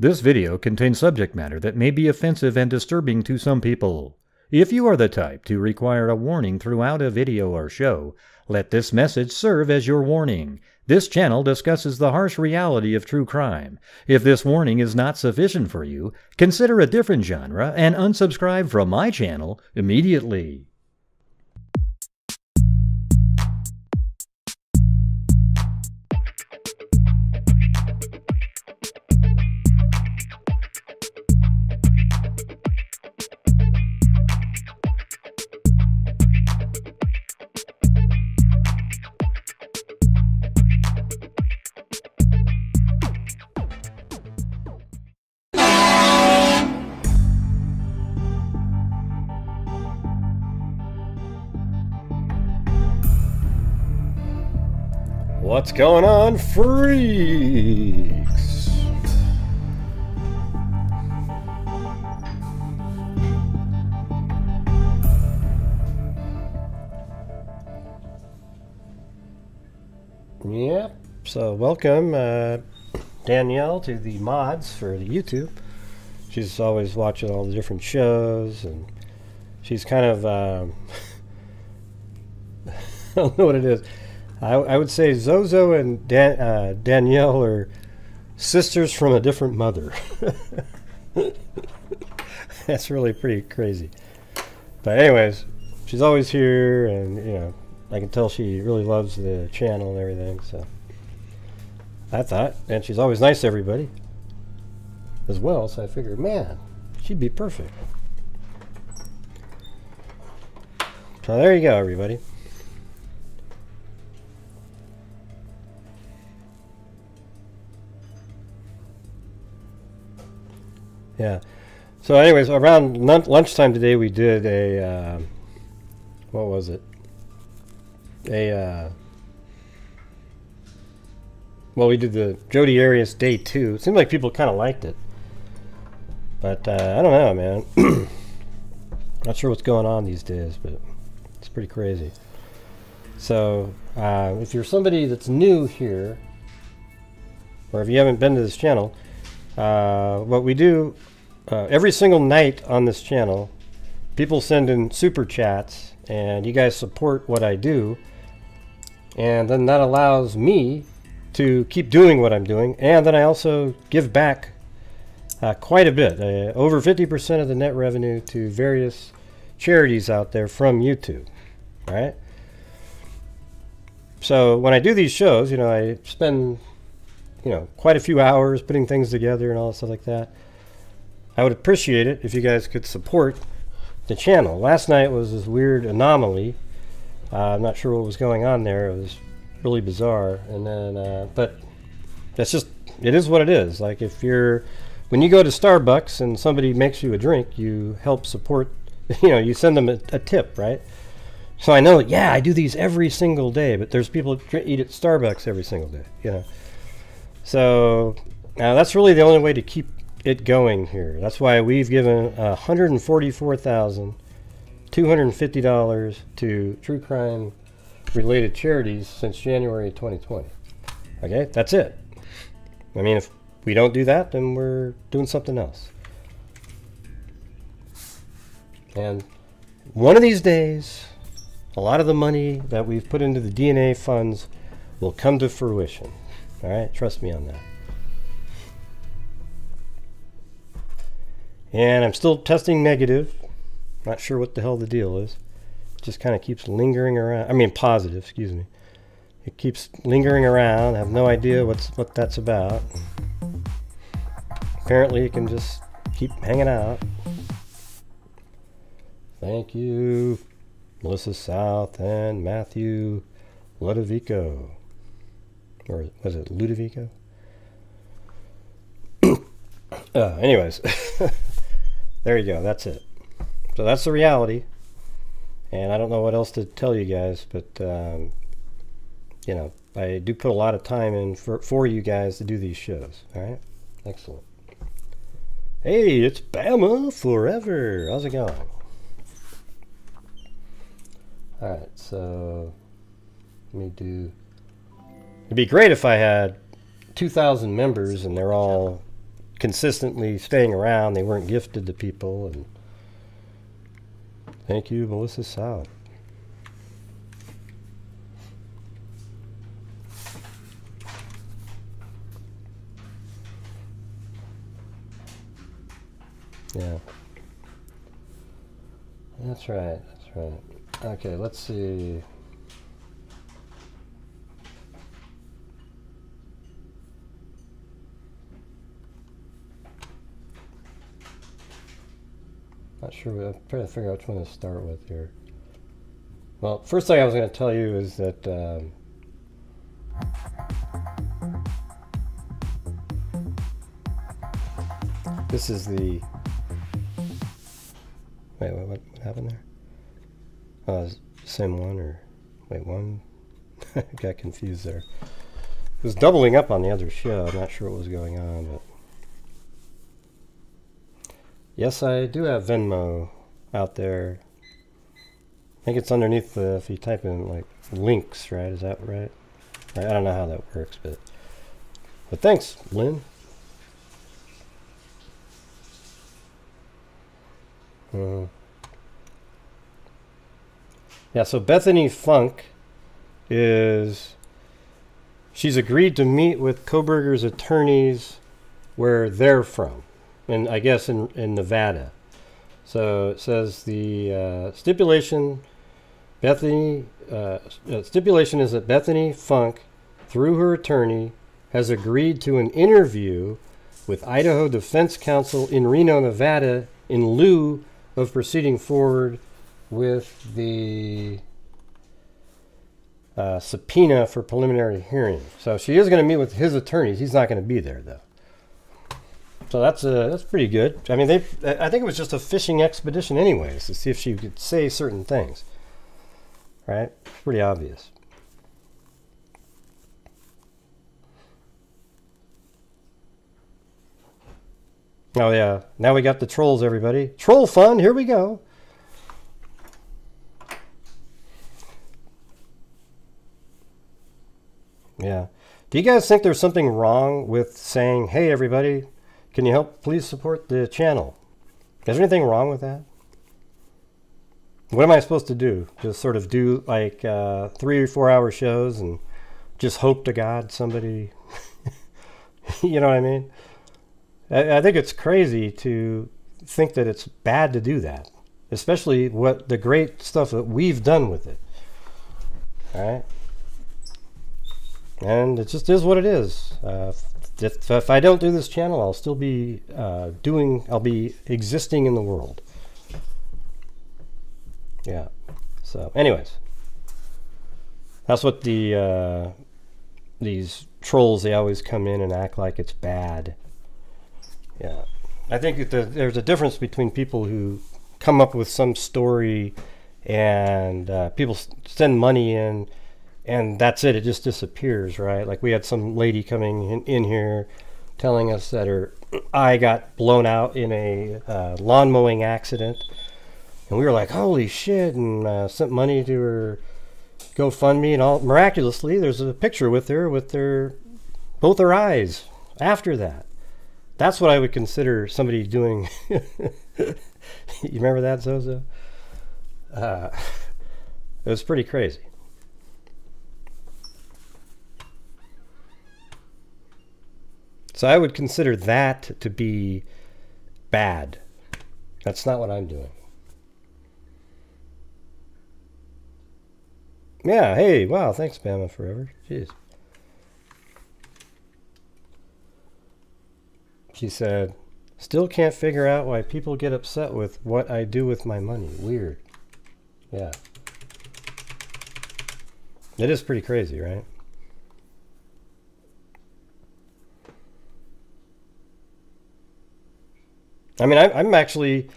This video contains subject matter that may be offensive and disturbing to some people. If you are the type to require a warning throughout a video or show, let this message serve as your warning. This channel discusses the harsh reality of true crime. If this warning is not sufficient for you, consider a different genre and unsubscribe from my channel immediately. What's going on, freaks? Yeah, so welcome Danielle to the mods for the YouTube. She's always watching all the different shows, and she's kind of, I don't know what it is. I would say Zozo and Danielle are sisters from a different mother. That's really pretty crazy. But anyways, she's always here, and you know, I can tell she really loves the channel and everything. So I thought, and she's always nice to everybody as well. So I figured, man, she'd be perfect. So there you go, everybody. Yeah. So anyways, around lunchtime today, we did a, what was it? A, well, we did the Jodi Arias Day 2. It seemed like people kind of liked it. But I don't know, man. Not sure what's going on these days, but it's pretty crazy. So if you're somebody that's new here, or if you haven't been to this channel, what we do every single night on this channel, people send in super chats, and you guys support what I do, and then that allows me to keep doing what I'm doing. And then I also give back quite a bit, over 50% of the net revenue to various charities out there from YouTube. All right, so when I do these shows, you know, I spend, you know, quite a few hours putting things together and all that stuff like that. I would appreciate it if you guys could support the channel. Last night was this weird anomaly. I'm not sure what was going on there. It was really bizarre. And then, but that's just, it is what it is. Like, if you're, when you go to Starbucks and somebody makes you a drink, you help support, you know, you send them a tip, right? So I know, yeah, I do these every single day, but there's people that eat at Starbucks every single day, you know. So that's really the only way to keep it going here. That's why we've given $144,250 to true crime related charities since January 2020. Okay, that's it. I mean, if we don't do that, then we're doing something else. And one of these days, a lot of the money that we've put into the DNA funds will come to fruition. All right, trust me on that. And I'm still testing negative. Not sure what the hell the deal is. It just kind of keeps lingering around. I mean, positive, excuse me. It keeps lingering around. I have no idea what that's about. Apparently, it can just keep hanging out. Thank you, Melissa South and Matthew Ludovico. Or was it Ludovico? Anyways, there you go. That's it. So that's the reality. And I don't know what else to tell you guys, but, you know, I do put a lot of time in for you guys to do these shows. All right? Excellent. Hey, it's Bama forever. How's it going? All right, so let me do... It'd be great if I had 2,000 members and they're all consistently staying around. They weren't gifted to people. And thank you, Melissa South. Yeah. That's right, that's right. Okay, let's see. Not sure, I'm trying to figure out which one to start with here. Well, first thing I was going to tell you is that this is the... Wait, what happened there? Oh, same one, or... Wait, one? I got confused there. It was doubling up on the other show. I'm not sure what was going on, but... Yes, I do have Venmo out there. I think it's underneath the, if you type in, like, links, right? Is that right? I don't know how that works, but thanks, Lynn. Yeah, so Bethany Funk is, she's agreed to meet with Koberger's attorneys where they're from, and I guess in Nevada. So it says the stipulation is that Bethany Funk, through her attorney, has agreed to an interview with Idaho Defense Counsel in Reno, Nevada, in lieu of proceeding forward with the subpoena for preliminary hearing. So she is going to meet with his attorneys. He's not going to be there, though. So that's pretty good. I mean, I think it was just a fishing expedition anyways, to see if she could say certain things, right? Pretty obvious. Oh yeah, now we got the trolls, everybody. Troll fun, here we go. Yeah. Do you guys think there's something wrong with saying, hey everybody, can you help please support the channel? Is there anything wrong with that? What am I supposed to do? Just sort of do like 3 or 4 hour shows and just hope to God somebody, you know what I mean? I think it's crazy to think that it's bad to do that, especially what the great stuff that we've done with it. All right. And it just is what it is. If I don't do this channel, I'll still be I'll be existing in the world. Yeah. So anyways, that's what the, these trolls, they always come in and act like it's bad. Yeah, I think there's a difference between people who come up with some story and people send money in and that's it. It just disappears, right? Like we had some lady coming in here telling us that her eye got blown out in a lawn mowing accident. And we were like, holy shit, and sent money to her GoFundMe and all. Miraculously, there's a picture with her with both her eyes after that. That's what I would consider somebody doing. You remember that, Zozo? It was pretty crazy. So I would consider that to be bad. That's not what I'm doing. Yeah, hey, wow, thanks, Bama forever. Jeez. She said, still can't figure out why people get upset with what I do with my money. Weird. Yeah. It is pretty crazy, right? I mean, I'm actually,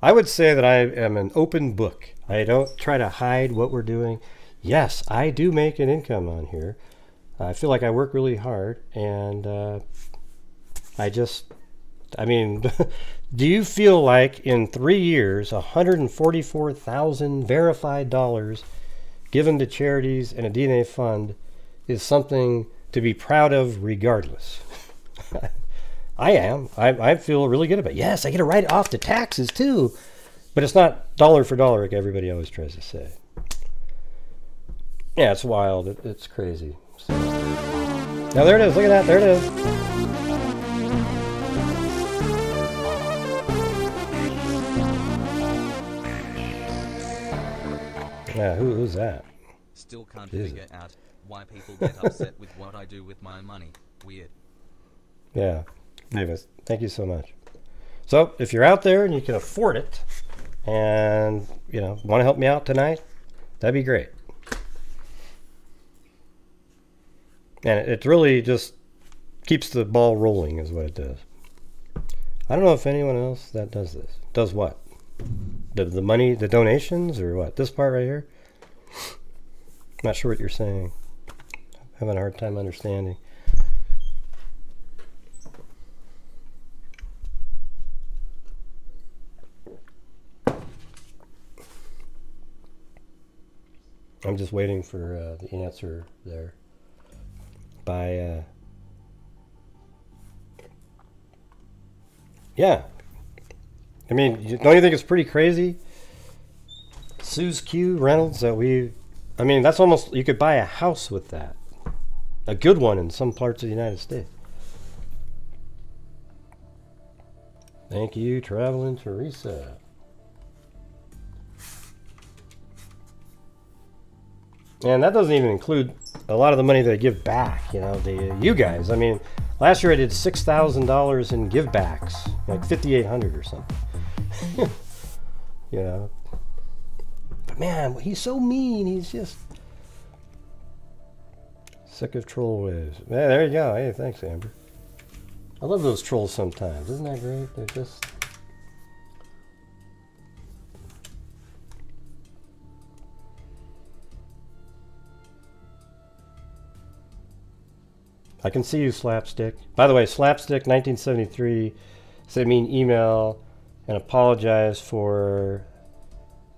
I would say that I am an open book. I don't try to hide what we're doing. Yes, I do make an income on here. I feel like I work really hard and... I mean, do you feel like in 3 years, $144,000 verified dollars given to charities and a DNA fund is something to be proud of regardless? I am. I feel really good about it. Yes, I get to write it off to taxes too. But it's not dollar for dollar like everybody always tries to say. Yeah, it's wild. It's crazy. So. Now there it is. Look at that. There it is. Yeah, who's that? Still can't figure out why people get upset with what I do with my money. Weird. Yeah. Anyways, thank you so much. So if you're out there and you can afford it and, you know, want to help me out tonight, that'd be great. And it really just keeps the ball rolling is what it does. I don't know if anyone else that does this. Does what? The money, the donations, or what? This part right here? Not sure what you're saying. Having a hard time understanding. I'm just waiting for the answer there by yeah. I mean, don't you think it's pretty crazy? Suze Q. Reynolds, that we, I mean, that's almost, you could buy a house with that. A good one in some parts of the United States. Thank you, Traveling Teresa. And that doesn't even include a lot of the money that I give back, you know, you guys. I mean, last year I did $6,000 in givebacks, like 5,800 or something. You know, but man, he's so mean. He's just sick of troll waves. Man, there you go. Hey, thanks, Amber. I love those trolls sometimes. Isn't that great? They're just I can see you, Slapstick. By the way, Slapstick 1973 sent me an email and apologized for,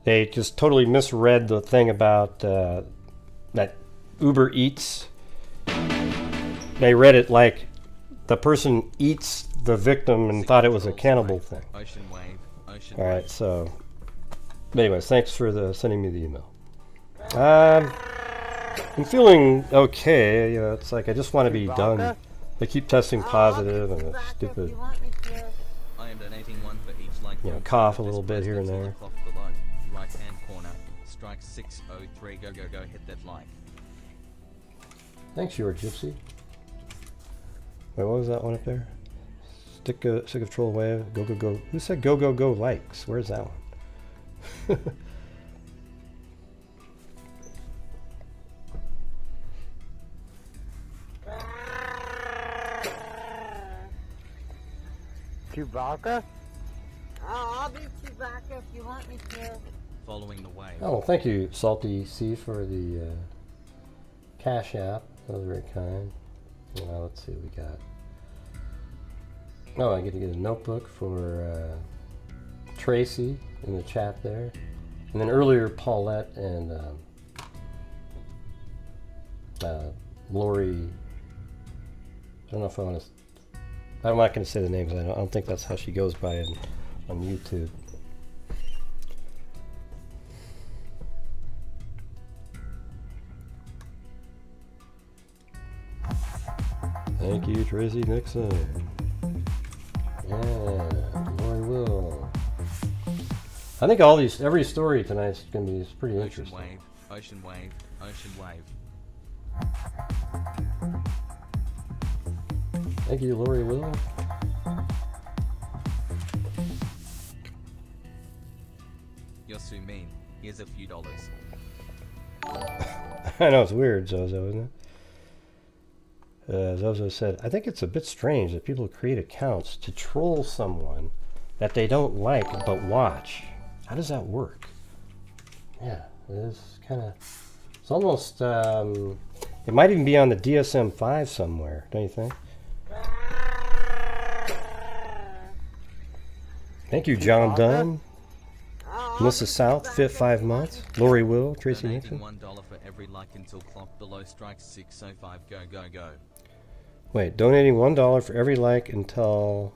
they just totally misread the thing about that Uber Eats. They read it like the person eats the victim and thought it was a cannibal thing. Ocean wave, ocean wave. All right, so anyways, thanks for sending me the email. I'm feeling okay. You know, it's like I just want to be done. They keep testing positive and it's stupid. I am donating one for each, like, you know, cough a little bit here and there. Right hand corner, strike 603. Go, go, go, hit that like. Thanks, you were gypsy. Wait, what was that one up there? Stick of troll wave. Go, go, go. Who said go, go, go likes? Where's that one? Chewbacca? Oh, I'll be Chewbacca if you want me to. Following the wave. Oh, well, thank you, Salty C, for the Cash App. That was very kind. Well, let's see what we got. Oh, I get to get a notebook for Tracy in the chat there. And then earlier, Paulette and Lori. I don't know if I want to... I'm not going to say the names. I don't think that's how she goes by on YouTube. Thank you, Tracy Nixon. Yeah, Lori Will. I think all these, every story tonight's going to be pretty interesting. Wave, ocean wave, ocean wave. Thank you, Lori Willen. You're so mean. Here's a few dollars. I know, it's weird, Zozo, isn't it? Zozo said, I think it's a bit strange that people create accounts to troll someone that they don't like but watch. How does that work? Yeah, it is kind of... It's almost... it might even be on the DSM-5 somewhere, don't you think? Thank you, John Dunn, Melissa South, 5 months, Lori Will, Tracy Nixon. $1 for every like until clock below strike 605. Go, go, go. Wait, donating $1 for every like until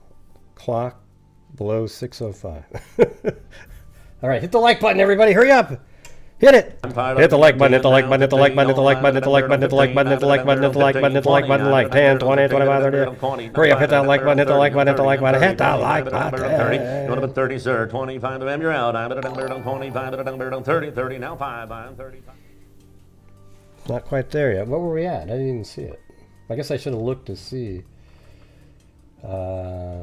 clock below 6:05. All right, hit the like button, everybody. Hurry up. Hit it. Hit the like button, hit the like button, hit the like button, hit the like button, hit the like button, hit the like button, hit the like button, hit the like button, hit the like button, like 10, 20, 25, 30. Hurry up, hit that like button, hit the like button, hit the like button, hit the like button. You want to put 30, sir, 25 of them, you're out. I'm at a 25, I'm at 30, 30, now 5, I'm 35. Not quite there yet. What were we at? I didn't even see it. I guess I should have looked to see. We're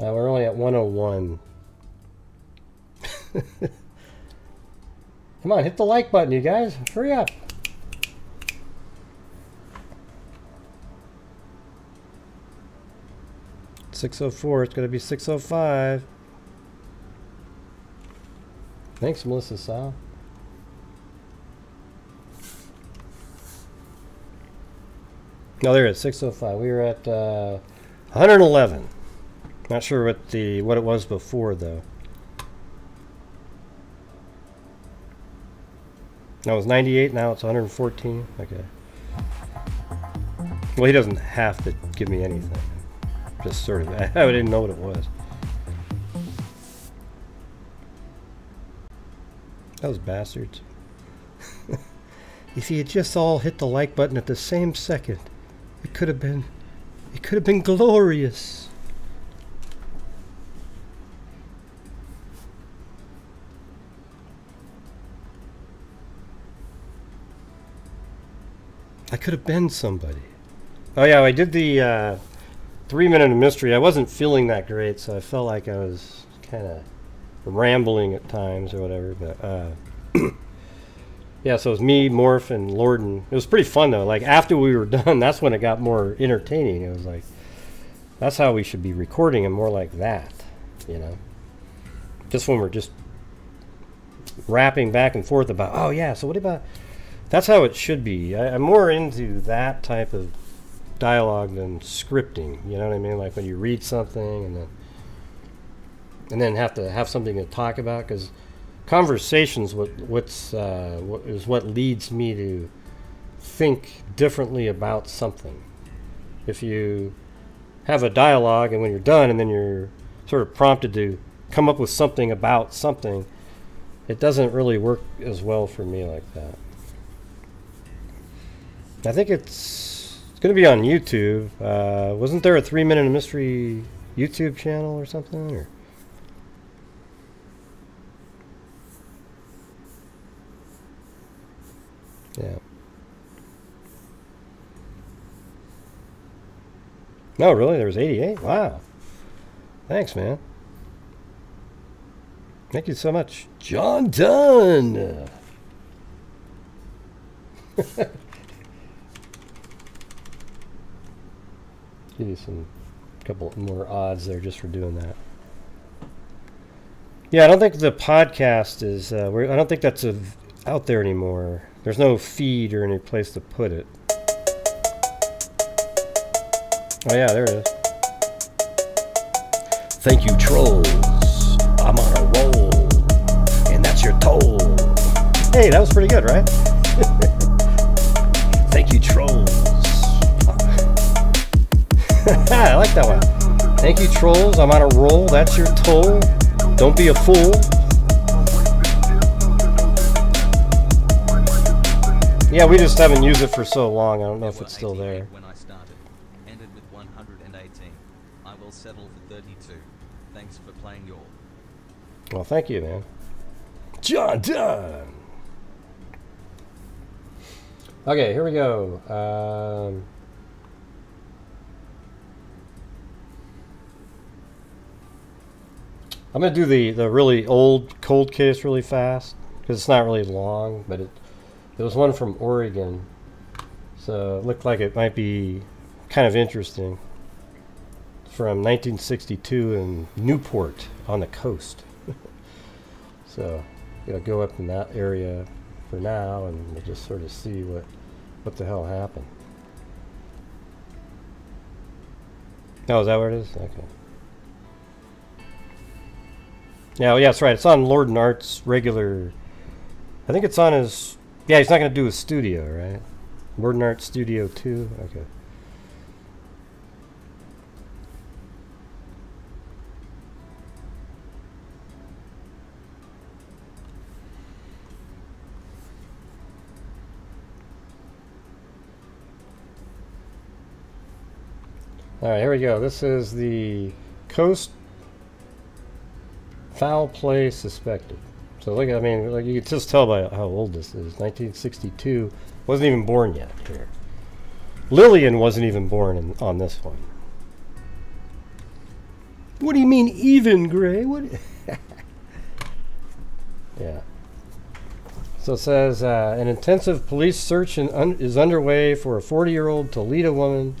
only at 101. Come on, hit the like button, you guys. Hurry up. It's 6:04. It's going to be 6:05. Thanks, Melissa South. No, there it is. 6:05. We were at 111. Not sure what it was before though. No, it was 98. Now it's 114. Okay. Well, he doesn't have to give me anything. Just sort of. I didn't know what it was. Those bastards. If he had just all hit the like button at the same second, it could have been glorious. I could have been somebody. Oh yeah, I did the 3 minute of mystery. I wasn't feeling that great, so I felt like I was kind of rambling at times or whatever. But yeah, so it was me, Morph, and Lorden. It was pretty fun though. Like after we were done, that's when it got more entertaining. It was like, that's how we should be recording, and more like that, you know. Just when we're just rapping back and forth about, oh yeah, so what about? That's how it should be. I'm more into that type of dialogue than scripting, you know what I mean? Like when you read something and then have to have something to talk about, because conversations is what leads me to think differently about something. If you have a dialogue and when you're done and then you're sort of prompted to come up with something about something, it doesn't really work as well for me like that. I think it's going to be on YouTube. Wasn't there a 3 minute mystery YouTube channel or something? Or? Yeah. No, really? There was 88? Wow. Thanks, man. Thank you so much. John Dunn! Give you a couple more odds there just for doing that. Yeah, I don't think the podcast is. I don't think that's out there anymore. There's no feed or any place to put it. Oh yeah, there it is. Thank you, trolls. I'm on a roll, and that's your toll. Hey, that was pretty good, right? Thank you, trolls. I like that one. Thank you, trolls. I'm on a roll. That's your toll. Don't be a fool. Yeah, we just haven't used it for so long. I don't know if it's still there. When I started, ended with 118. I will settle for 32. Thanks for playing your. Well, thank you, man. John Dunn. Okay, here we go. I'm going to do the really old cold case really fast because it's not really long, but it was one from Oregon, so it looked like it might be kind of interesting. From 1962 in Newport on the coast. So going to go up in that area for now, and we'll just sort of see what the hell happened. Oh, is that where it is? Okay. Yeah, well, yeah, that's right. It's on Lord and Art's regular. I think it's on his. Yeah, he's not going to do his studio, right? Lord and Art Studio 2. Okay. All right, here we go. This is the coast foul play suspected. So look, I mean, like, you can just tell by how old this is. 1962. Wasn't even born yet here. Lillian wasn't even born on this one. What do you mean even, Gray? What? Yeah. So it says, an intensive police search is underway for a 40-year-old Toledo woman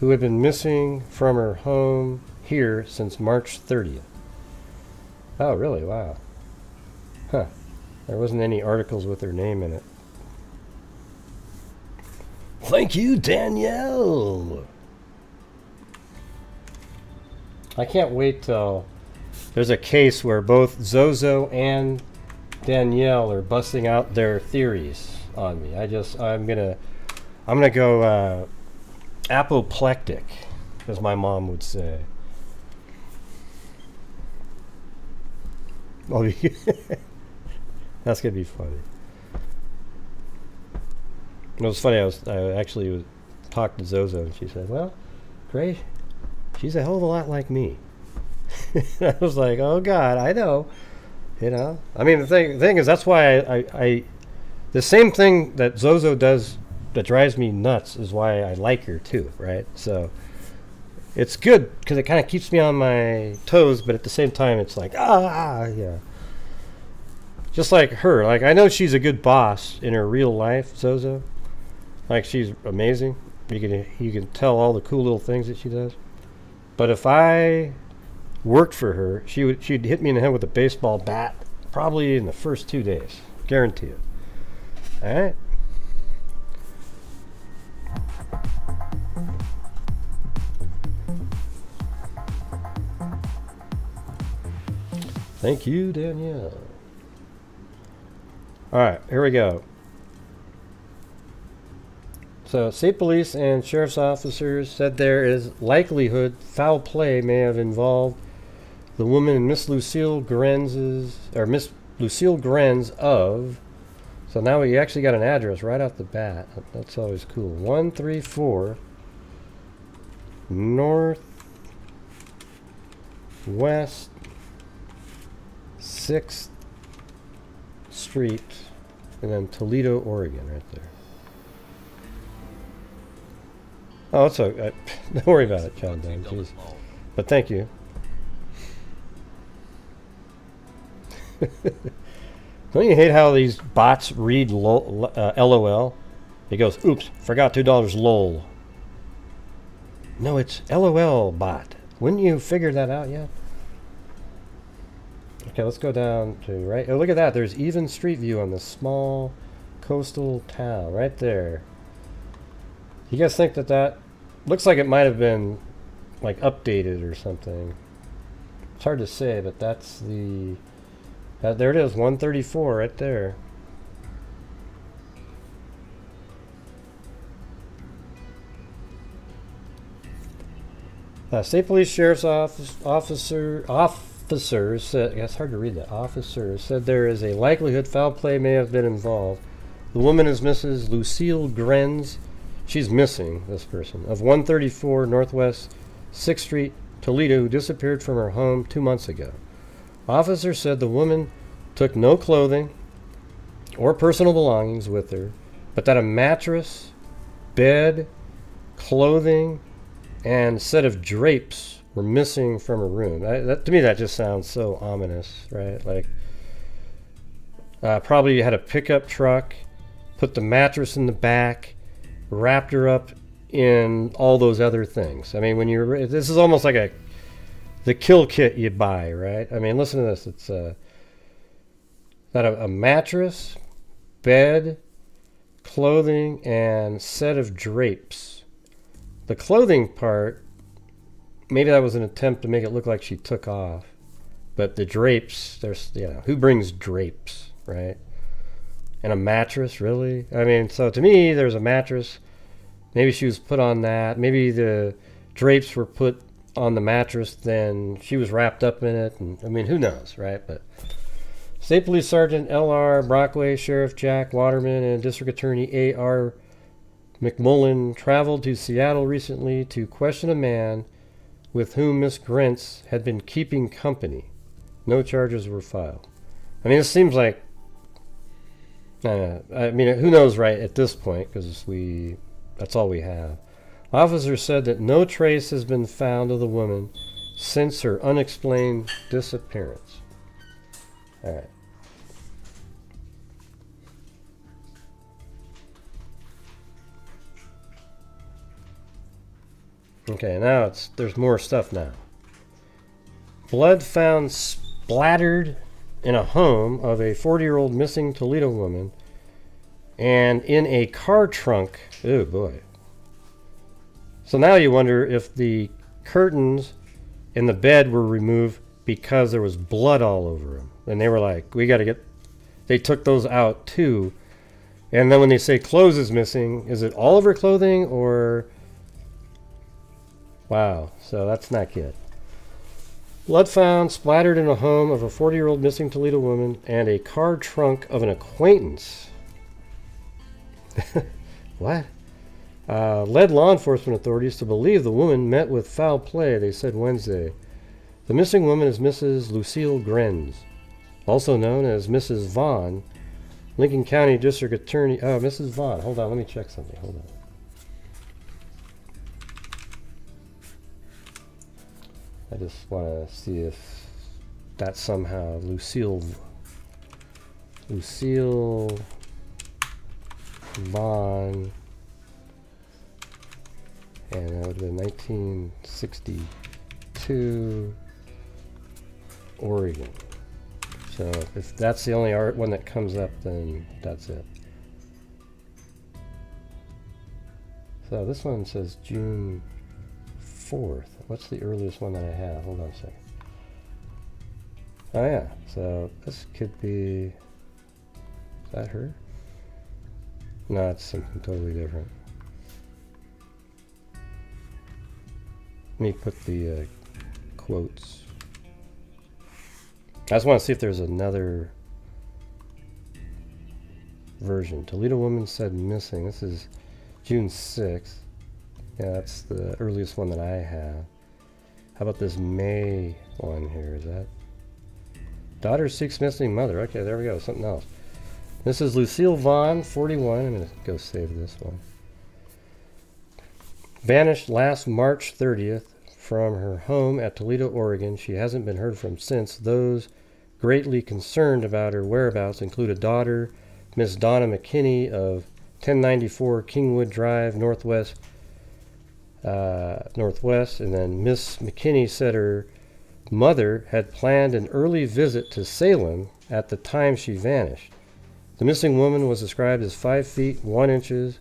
who had been missing from her home here since March 30th. Oh, really? Wow. Huh. There wasn't any articles with her name in it. Thank you, Danielle! I can't wait till there's a case where both Zozo and Danielle are busting out their theories on me. I'm gonna go apoplectic, as my mom would say. Oh, that's gonna be funny. It was funny. I actually talked to Zozo, and she said, "Well, Grace, she's a hell of a lot like me." I was like, "Oh God, I know." You know, I mean, the thing is, that's why I the same thing that Zozo does that drives me nuts is why I like her too, right? So it's good because it kind of keeps me on my toes, but at the same time, it's like, ah, yeah. Just like her, like, I know she's a good boss in her real life, Zozo. Like, she's amazing. You can tell all the cool little things that she does. But if I worked for her, she'd hit me in the head with a baseball bat probably in the first 2 days. Guarantee it. All right? Thank you, Danielle. All right, here we go. So, state police and sheriff's officers said there is likelihood foul play may have involved the woman Miss Lucille Grenz of. So now we actually got an address right off the bat. That's always cool. 134 North West 6th Street, and then Toledo, Oregon, right there. Oh, it's okay. Don't worry about it, John Dunn. Jeez. But thank you. Don't you hate how these bots read LOL? It goes, oops, forgot $2, LOL. No, it's LOL bot. Wouldn't you figure that out yet? Okay, let's go down to right. Oh, look at that. There's even street view on this small coastal town right there. You guys think that looks like it might have been like updated or something? It's hard to say, but that's the there it is, 134 right there. State police sheriff's officers said, it's hard to read that. Officers said there is a likelihood foul play may have been involved. The woman is Mrs. Lucille Grenz. She's missing, this person, of 134 Northwest 6th Street, Toledo, who disappeared from her home 2 months ago. Officers said the woman took no clothing or personal belongings with her, but that a mattress, bed, clothing, and set of drapes were missing from her room. To me, that just sounds so ominous, right? Like, probably you had a pickup truck, put the mattress in the back, wrapped her up in all those other things. I mean, when you're, this is almost like the kill kit you buy, right? I mean, listen to this. It's a mattress, bed, clothing, and set of drapes. The clothing part, maybe that was an attempt to make it look like she took off, but the drapes, there's, you know, who brings drapes, right? And a mattress, really? I mean, so to me, there's a mattress. Maybe she was put on that. Maybe the drapes were put on the mattress, then she was wrapped up in it. And I mean, who knows, right? But State Police Sergeant L. R. Brockway, Sheriff Jack Waterman, and District Attorney A. R. McMullen traveled to Seattle recently to question a man with whom Miss Grenz had been keeping company. No charges were filed. I mean, it seems like, I mean, who knows right at this point, because that's all we have. Officers said that no trace has been found of the woman since her unexplained disappearance. All right. Okay, now there's more stuff now. Blood found splattered in a home of a 40-year-old missing Toledo woman and in a car trunk. Oh boy. So now you wonder if the curtains in the bed were removed because there was blood all over them. And they were like, we got to get... They took those out too. And then when they say clothes is missing, is it all of her clothing or... Wow, so that's not good. Blood found splattered in a home of a 40-year-old missing Toledo woman and a car trunk of an acquaintance. What? Led law enforcement authorities to believe the woman met with foul play, they said Wednesday. The missing woman is Mrs. Lucille Grenz, also known as Mrs. Vaughn, Lincoln County District Attorney. Oh, Mrs. Vaughn. Hold on, let me check something. Hold on. I just want to see if that somehow Lucille Vaughn, and that would have been 1962 Oregon. So if that's the only one that comes up, then that's it. So this one says June 4th. What's the earliest one that I have? Hold on a second. Oh yeah, so this could be... Is that her? No, it's something totally different. Let me put the quotes. I just want to see if there's another version. Toledo woman said missing. This is June 6th. Yeah, that's the earliest one that I have. How about this May one here? Is that daughter seeks missing mother? Okay, there we go. Something else. This is Lucille Vaughn, 41. I'm gonna go save this one. Vanished last March 30th from her home at Toledo, Oregon. She hasn't been heard from since. Those greatly concerned about her whereabouts include a daughter, Miss Donna McKinney of 1094 Kingwood Drive, Northwest, and then Miss McKinney said her mother had planned an early visit to Salem at the time she vanished. The missing woman was described as 5 feet 1 inch, or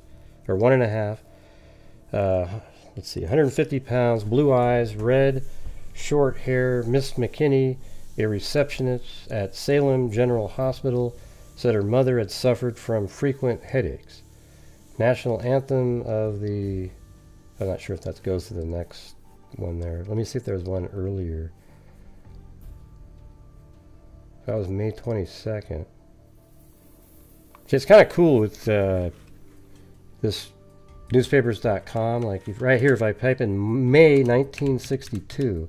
1 1/2. Let's see, 150 pounds, blue eyes, red, short hair. Miss McKinney, a receptionist at Salem General Hospital, said her mother had suffered from frequent headaches. National anthem of the... I'm not sure if that goes to the next one there. Let me see if there's one earlier. That was May 22nd. It's kind of cool with this newspapers.com. Like right here, if I type in May 1962,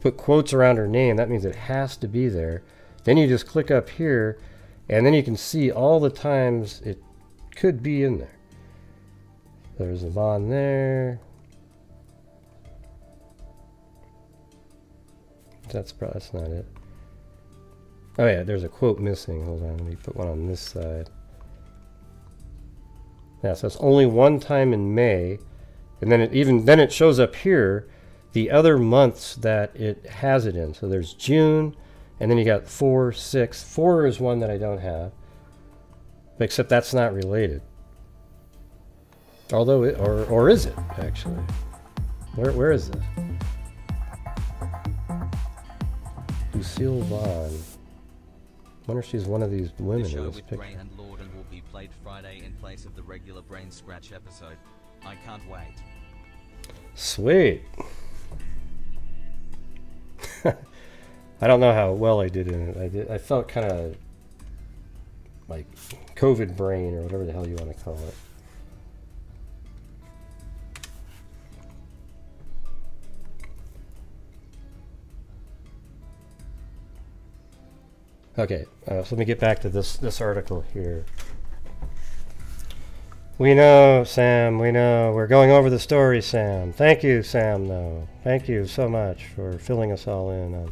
put quotes around her name, that means it has to be there. Then you just click up here, and then you can see all the times it could be in there. There's a Vaughn there. That's not it. Oh yeah, there's a quote missing. Hold on, let me put one on this side. Yeah, so it's only one time in May, and then it shows up here the other months that it has it in. So there's June, and then you got 4, 6. 4 is one that I don't have, except that's not related. Although it, or is it actually? Where is this? Lucille Vaughn. I wonder if she's one of these women in this picture. Brain and Lorden will be played Friday in place of the regular Brain Scratch episode. I can't wait. Sweet. I don't know how well I did in it. I felt kind of like COVID brain or whatever the hell you want to call it. Okay, so let me get back to this article here. We know, Sam, we know. We're going over the story, Sam. Thank you, Sam, though. Thank you so much for filling us all in. All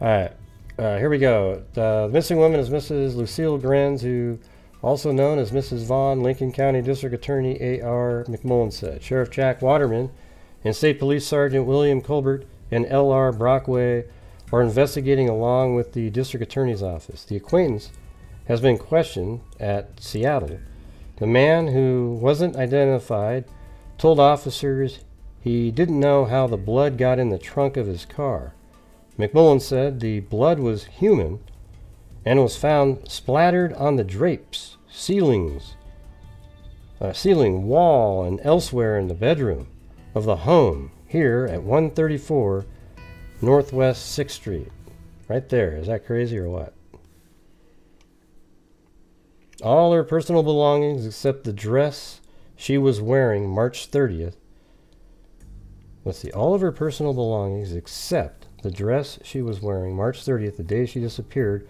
right, here we go. The missing woman is Mrs. Lucille Grenz, who, also known as Mrs. Vaughn, Lincoln County District Attorney A. R. McMullen said. Sheriff Jack Waterman and State Police Sergeant William Colbert and L. R. Brockway are investigating along with the District Attorney's Office. The acquaintance has been questioned at Seattle. The man, who wasn't identified, told officers he didn't know how the blood got in the trunk of his car. McMullen said the blood was human and was found splattered on the drapes, ceiling, wall, and elsewhere in the bedroom of the home here at 134 Northwest 6th Street. Right there. Is that crazy or what? All her personal belongings except the dress she was wearing March 30th. Let's see. All of her personal belongings except the dress she was wearing March 30th, the day she disappeared,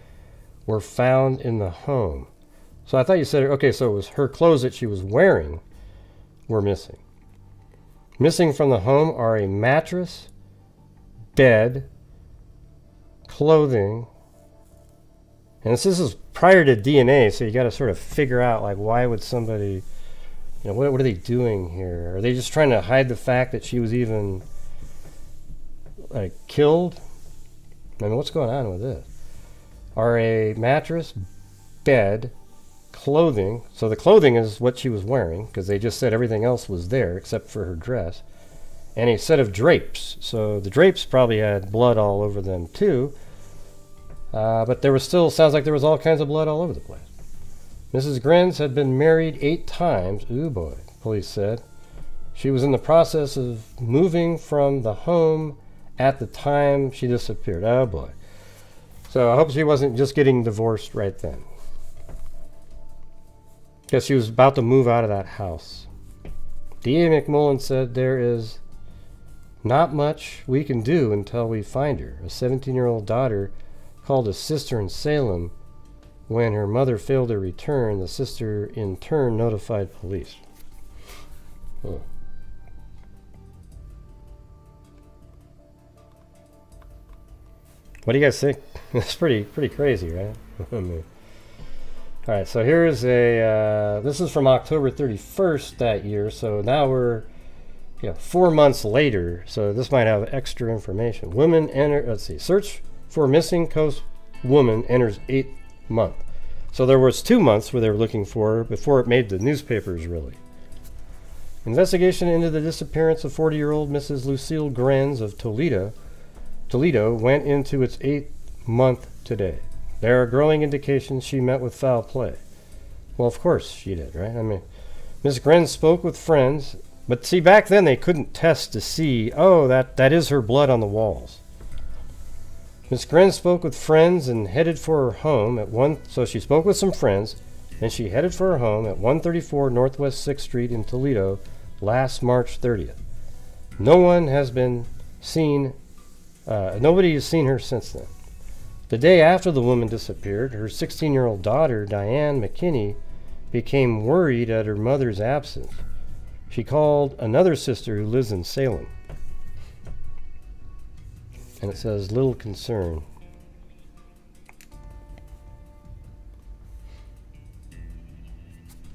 were found in the home. So I thought you said, okay, so it was her clothes that she was wearing were missing. Missing from the home are a mattress, bed, clothing, and this is prior to DNA, so you got to sort of figure out, like, why would somebody, you know, what are they doing here? Are they just trying to hide the fact that she was even, like, killed? I mean, what's going on with this? Are a mattress, bed, clothing, so the clothing is what she was wearing, because they just said everything else was there except for her dress, and a set of drapes. So the drapes probably had blood all over them too, but there was still, sounds like there was all kinds of blood all over the place. Mrs. Grenz had been married 8 times, ooh boy, police said. She was in the process of moving from the home at the time she disappeared, oh boy. So I hope she wasn't just getting divorced right then. Because she was about to move out of that house. D.A. McMullen said there is not much we can do until we find her. A 17-year-old daughter called a sister in Salem when her mother failed to return. The sister in turn notified police. Huh. What do you guys think? That's pretty crazy, right? I mean. All right, so here is a, this is from October 31st that year, so now we're, you know, 4 months later, so this might have extra information. Woman enter, let's see, search for missing coast woman enters 8th month. So there was 2 months where they were looking for her before it made the newspapers, really. Investigation into the disappearance of 40-year-old Mrs. Lucille Grenz of Toledo went into its 8th month today. There are growing indications she met with foul play. Well, of course she did, right? I mean, Ms. Grenz spoke with friends, but see, back then they couldn't test to see, oh, that is her blood on the walls. Ms. Grenz spoke with friends and headed for her home at so she spoke with some friends, and she headed for her home at 134 Northwest 6th Street in Toledo last March 30th. No one has been seen. Nobody has seen her since then. The day after the woman disappeared, her 16-year-old daughter, Diane McKinney, became worried at her mother's absence. She called another sister who lives in Salem. And it says, little concern.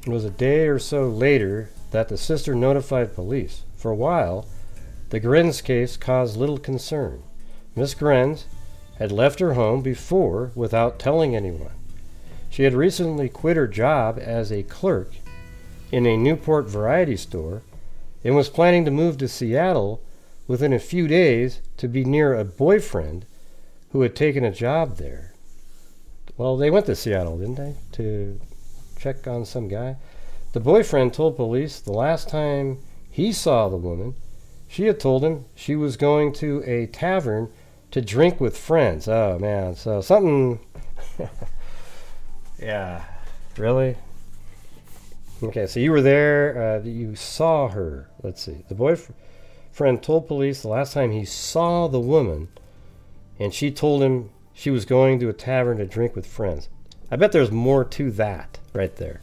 It was a day or so later that the sister notified police. For a while, the Grenz case caused little concern. Miss Grenz had left her home before without telling anyone. She had recently quit her job as a clerk in a Newport variety store and was planning to move to Seattle within a few days to be near a boyfriend who had taken a job there. Well, they went to Seattle, didn't they, to check on some guy? The boyfriend told police the last time he saw the woman, she had told him she was going to a tavern to drink with friends. Oh man, so something. Yeah, really? Okay, so you were there, you saw her. Let's see. The boyfriend told police the last time he saw the woman, and she told him she was going to a tavern to drink with friends. I bet there's more to that right there.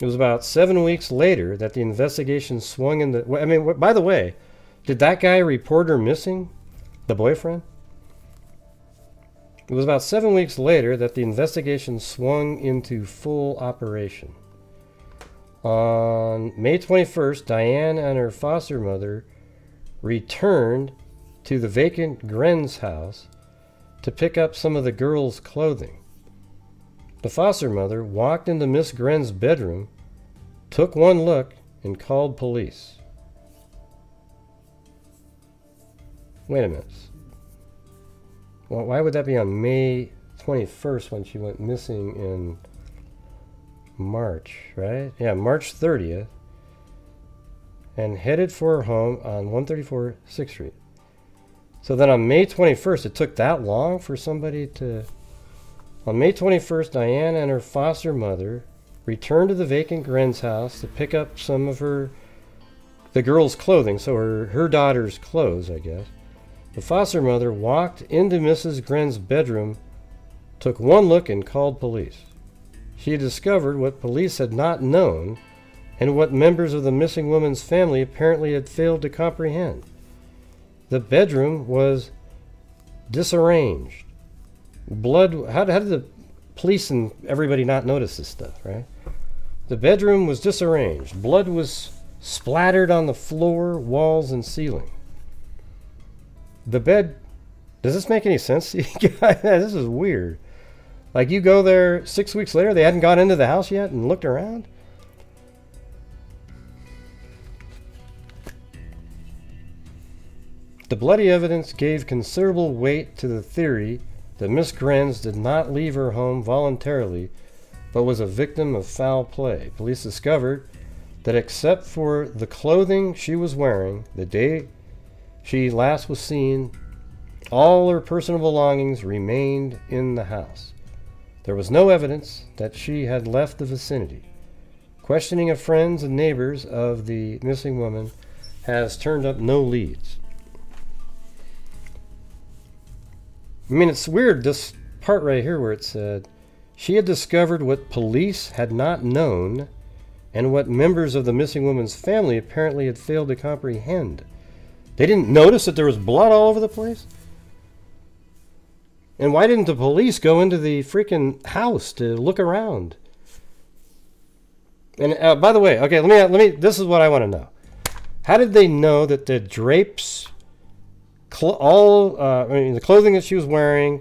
It was about 7 weeks later that the investigation swung in the... I mean, by the way, did that guy report her missing? The boyfriend? It was about 7 weeks later that the investigation swung into full operation. On May 21st, Diane and her foster mother returned to the vacant Grenz house to pick up some of the girls' clothing. The foster mother walked into Miss Grenz's bedroom, took one look, and called police. Wait a minute. Well, why would that be on May 21st when she went missing in March, right? Yeah, March 30th, and headed for her home on 134 6th Street. So then on May 21st, it took that long for somebody to... On May 21st, Diane and her foster mother returned to the vacant Grenz house to pick up some of the girl's clothing, so her daughter's clothes, I guess. The foster mother walked into Mrs. Grenz's bedroom, took one look, and called police. She discovered what police had not known and what members of the missing woman's family apparently had failed to comprehend. The bedroom was disarranged. Blood. How did the police and everybody not notice this stuff, right? The bedroom was disarranged. Blood was splattered on the floor, walls, and ceiling. The bed... Does this make any sense? This is weird. Like, you go there 6 weeks later, they hadn't gone into the house yet and looked around? The bloody evidence gave considerable weight to the theory that Miss Grenz did not leave her home voluntarily, but was a victim of foul play. Police discovered that except for the clothing she was wearing the day she last was seen, all her personal belongings remained in the house. There was no evidence that she had left the vicinity. Questioning of friends and neighbors of the missing woman has turned up no leads. I mean, it's weird, this part right here where it said, she had discovered what police had not known and what members of the missing woman's family apparently had failed to comprehend. They didn't notice that there was blood all over the place? And why didn't the police go into the freaking house to look around? And by the way, okay, let me. This is what I want to know. How did they know that the drapes, the clothing that she was wearing,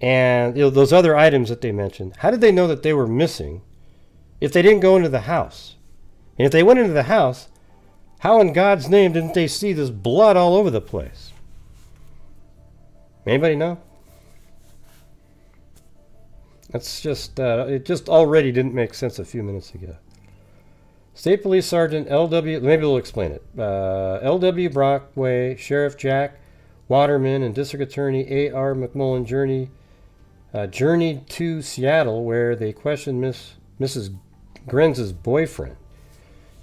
and those other items that they mentioned? How did they know that they were missing if they didn't go into the house? And if they went into the house, how in God's name didn't they see this blood all over the place? Anybody know? That's just, it just already didn't make sense a few minutes ago. State Police Sergeant L.W., maybe we'll explain it. L.W. Brockway, Sheriff Jack Waterman, and District Attorney A. R. McMullen journeyed to Seattle, where they questioned Mrs. Grenz's boyfriend.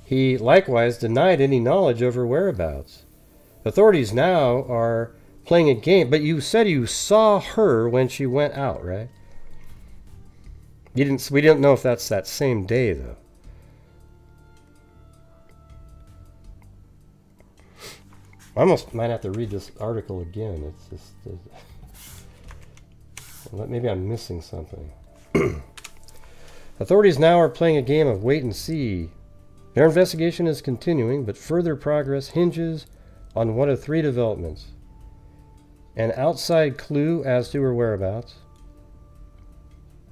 He likewise denied any knowledge of her whereabouts. Authorities now are playing a game, but you said you saw her when she went out, right? We didn't know if that's that same day, though. I almost might have to read this article again. It's just... maybe I'm missing something. Authorities now are playing a game of wait and see. Their investigation is continuing, but further progress hinges on one of three developments: an outside clue as to her whereabouts.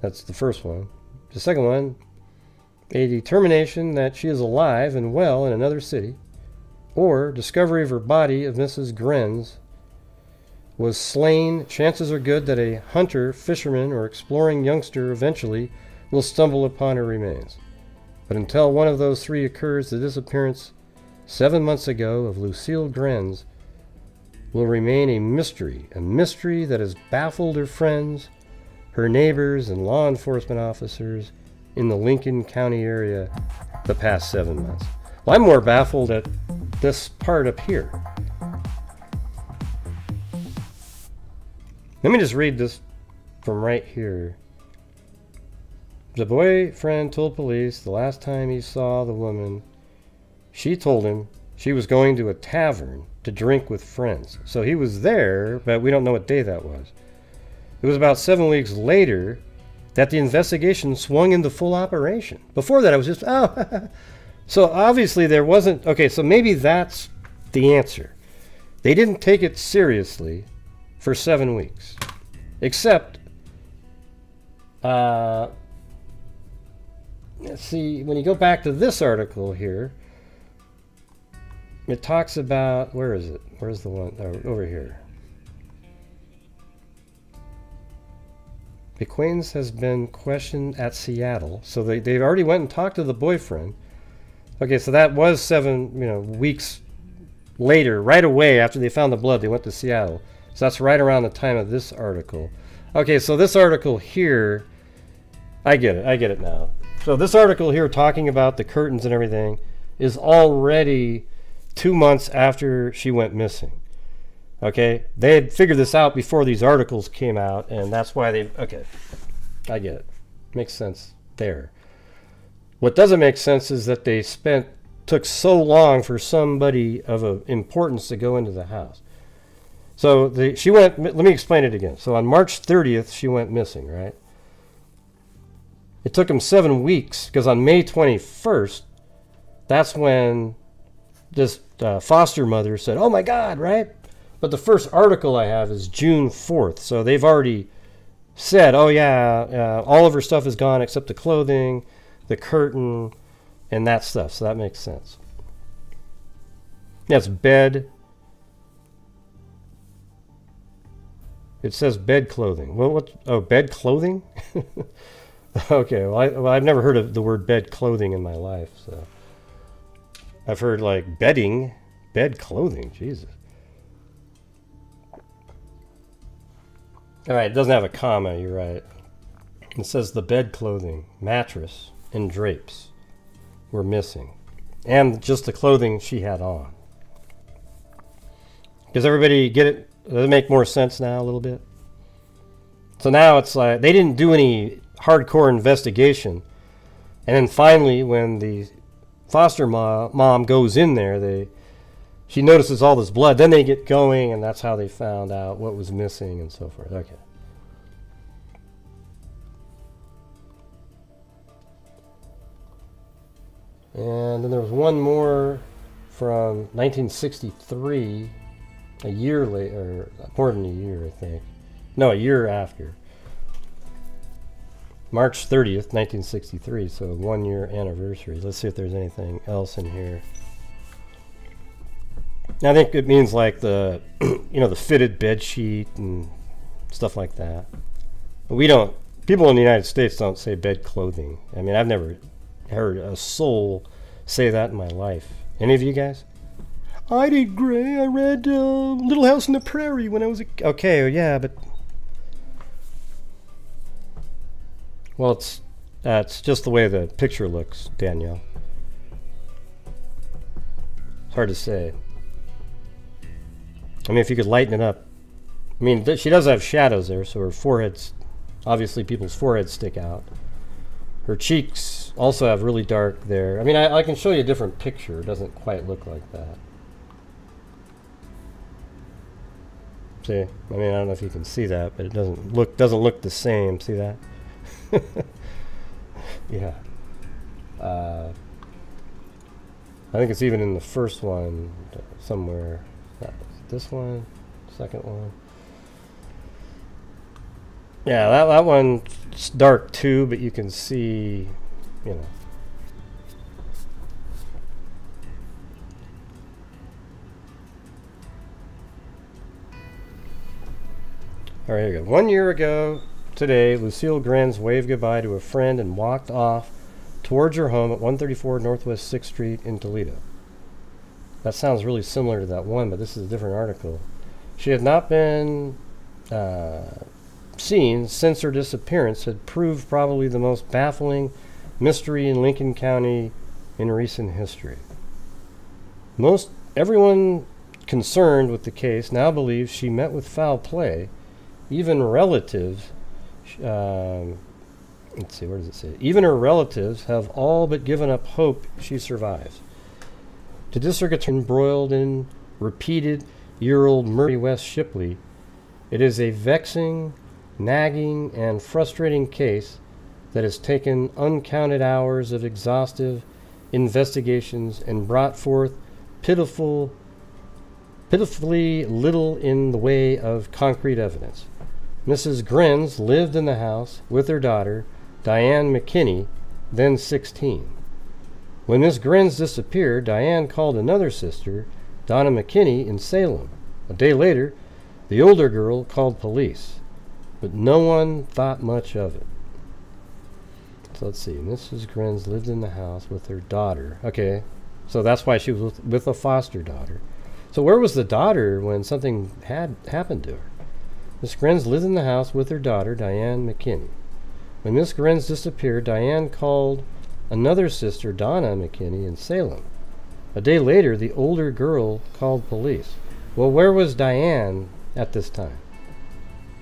That's the first one. The second one, a determination that she is alive and well in another city, or discovery of her body of Mrs. Grenz was slain. Chances are good that a hunter, fisherman, or exploring youngster eventually will stumble upon her remains. But until one of those three occurs, the disappearance 7 months ago of Lucille Grenz will remain a mystery that has baffled her friends, her neighbors, and law enforcement officers in the Lincoln County area the past 7 months. Well, I'm more baffled at this part up here. Let me just read this from right here. The boyfriend told police the last time he saw the woman, she told him she was going to a tavern to drink with friends. So he was there, but we don't know what day that was. It was about 7 weeks later that the investigation swung into full operation. Before that, I was just, oh. So obviously there wasn't, okay, so maybe that's the answer. They didn't take it seriously for 7 weeks. Except, let's see, when you go back to this article here, it talks about, where is it? Where's the one? Oh, over here. McQuain's has been questioned at Seattle. So they already went and talked to the boyfriend. Okay, so that was 7 weeks later, right away after they found the blood, they went to Seattle. So that's right around the time of this article. Okay, so this article here, I get it now. So this article here talking about the curtains and everything is already 2 months after she went missing. Okay, they had figured this out before these articles came out, and that's why they, okay, I get it. Makes sense there. What doesn't make sense is that they took so long for somebody of importance to go into the house. So she went, let me explain it again. So on March 30th, she went missing, right? It took them 7 weeks because on May 21st, that's when this foster mother said, oh my God, right? But the first article I have is June 4th. So they've already said, oh yeah, all of her stuff is gone except the clothing, the curtain, and that stuff. So that makes sense. That's bed. It says bed clothing. Well, what? Oh, bed clothing? Okay, well, I've never heard of the word bed clothing in my life, so. I've heard, like, bedding, bed clothing, Jesus. All right, it doesn't have a comma, you're right. It says the bed clothing, mattress, and drapes were missing. And just the clothing she had on. Does everybody get it? Does it make more sense now a little bit? So now it's like, they didn't do any hardcore investigation, and then finally when the foster mom goes in there, she notices all this blood, then they get going, and that's how they found out what was missing and so forth. Okay, and then there was one more from 1963, a year later, or more than a year, I think, no, a year after, March 30th, 1963, so 1 year anniversary. Let's see if there's anything else in here. I think it means like the, you know, the fitted bed sheet and stuff like that. But we don't, people in the United States don't say bed clothing. I mean, I've never heard a soul say that in my life. Any of you guys? I did, Gray. I read Little House on the Prairie when I was a, okay, yeah, but. Well, it's just the way the picture looks, Danielle. It's hard to say. I mean, if you could lighten it up. I mean, she does have shadows there, so her forehead's, obviously people's foreheads stick out. Her cheeks also have really dark there. I mean, I can show you a different picture. It doesn't quite look like that. See? I mean, I don't know if you can see that, but it doesn't look the same. See that? Yeah. I think it's even in the first one somewhere. This one, second one. Yeah, that one's dark too, but you can see, you know. All right, here we go. 1 year ago today, Lucille Grenz waved goodbye to a friend and walked off towards her home at 134 Northwest 6th Street in Toledo. That sounds really similar to that one, but this is a different article. She had not been seen since her disappearance had proved probably the most baffling mystery in Lincoln County in recent history. Everyone concerned with the case now believes she met with foul play even relatives, let's see, where does it say? Even her relatives have all but given up hope she survives. The district attorney embroiled in repeated year-old Murray West Shipley. It is a vexing, nagging, and frustrating case that has taken uncounted hours of exhaustive investigations and brought forth pitifully little in the way of concrete evidence. Mrs. Grenz lived in the house with her daughter, Diane McKinney, then 16. When Miss Grenz disappeared, Diane called another sister, Donna McKinney, in Salem. A day later, the older girl called police, but no one thought much of it. So let's see, Mrs. Grenz lived in the house with her daughter. Okay, so that's why she was with a foster daughter. So where was the daughter when something had happened to her? Miss Grenz lived in the house with her daughter, Diane McKinney. When Miss Grenz disappeared, Diane called another sister, Donna McKinney, in Salem. A day later, the older girl called police. Well, where was Diane at this time?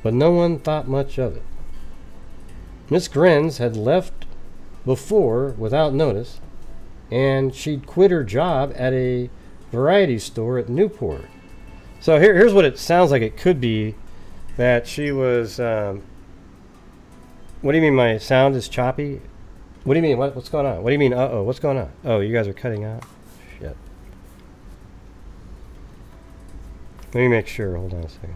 But no one thought much of it. Miss Grenz had left before without notice, and she'd quit her job at a variety store at Newport. So here's what it sounds like it could be, that she was, what do you mean my sound is choppy? What do you mean? What's going on? What do you mean? Uh-oh, what's going on? Oh, you guys are cutting out. Shit. Let me make sure. Hold on a second.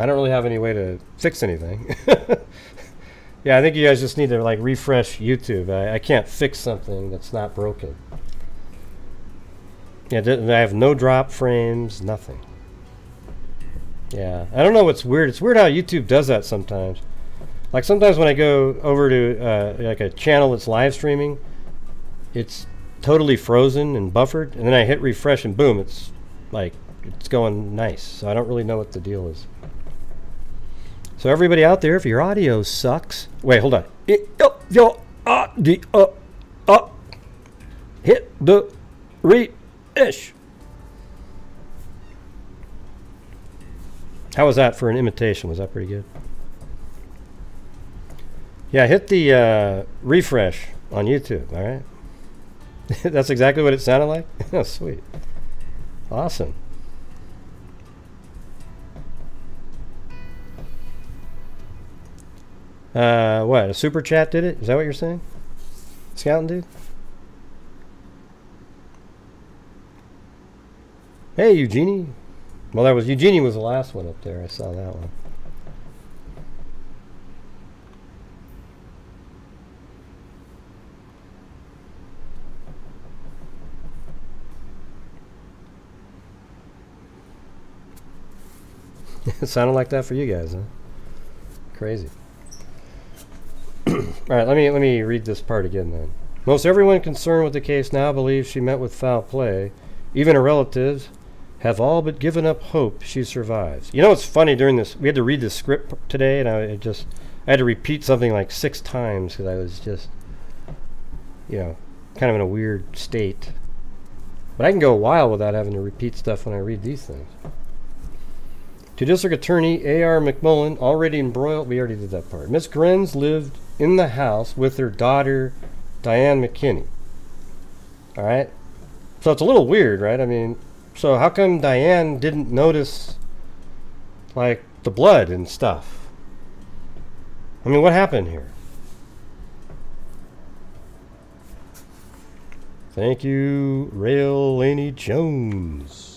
I don't really have any way to fix anything. Yeah, I think you guys just need to, like, refresh YouTube. I can't fix something that's not broken. Yeah, I have no drop frames, nothing. Yeah, I don't know what's weird. It's weird how YouTube does that sometimes. Like sometimes when I go over to like a channel that's live streaming, it's totally frozen and buffered, and then I hit refresh and boom, it's like it's going nice. So I don't really know what the deal is. So everybody out there, if your audio sucks, wait, hold on. Hit the re-ish. How was that for an imitation? Was that pretty good? Yeah, hit the refresh on YouTube, all right? That's exactly what it sounded like? Oh, sweet. Awesome. What, a super chat did it? Is that what you're saying? Scouting dude? Hey, Eugenie. Well, that was, Eugenie was the last one up there. I saw that one. It sounded like that for you guys, huh? Crazy. All right, let me read this part again then. Most everyone concerned with the case now believes she met with foul play. Even her relatives have all but given up hope she survives. You know what's funny, during this, we had to read the script today, and I had to repeat something like 6 times because I was just, you know, kind of in a weird state. But I can go a while without having to repeat stuff when I read these things. To District Attorney A. R. McMullen, already embroiled, we already did that part. Miss Grenz lived in the house with her daughter, Diane McKinney. All right? So it's a little weird, right? I mean, so how come Diane didn't notice, like, the blood and stuff? I mean, what happened here? Thank you, Rail Laney Jones.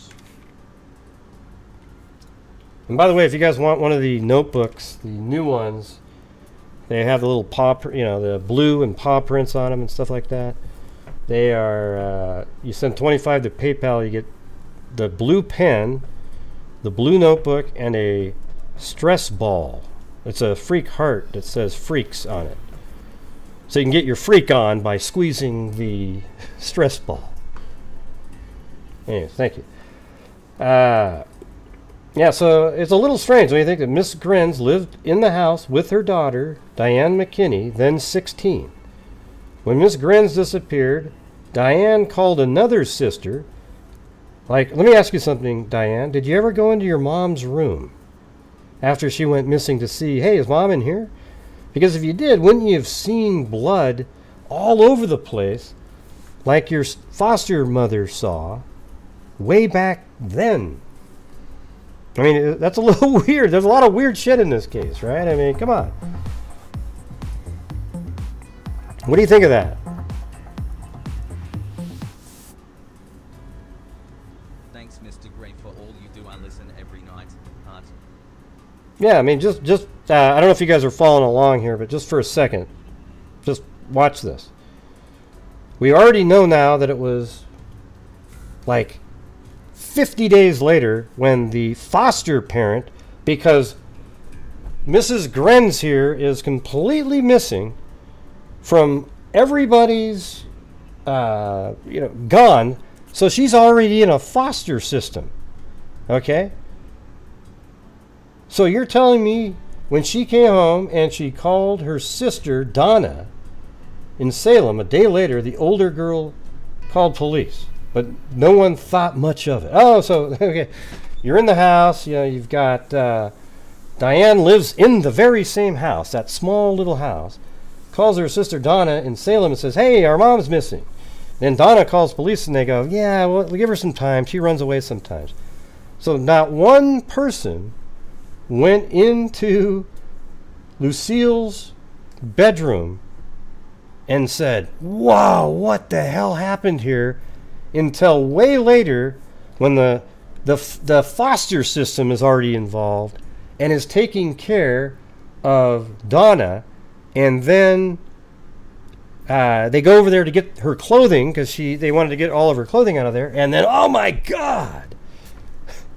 And by the way, if you guys want one of the notebooks, the new ones, they have the little paw, you know, the blue and paw prints on them and stuff like that. They are, you send $25 to PayPal, you get the blue pen, the blue notebook, and a stress ball. It's a freak heart that says freaks on it. So you can get your freak on by squeezing the stress ball. Anyways, thank you. Yeah, so it's a little strange when you think that Miss Grenz lived in the house with her daughter, Diane McKinney, then 16. When Miss Grenz disappeared, Diane called another sister, Like, let me ask you something, Diane. Did you ever go into your mom's room after she went missing to see, hey, is mom in here? Because if you did, wouldn't you have seen blood all over the place like your foster mother saw way back then? I mean, that's a little weird. There's a lot of weird shit in this case, right? I mean, come on. What do you think of that? Thanks, Mr. Gray, for all you do. I listen every night. Hot. Yeah, I mean, just I don't know if you guys are following along here, but just for a second, just watch this. We already know now that it was like 50 days later when the foster parent, because Mrs. Grenz here is completely missing from everybody's, you know, gone. So she's already in a foster system, okay? So you're telling me when she came home and she called her sister, Donna, in Salem, a day later, the older girl called police, but no one thought much of it. Oh, so, okay, you're in the house, you know, you've got, Diane lives in the very same house, that small little house, calls her sister Donna in Salem and says, hey, our mom's missing. Then Donna calls police and they go, yeah, well, give her some time. She runs away sometimes. So not one person went into Lucille's bedroom and said, wow, what the hell happened here? Until way later when the foster system is already involved and is taking care of Donna. And then they go over there to get her clothing because they wanted to get all of her clothing out of there. And then, oh my God,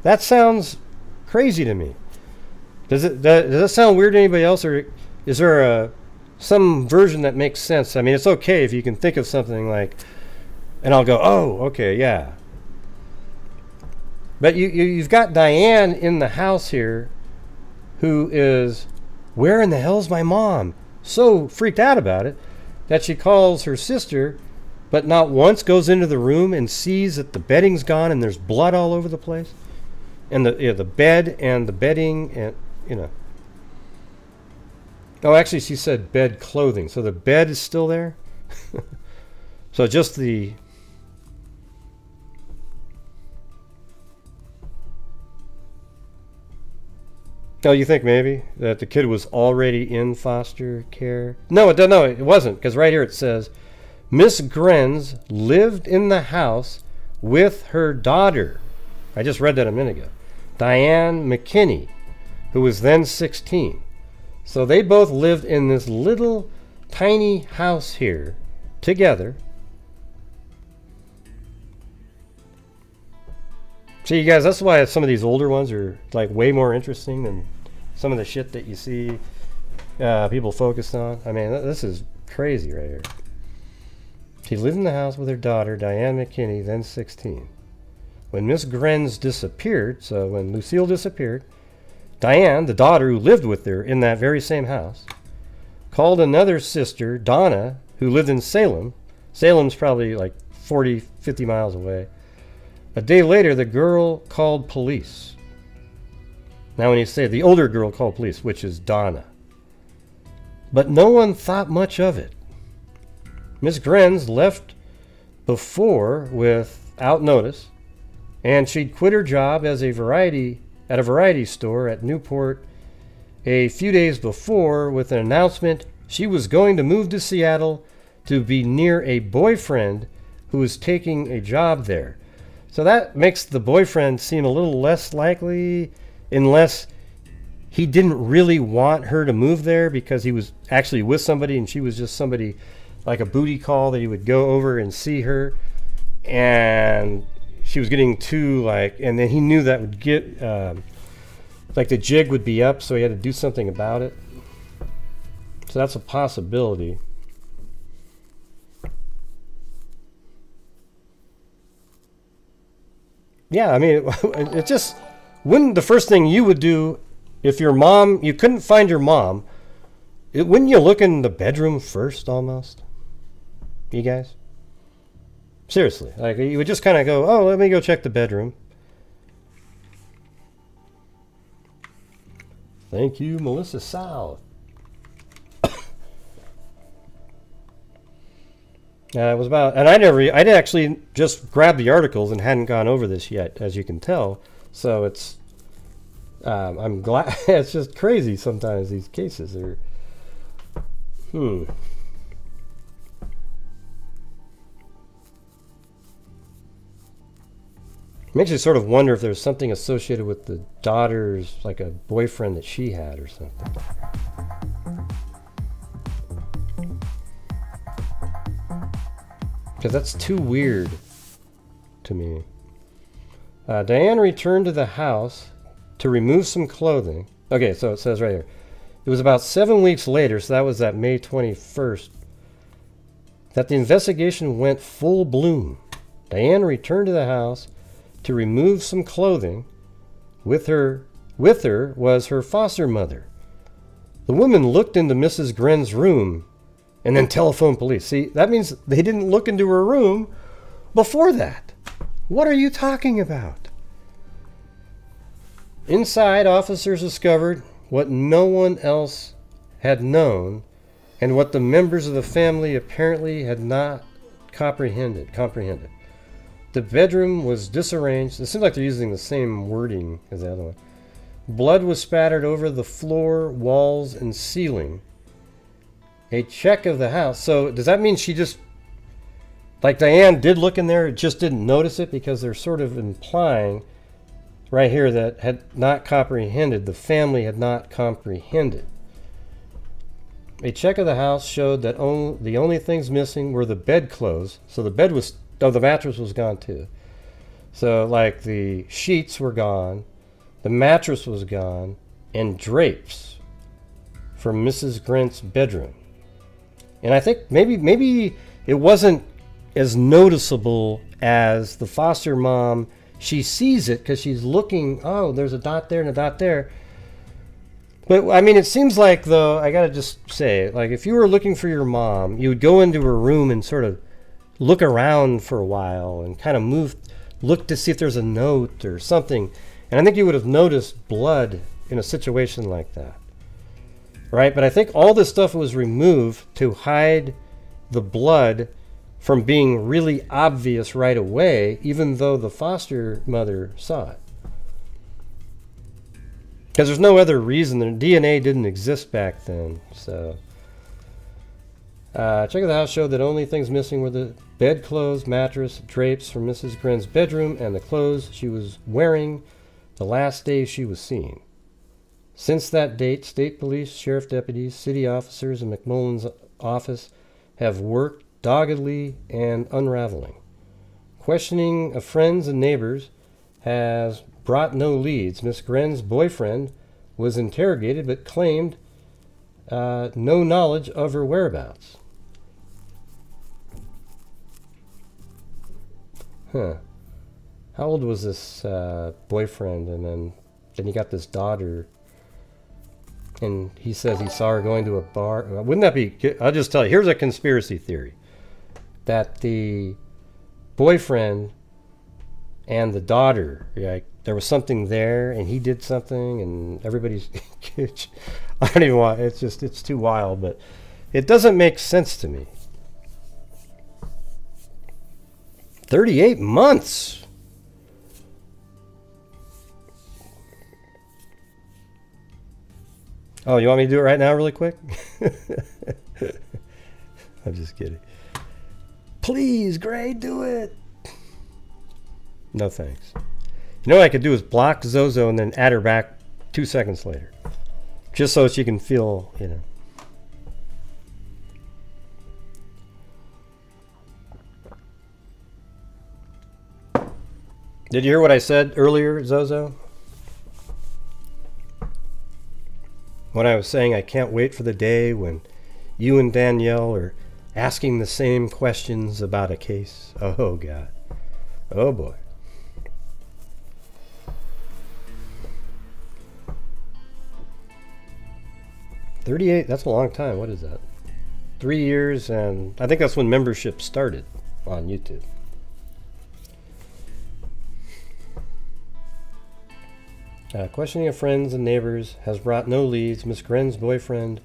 that sounds crazy to me. Does that sound weird to anybody else? Or is there some version that makes sense? I mean, it's okay if you can think of something like, and I'll go, oh, okay, yeah. But you've got Diane in the house here who is, where in the hell's my mom? So freaked out about it that she calls her sister, but not once goes into the room and sees that the bedding's gone and there's blood all over the place, and the, you know, the bed and the bedding, and you know. Oh, actually, she said bed clothing, so the bed is still there. So just the. Oh, you think maybe that the kid was already in foster care? No, it wasn't, because right here it says, Miss Grenz lived in the house with her daughter. I just read that a minute ago. Diane McKinney, who was then 16. So they both lived in this little tiny house here together. See, you guys, that's why some of these older ones are like way more interesting than some of the shit that you see people focused on. I mean, this is crazy right here. She lived in the house with her daughter, Diane McKinney, then 16. When Miss Grenz disappeared, so when Lucille disappeared, Diane, the daughter who lived with her in that very same house, called another sister, Donna, who lived in Salem. Salem's probably like 40, 50 miles away. A day later, the girl called police. Now when you say the older girl called police, which is Donna. But no one thought much of it. Miss Grenz left before without notice, and she'd quit her job as a variety store at Newport a few days before with an announcement she was going to move to Seattle to be near a boyfriend who was taking a job there. So that makes the boyfriend seem a little less likely, unless he didn't really want her to move there because he was actually with somebody and she was just somebody like a booty call that he would go over and see her. And she was getting too like, and then he knew that would get, like the jig would be up, so he had to do something about it. So that's a possibility. Yeah, I mean, it just, wouldn't the first thing you would do if your mom, you couldn't find your mom, wouldn't you look in the bedroom first almost? You guys? Seriously, like you would just kind of go, oh, let me go check the bedroom. Thank you, Melissa South. It was about, and I'd actually just grabbed the articles and hadn't gone over this yet, as you can tell. So it's, I'm glad, it's just crazy sometimes these cases are, Makes you sort of wonder if there's something associated with the daughter's, like a boyfriend that she had or something. Because that's too weird to me. Diane returned to the house to remove some clothing. Okay, so it says right here. It was about 7 weeks later, so that was that May 21st, that the investigation went full bloom. Diane returned to the house to remove some clothing. With her was her foster mother. The woman looked into Mrs. Grenz's room and then telephone police. See, that means they didn't look into her room before that. What are you talking about? Inside, officers discovered what no one else had known and what the members of the family apparently had not comprehended. The bedroom was disarranged. It seems like they're using the same wording as the other one. Blood was spattered over the floor, walls, and ceiling. A check of the house. So does that mean she just, like Diane did look in there, just didn't notice it? Because they're sort of implying right here that had not comprehended, the family had not comprehended. A check of the house showed that the only things missing were the bedclothes. So the bed was, oh, the mattress was gone too. So like the sheets were gone, the mattress was gone, and drapes from Mrs. Grenz's bedroom. And I think maybe it wasn't as noticeable as the foster mom. She sees it because she's looking, oh, there's a dot there and a dot there. But, I mean, it seems like, though, I got to just say, like, if you were looking for your mom, you would go into her room and sort of look around for a while and kind of look to see if there's a note or something. And I think you would have noticed blood in a situation like that. Right, but I think all this stuff was removed to hide the blood from being really obvious right away, even though the foster mother saw it. Because there's no other reason. The DNA didn't exist back then. So, check of the house showed that only things missing were the bedclothes, mattress, drapes from Mrs. Grenz's bedroom, and the clothes she was wearing the last day she was seen. Since that date, state police, sheriff deputies, city officers, and McMullen's office have worked doggedly and unraveling. Questioning of friends and neighbors has brought no leads. Miss Grenz's boyfriend was interrogated but claimed no knowledge of her whereabouts. Huh. How old was this boyfriend? And then you got this daughter. And he says he saw her going to a bar. Wouldn't that be, I'll just tell you, here's a conspiracy theory. That the boyfriend and the daughter, like, there was something there and he did something and everybody's, I don't even want, it's just, it's too wild, but it doesn't make sense to me. 38 months. Oh, you want me to do it right now really quick? I'm just kidding. Please, Gray, do it. No thanks. You know what I could do is block Zozo and then add her back 2 seconds later. Just so she can feel, you know. Did you hear what I said earlier, Zozo? When I was saying I can't wait for the day when you and Danielle are asking the same questions about a case. Oh, God. Oh, boy. That's a long time. What is that? 3 years, and I think that's when membership started on YouTube. Questioning of friends and neighbors has brought no leads. Miss Grenz's boyfriend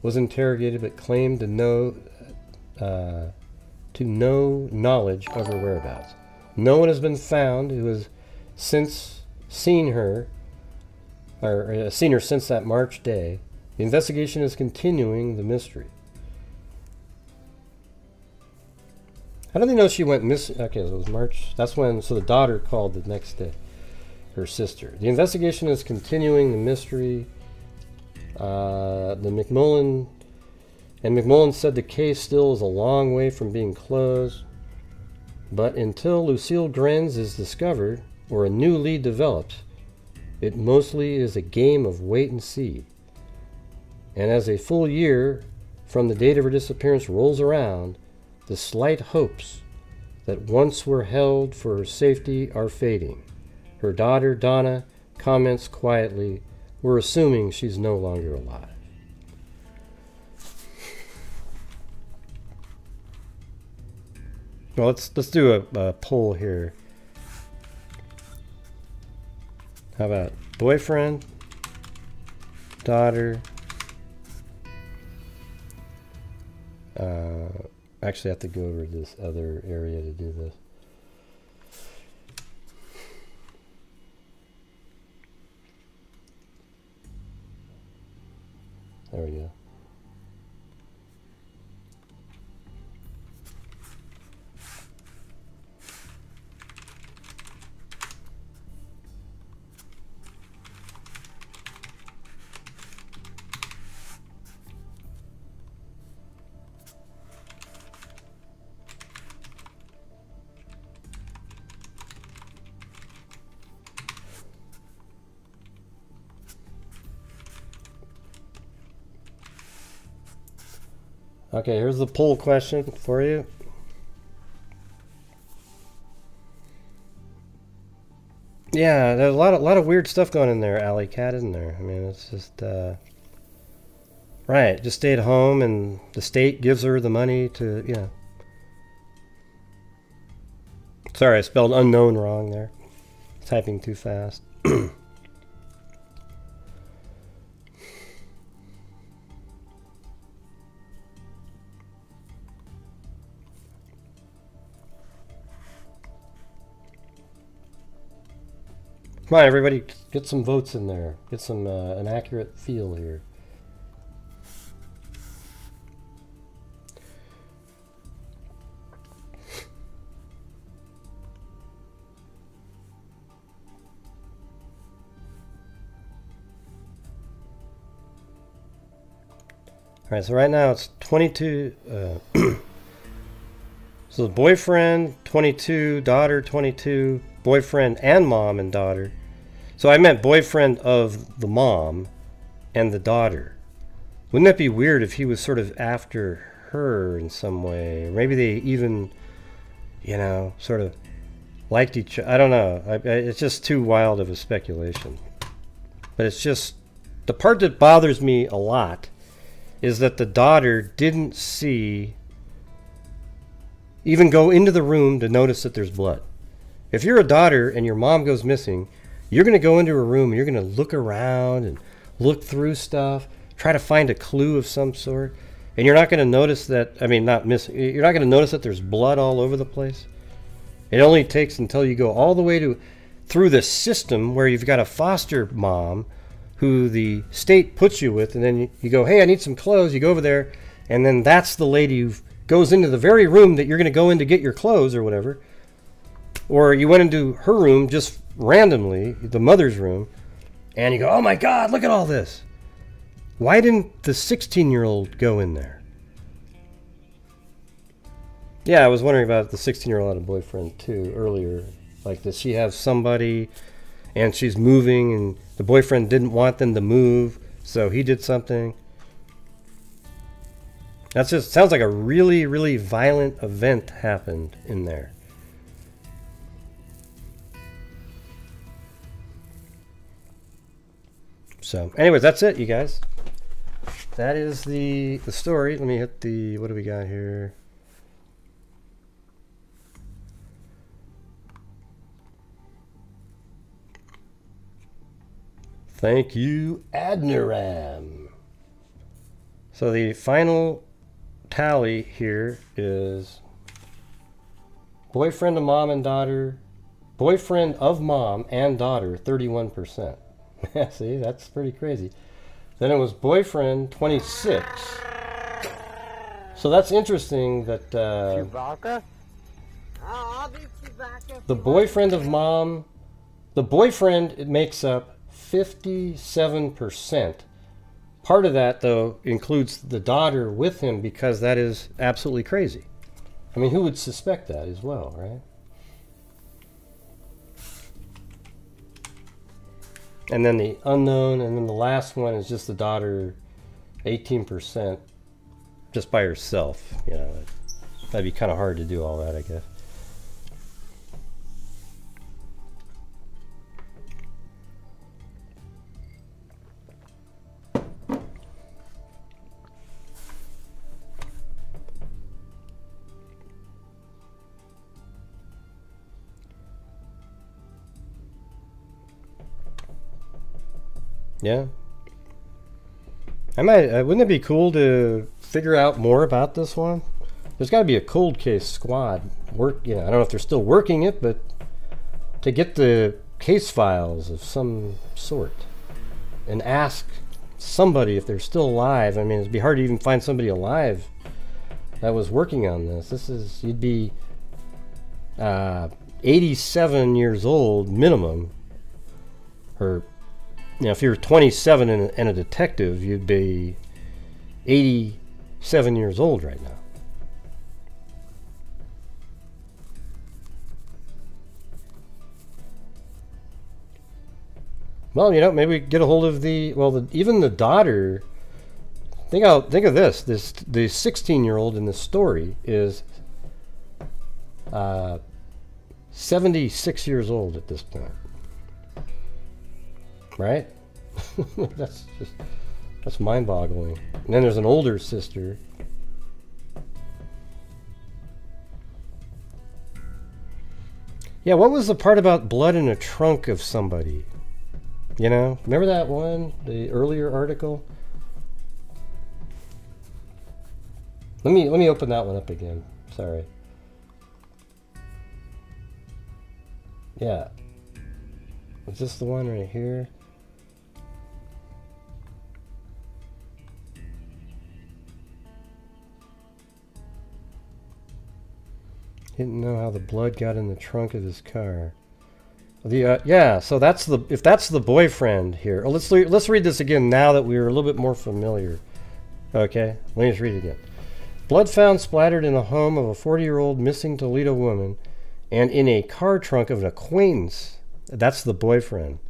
was interrogated but claimed to no knowledge of her whereabouts. No one has been found who has since seen her, or seen her since that March day. The investigation is continuing the mystery. How do they know she went missing? Okay, so it was March. That's when, so the daughter called the next day, her sister. The investigation is continuing the mystery. McMullen said the case still is a long way from being closed. But until Lucille Grenz is discovered or a new lead develops, it mostly is a game of wait and see. And as a full year from the date of her disappearance rolls around, the slight hopes that once were held for her safety are fading. Her daughter, Donna, comments quietly, "We're assuming she's no longer alive." Well, let's do a poll here. How about boyfriend, daughter? Actually, I have to go over to this other area to do this. There we go. Okay, here's the poll question for you. Yeah, there's a lot of weird stuff going in there, Alley Cat, isn't there? I mean, it's just right. Just stay at home, and the state gives her the money to, you know. Sorry, I spelled unknown wrong there. Typing too fast. Come on, everybody, get some votes in there. Get some an accurate feel here. All right, so right now it's 22. So boyfriend 22, daughter 22, boyfriend and mom and daughter. So I meant boyfriend of the mom and the daughter. Wouldn't that be weird if he was sort of after her in some way? Maybe they even, you know, sort of liked each other. I don't know. It's just too wild of a speculation. But it's just, the part that bothers me a lot is that the daughter didn't see, even go into the room to notice that there's blood. If you're a daughter and your mom goes missing, you're going to go into a room, you're going to look around and look through stuff, try to find a clue of some sort, and you're not going to notice that, I mean, not missing, you're not going to notice that there's blood all over the place. It only takes until you go all the way to through the system where you've got a foster mom who the state puts you with, and then you go, hey, I need some clothes, you go over there, and then that's the lady who goes into the very room that you're going to go in to get your clothes or whatever, or you went into her room just randomly, the mother's room, and you go, oh my God, look at all this. Why didn't the 16-year-old go in there? Yeah, I was wondering about the 16-year-old had a boyfriend too earlier. Like, does she have somebody and she's moving and the boyfriend didn't want them to move, so he did something? That just sounds like a really, really violent event happened in there. So, anyways, that's it, you guys. That is the story. Let me hit the, what do we got here? Thank you, Adniram. So the final tally here is boyfriend of mom and daughter, boyfriend of mom and daughter, 31%. See, that's pretty crazy. Then it was boyfriend, 26. So that's interesting that the boyfriend of mom, the boyfriend, it makes up 57%. Part of that, though, includes the daughter with him, because that is absolutely crazy. I mean, who would suspect that as well, right? And then the unknown, and then the last one is just the daughter, 18%, just by herself. You know, that'd be kind of hard to do all that, I guess. Yeah. I might, wouldn't it be cool to figure out more about this one? There's got to be a cold case squad work, you know, I don't know if they're still working it, but to get the case files of some sort and ask somebody if they're still alive. I mean, it'd be hard to even find somebody alive that was working on this. This is, you'd be 87 years old minimum, or now, if you were 27 and a detective, you'd be 87 years old right now. Well, you know, maybe we get a hold of the, well, the, even the daughter. Think of this. The 16-year-old in this story is 76 years old at this point. Right? That's just, that's mind-boggling. And then there's an older sister. Yeah, what was the part about blood in a trunk of somebody? You know, remember that one, the earlier article? Let me open that one up again. Sorry. Yeah. Is this the one right here? Didn't know how the blood got in the trunk of his car. The yeah, so that's the, if that's the boyfriend here. Oh, let's read this again now that we're a little bit more familiar. Okay, let me just read it again. Blood found splattered in the home of a 40-year-old missing Toledo woman, and in a car trunk of an acquaintance. That's the boyfriend.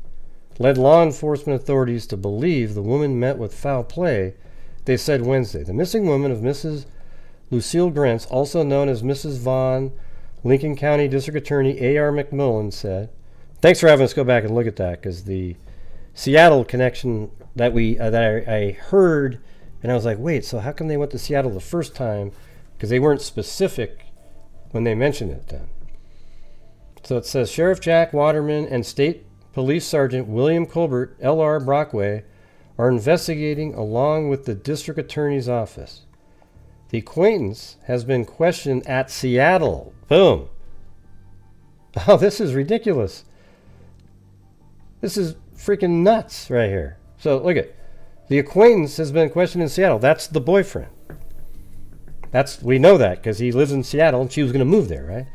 Led law enforcement authorities to believe the woman met with foul play. They said Wednesday. The missing woman of Mrs. Lucille Grenz, also known as Mrs. Vaughn, Lincoln County District Attorney A. R. McMullen said. Thanks for having us go back and look at that, because the Seattle connection that we that I heard, and I was like, wait, so how come they went to Seattle the first time? Because they weren't specific when they mentioned it then. So it says Sheriff Jack Waterman and State Police Sergeant William Colbert, L. R. Brockway, are investigating along with the District Attorney's Office. The acquaintance has been questioned at Seattle. Boom. Oh, this is ridiculous. This is freaking nuts right here. So look at, the acquaintance has been questioned in Seattle. That's the boyfriend. That's, we know that because he lives in Seattle and she was going to move there, right?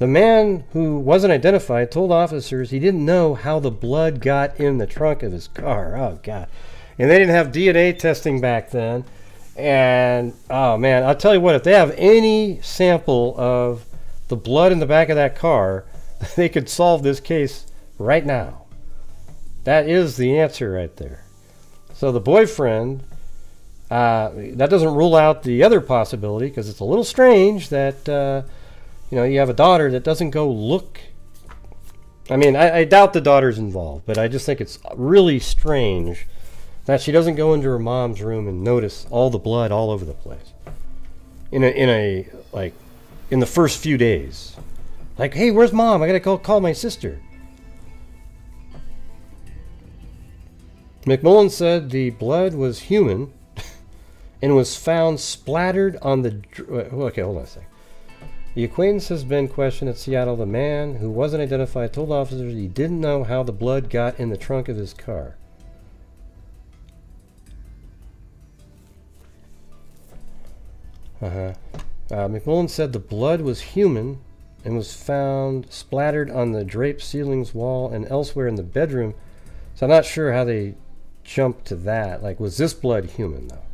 The man who wasn't identified told officers he didn't know how the blood got in the trunk of his car. Oh, God. And they didn't have DNA testing back then. And, oh, man, I'll tell you what, if they have any sample of the blood in the back of that car, they could solve this case right now. That is the answer right there. So the boyfriend, that doesn't rule out the other possibility, because it's a little strange that, you know, you have a daughter that doesn't go look. I mean, I doubt the daughter's involved, but I just think it's really strange that she doesn't go into her mom's room and notice all the blood all over the place. In a like, in the first few days. Like, hey, where's mom? I gotta call my sister. McMullen said the blood was human and was found splattered on the... Okay, hold on a second. The acquaintance has been questioned at Seattle. The man who wasn't identified told officers he didn't know how the blood got in the trunk of his car. McMullen said the blood was human and was found splattered on the draped ceilings, wall, and elsewhere in the bedroom. So I'm not sure how they jumped to that. Like, was this blood human, though?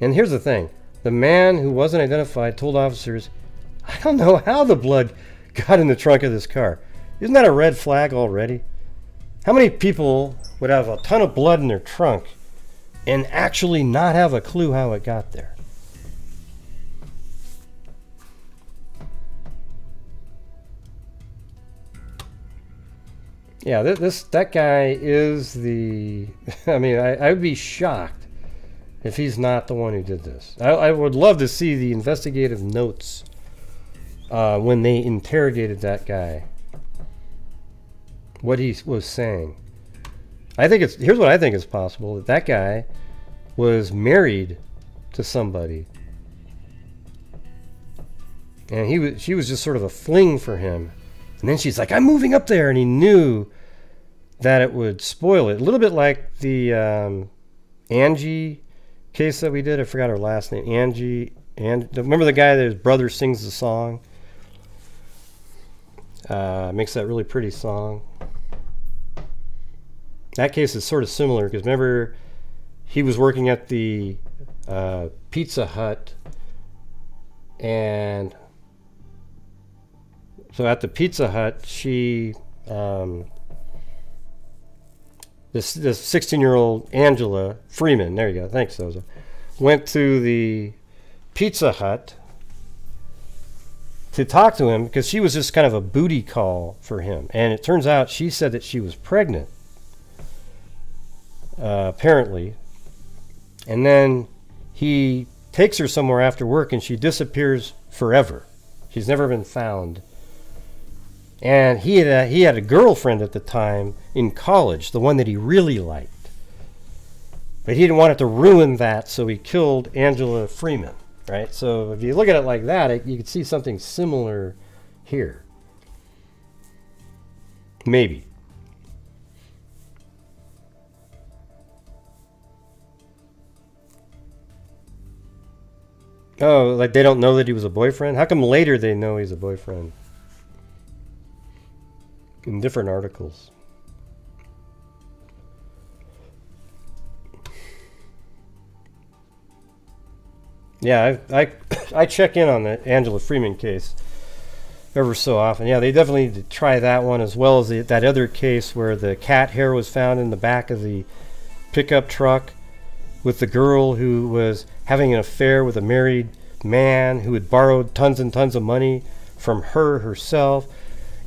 And here's the thing. The man who wasn't identified told officers, I don't know how the blood got in the trunk of this car. Isn't that a red flag already? How many people would have a ton of blood in their trunk and actually not have a clue how it got there? Yeah, that guy is the... I mean, I would be shocked if he's not the one who did this. I would love to see the investigative notes when they interrogated that guy, what he was saying. I think it's... Here's what I think is possible. That guy was married to somebody, and she was just sort of a fling for him. And then she's like, I'm moving up there. And he knew that it would spoil it. A little bit like the Angie case that we did. I forgot her last name. Angie. And remember the guy that his brother sings the song? Makes that really pretty song. That case is sort of similar, because remember, he was working at the Pizza Hut. And... so at the Pizza Hut, she, this 16-year-old Angela Freeman, there you go, thanks Zozo, went to the Pizza Hut to talk to him because she was just kind of a booty call for him. And it turns out she said that she was pregnant, apparently. And then he takes her somewhere after work and she disappears forever. She's never been found. And he had a girlfriend at the time in college, the one that he really liked. But he didn't want it to ruin that, so he killed Angela Freeman, right? So if you look at it like that, you could see something similar here. Maybe. Oh, like they don't know that he was a boyfriend? How come later they know he's a boyfriend? In different articles. Yeah, I check in on the Angela Freeman case ever so often. Yeah, they definitely need to try that one, as well as that other case where the cat hair was found in the back of the pickup truck with the girl who was having an affair with a married man who had borrowed tons and tons of money from herself.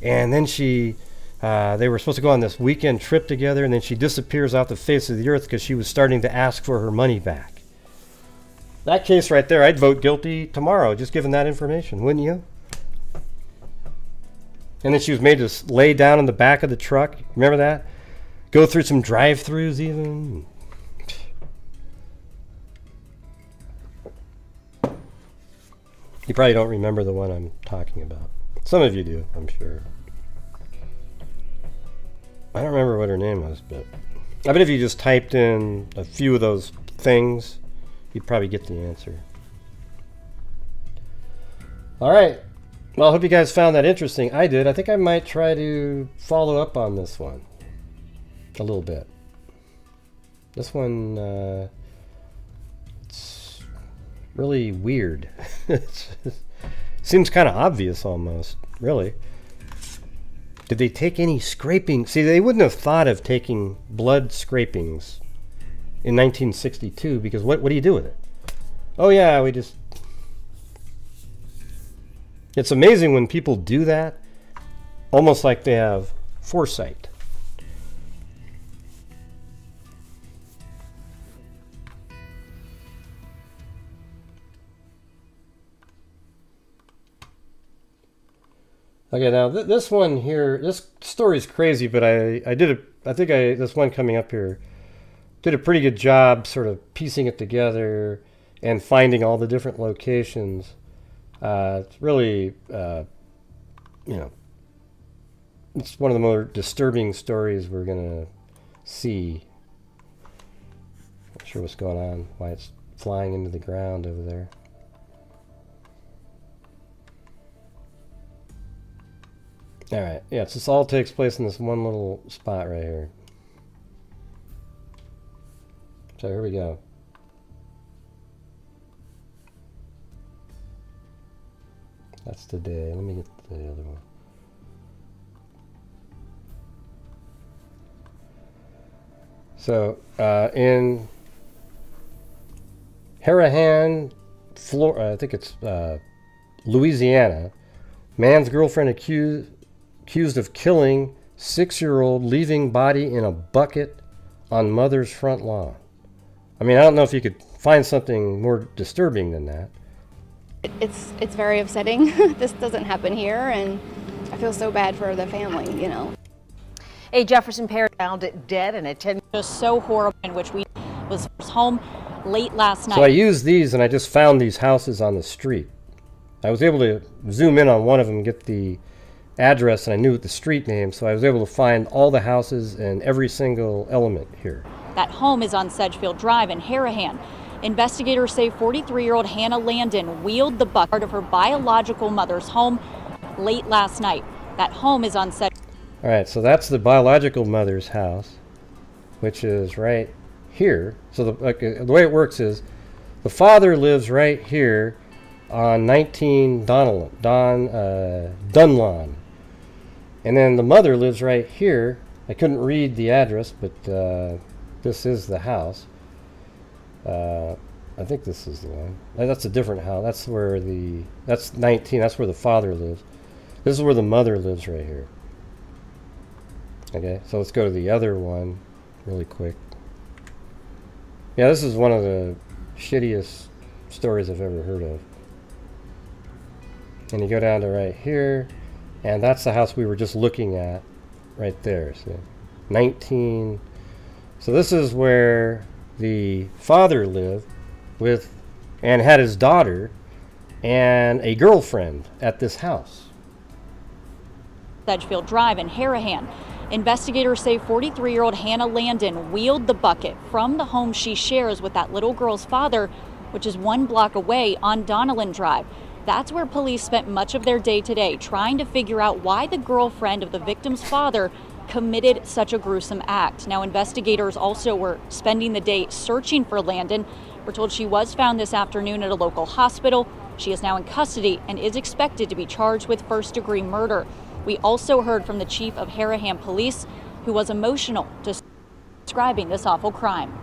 And then they were supposed to go on this weekend trip together, and then she disappears off the face of the earth because she was starting to ask for her money back. That case right there, I'd vote guilty tomorrow, just given that information, wouldn't you? And then she was made to lay down in the back of the truck. Remember that? Go through some drive-thrus even. You probably don't remember the one I'm talking about. Some of you do, I'm sure. I don't remember what her name was, but I bet if you just typed in a few of those things, you'd probably get the answer. All right. Well, I hope you guys found that interesting. I did. I think I might try to follow up on this one a little bit. This one, it's really weird. Seems kind of obvious almost, really. Did they take any scrapings? See, they wouldn't have thought of taking blood scrapings in 1962, because what do you do with it? Oh yeah, we just... It's amazing when people do that, almost like they have foresight. Okay, now this one here, this story's crazy, but I think this one coming up here did a pretty good job sort of piecing it together and finding all the different locations. It's really, you know, it's one of the more disturbing stories we're gonna see. Not sure what's going on, why it's flying into the ground over there. All right, yeah, so this all takes place in this one little spot right here. So here we go. That's the day. Let me get the other one. So in Harahan, Florida, I think it's Louisiana, man's girlfriend accused of killing six-year-old, leaving body in a bucket on mother's front lawn. I mean, I don't know if you could find something more disturbing than that. It's very upsetting. This doesn't happen here, and I feel so bad for the family, you know. A Jefferson Parish found it dead in a tin. Just so horrible, in which we was home late last night. So I used these, and I just found these houses on the street. I was able to zoom in on one of them and get the address, and I knew the street name, so I was able to find all the houses and every single element here. That home is on Sedgefield Drive in Harahan. Investigators say 43-year-old Hannah Landon wheeled the bucket out of her biological mother's home late last night. That home is on Sedgefield. All right, so that's the biological mother's house, which is right here. So the way it works is the father lives right here on 19 Dunlon. And then the mother lives right here. I couldn't read the address, but this is the house. I think this is the one. That's a different house. That's where the, that's 19. That's where the father lives. This is where the mother lives right here. Okay, so let's go to the other one really quick. Yeah, this is one of the shittiest stories I've ever heard of. And you go down to right here, and that's the house we were just looking at right there. So 19. So this is where the father lived with and had his daughter and a girlfriend at this house. Sedgefield Drive in Harahan. Investigators say 43-year-old Hannah Landon wheeled the bucket from the home she shares with that little girl's father, which is one block away on Donnellan Drive. That's where police spent much of their day today trying to figure out why the girlfriend of the victim's father committed such a gruesome act. Now, investigators also were spending the day searching for Landon. We're told she was found this afternoon at a local hospital. She is now in custody and is expected to be charged with first-degree murder. We also heard from the chief of Harahan Police, who was emotional describing this awful crime.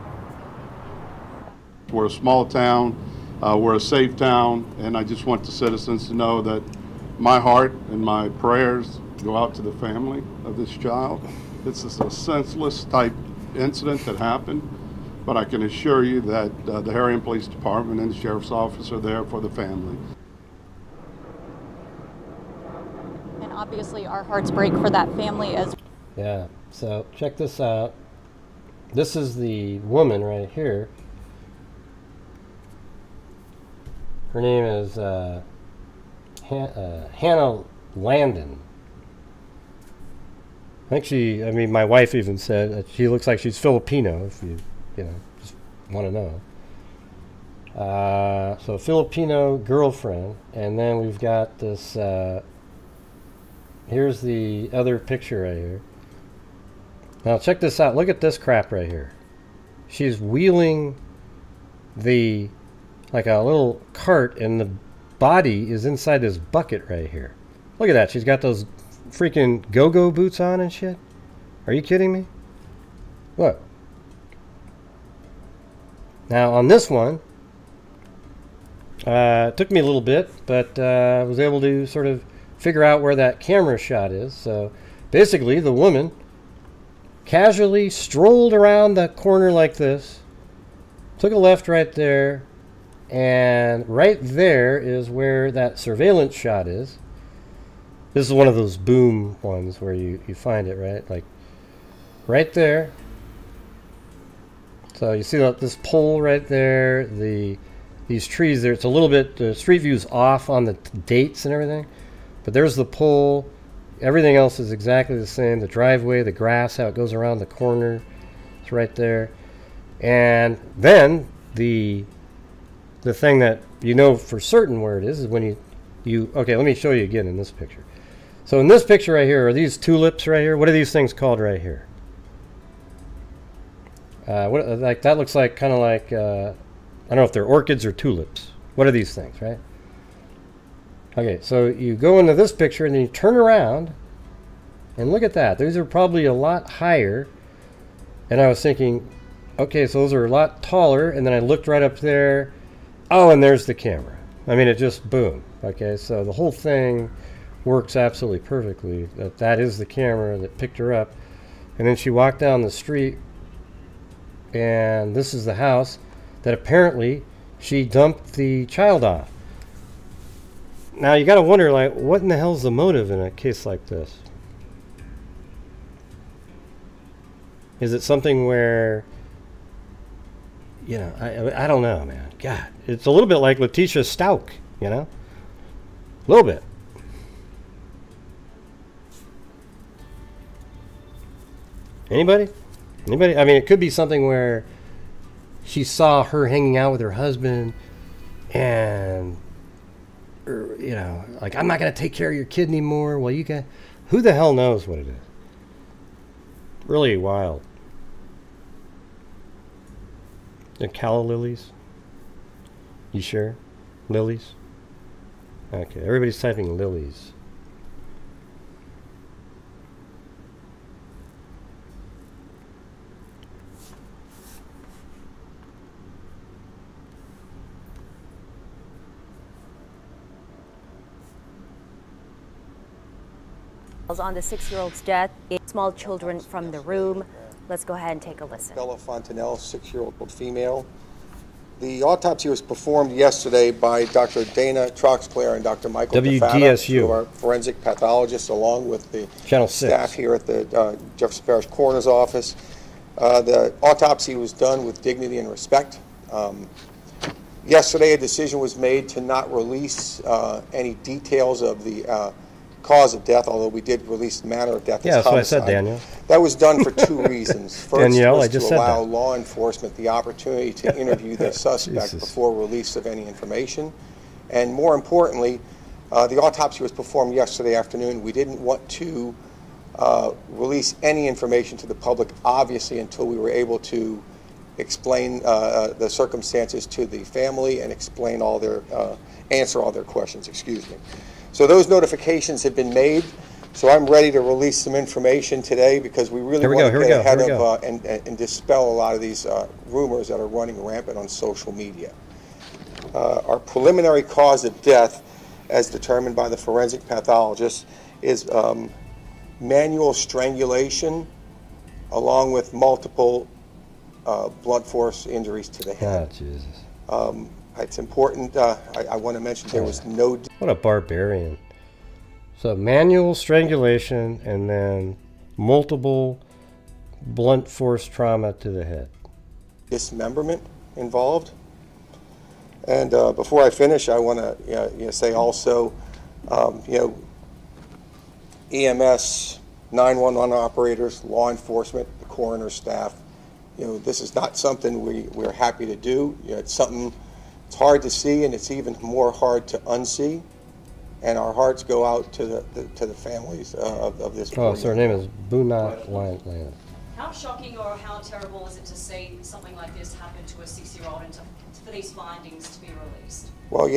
We're a small town. We're a safe town, and I just want the citizens to know that my heart and my prayers go out to the family of this child. This is a senseless type incident that happened, but I can assure you that the Harahan Police Department and the Sheriff's Office are there for the family. And obviously our hearts break for that family as well. Yeah, so check this out. This is the woman right here. Her name is Hannah Landon. I think she, I mean, my wife even said that she looks like she's Filipino, if you, you know, just want to know. So Filipino girlfriend, and then we've got this, here's the other picture right here. Now check this out. Look at this crap right here. She's wheeling the, like a little cart, and the body is inside this bucket right here. Look at that. She's got those freaking go-go boots on and shit. Are you kidding me? Look. Now on this one, it took me a little bit, but I was able to sort of figure out where that camera shot is. So basically the woman casually strolled around the corner like this, took a left right there, and right there is where that surveillance shot is. This is one of those boom ones where you find it, right? Like right there. So you see that this pole right there, these trees there. It's a little bit, the street view's off on the dates and everything, but there's the pole. Everything else is exactly the same. The driveway, the grass, how it goes around the corner. It's right there. And then the thing that you know for certain where it is when you okay, let me show you again in this picture. So in this picture right here, are these tulips right here? What are these things called right here? What, like that looks like kind of like I don't know if they're orchids or tulips. What are these things, right? Okay, so you go into this picture and then you turn around and look at that. These are probably a lot higher. And I was thinking, okay, so those are a lot taller. And then I looked right up there. Oh, and there's the camera. I mean, it just boom. Okay, so the whole thing works absolutely perfectly. That is the camera that picked her up. And then she walked down the street. And this is the house that apparently she dumped the child off. Now you got to wonder, like, what in the hell's the motive in a case like this? Is it something where, you know, I don't know, man. God, it's a little bit like Letitia Stalk, you know, a little bit. Anybody? I mean, it could be something where she saw her hanging out with her husband and, you know, like, I'm not going to take care of your kid anymore. Well, you can. Who the hell knows what it is? Really wild. The calla lilies. You sure? Lilies? Okay, everybody's typing lilies. On the 6-year-old's death, small children from the room. Let's go ahead and take a listen. Bella Fontenelle, 6-year-old female. The autopsy was performed yesterday by Dr. Dana Troxclair and Dr. Michael WDSU, who are forensic pathologists, along with the Channel 6 staff here at the Jefferson Parish Coroner's Office. The autopsy was done with dignity and respect. Yesterday, a decision was made to not release any details of the cause of death, although we did release the manner of death. Yeah, that's what I said, Danielle. That was done for two reasons. First, Danielle, was I just to allow law enforcement the opportunity to interview the suspect before release of any information. And more importantly, the autopsy was performed yesterday afternoon. We didn't want to release any information to the public, obviously, until we were able to explain the circumstances to the family and explain all their, answer all their questions, excuse me. So those notifications have been made. So I'm ready to release some information today because we really want to get ahead of and dispel a lot of these rumors that are running rampant on social media. Our preliminary cause of death, as determined by the forensic pathologist, is manual strangulation along with multiple blunt force injuries to the head. Oh, Jesus. It's important. I want to mention there was no... What a barbarian. So manual strangulation and then multiple blunt force trauma to the head. Dismemberment involved. And before I finish, I want to say also, EMS, 911 operators, law enforcement, the coroner staff, this is not something we're happy to do. It's something... It's hard to see, and it's even more hard to unsee. And our hearts go out to the families of this. Oh, so her name is Boonat Land. How shocking or how terrible is it to see something like this happen to a 6-year-old, and for these findings to be released? Well,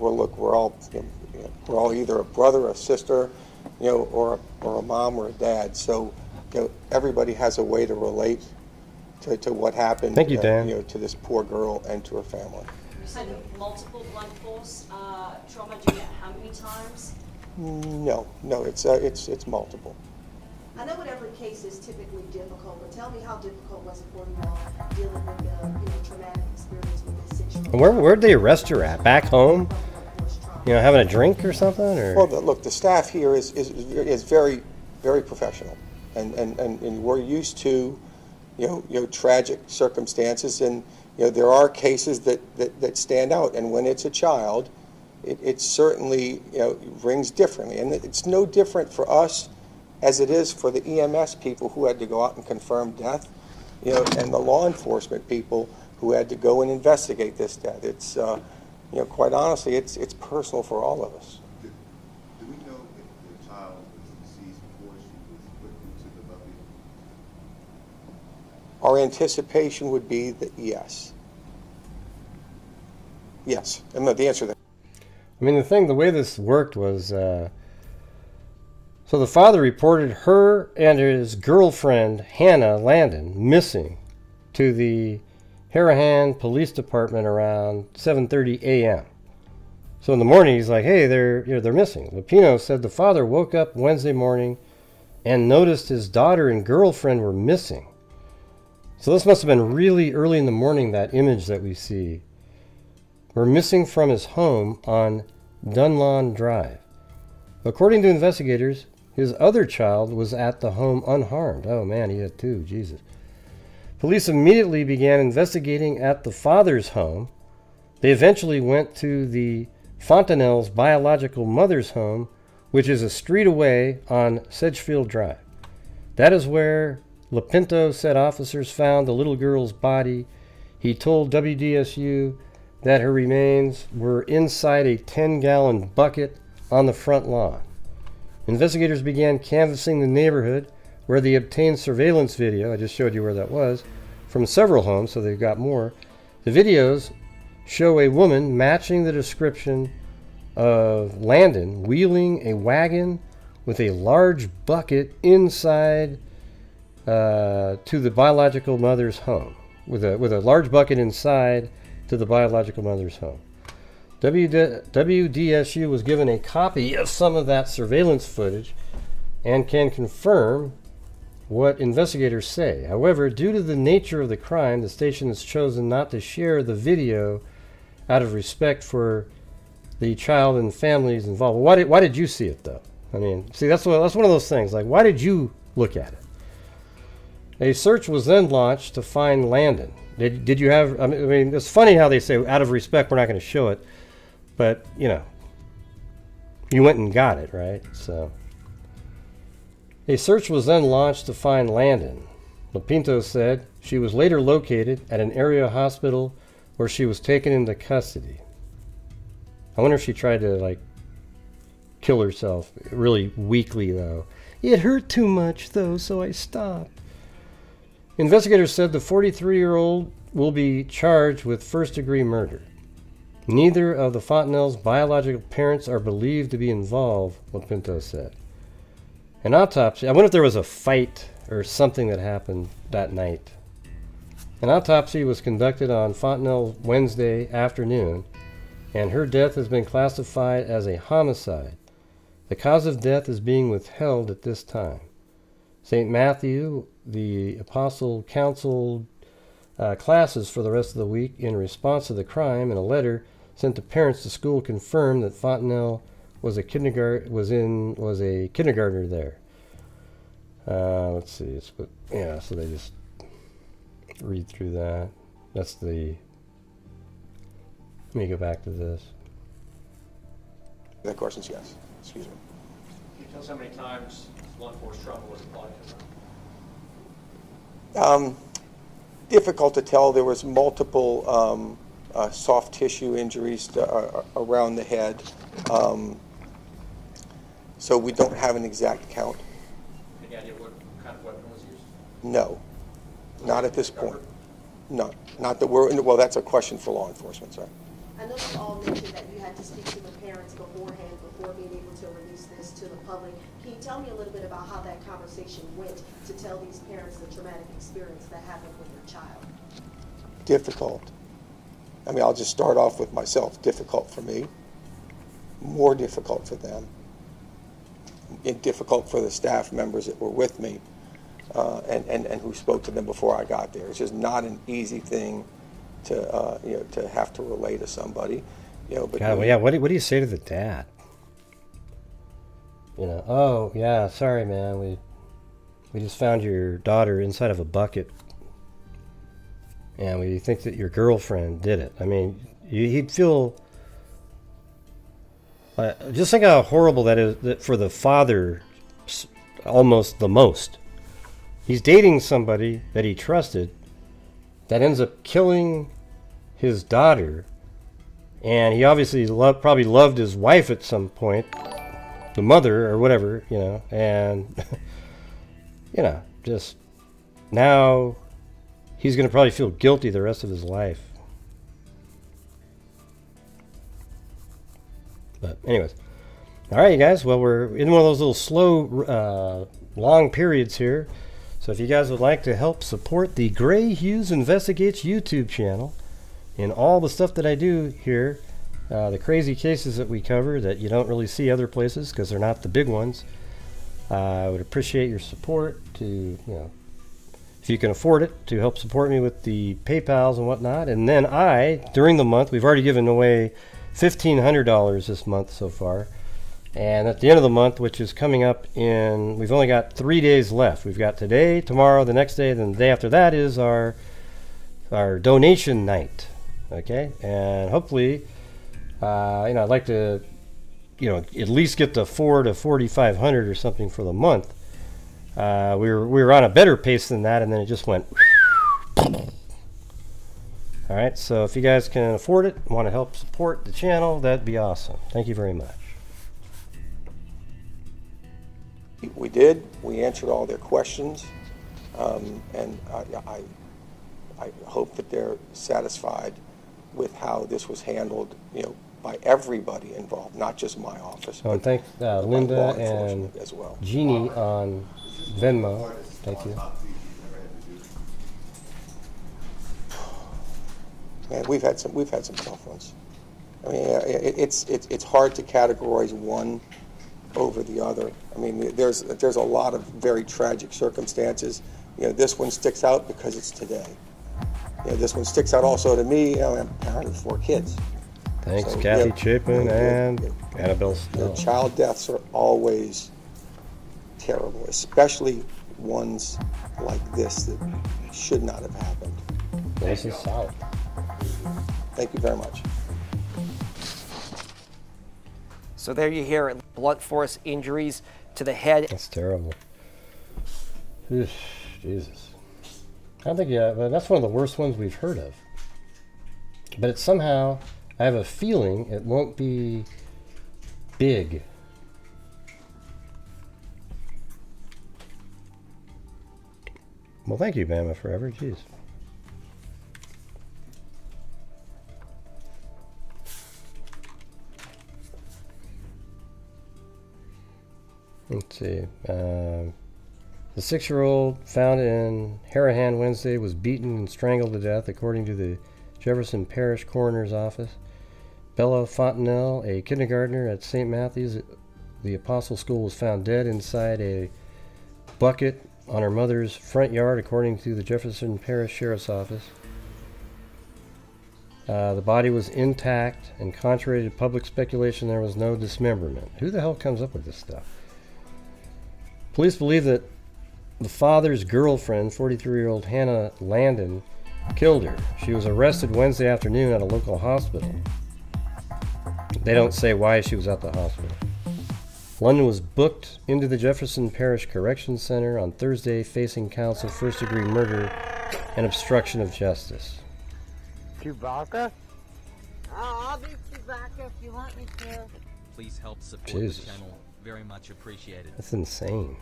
well, look, we're all either a brother, a sister, or a mom or a dad. So, everybody has a way to relate. To what happened. Thank you, Dan. To this poor girl and to her family. You said multiple blunt force trauma. Do you get how many times? No, it's multiple. I know whatever case is typically difficult, but tell me how difficult was it for you all dealing with the traumatic experience with this situation? And where'd they arrest her at? Back home? You know, having a drink or something? Or? Well, look, the staff here is very, very professional, and we're used to, you know, tragic circumstances, and there are cases that stand out, and when it's a child, it certainly rings differently, and it's no different for us as it is for the EMS people who had to go out and confirm death, and the law enforcement people who had to go and investigate this death. It's quite honestly, it's personal for all of us. Do we know if the child was deceased before she was put into the buggy? Our anticipation would be that yes. Yes, and the answer to that. I mean, the way this worked was, so the father reported her and his girlfriend, Hannah Landon, missing to the Harahan Police Department around 7:30 a.m. So in the morning, he's like, hey, they're missing. Lupino said the father woke up Wednesday morning and noticed his daughter and girlfriend were missing. So this must have been really early in the morning, that image that we see. Were missing from his home on Dunlawn Drive. According to investigators, his other child was at the home unharmed. Oh man, he had two, Jesus. Police immediately began investigating at the father's home. They eventually went to the Fontenelle's biological mother's home, which is a street away on Sedgefield Drive. That is where Lapinto said officers found the little girl's body. He told WDSU that her remains were inside a 10-gallon bucket on the front lawn. Investigators began canvassing the neighborhood, where they obtained surveillance video. I just showed you where that was, from several homes, so they've got more. The videos show a woman matching the description of Landon wheeling a wagon with a large bucket inside to the biological mother's home, with a large bucket inside to the biological mother's home. WDSU was given a copy of some of that surveillance footage and can confirm what investigators say. However, due to the nature of the crime, the station has chosen not to share the video out of respect for the child and families involved. Why did you see it, though? I mean, see, that's one of those things. Like, why did you look at it? A search was then launched to find Landon. Did you have, I mean, it's funny how they say, out of respect, we're not going to show it. But, you know, you went and got it, right? So... A search was then launched to find Landon. Lapinto said she was later located at an area hospital where she was taken into custody. I wonder if she tried to, like, kill herself really weakly, though. It hurt too much, though, so I stopped. Investigators said the 43-year-old will be charged with first-degree murder. Neither of the Fontenelle's biological parents are believed to be involved, Lapinto said. An autopsy, I wonder if there was a fight or something that happened that night. An autopsy was conducted on Fontenelle Wednesday afternoon, and her death has been classified as a homicide. The cause of death is being withheld at this time. St. Matthew, the Apostle, counseled classes for the rest of the week in response to the crime, and a letter sent to parents to school confirmed that Fontenelle was a kindergartner there. Let's see, yeah, so they just read through that. Let me go back to this. The question's yes. Excuse me. Can you tell us how many times law enforcement trauma was applied to that? Difficult to tell. There was multiple soft tissue injuries to, around the head. So we don't have an exact count. Any idea what kind of weapon was used? No, not at this point. No, not that we're. Well, that's a question for law enforcement, sir. I know you all mentioned that you had to speak to the parents beforehand before being able to release this to the public. Can you tell me a little bit about how that conversation went to tell these parents the traumatic experience that happened with their child? Difficult. I mean, I'll just start off with myself. Difficult for me. More difficult for them, and difficult for the staff members that were with me and who spoke to them before I got there. It's just not an easy thing to have to relay to somebody. Yeah, but God, yeah. What do you say to the dad? You know, oh yeah, sorry man, we just found your daughter inside of a bucket, and we think that your girlfriend did it. I mean, he'd feel. Just think how horrible that is for the father, almost the most. He's dating somebody that he trusted that ends up killing his daughter, and he obviously probably loved his wife at some point, the mother or whatever, you know, and, you know, just now he's going to probably feel guilty the rest of his life. But anyways, all right, you guys. Well, we're in one of those little slow, long periods here. So if you guys would like to help support the Gray Hughes Investigates YouTube channel and all the stuff that I do here, the crazy cases that we cover that you don't really see other places because they're not the big ones, I would appreciate your support to, you know, if you can afford it, to help support me with the PayPals and whatnot. And then during the month, we've already given away $1,500 this month so far, and at the end of the month, which is coming up in, we've only got 3 days left. We've got today, tomorrow, the next day, then the day after that is our donation night. Okay, and hopefully, you know, I'd like to, you know, at least get to 400 to 4,500 or something for the month. We were on a better pace than that, and then it just went. All right, so if you guys can afford it, want to help support the channel, that'd be awesome. Thank you very much. We did. We answered all their questions, and I hope that they're satisfied with how this was handled, you know, by everybody involved, not just my office. Oh, and thank Linda and as well. Jeannie on Venmo. Thank you. Man, we've had some tough ones. I mean, it's hard to categorize one over the other. I mean, there's a lot of very tragic circumstances. You know, this one sticks out because it's today. You know, this one sticks out also to me. You know, I'm a parent of 4 kids. Thanks, so, Kathy Chapin and Annabelle Snow. Child deaths are always terrible, especially ones like this that should not have happened. This is solid. Thank you very much. So there you hear it, blunt force injuries to the head. That's terrible. Oof, Jesus. I don't think, yeah, but that's one of the worst ones we've heard of. But it's somehow, I have a feeling it won't be big. Well, thank you, Bama Forever. Jeez. Let's see. The 6-year-old found in Harahan Wednesday was beaten and strangled to death, according to the Jefferson Parish Coroner's Office. Bella Fontenelle, a kindergartner at St. Matthew's, the Apostle School, was found dead inside a bucket on her mother's front yard, according to the Jefferson Parish Sheriff's Office. The body was intact, and contrary to public speculation, there was no dismemberment. Who the hell comes up with this stuff? Police believe that the father's girlfriend, 43-year-old Hannah Landon, killed her. She was arrested Wednesday afternoon at a local hospital. They don't say why she was at the hospital. London was booked into the Jefferson Parish Correction Center on Thursday, facing counts of first-degree murder and obstruction of justice. Chewbacca? Oh, I'll be Chewbacca if you want me to. Please help support the channel. Very much appreciated. That's insane.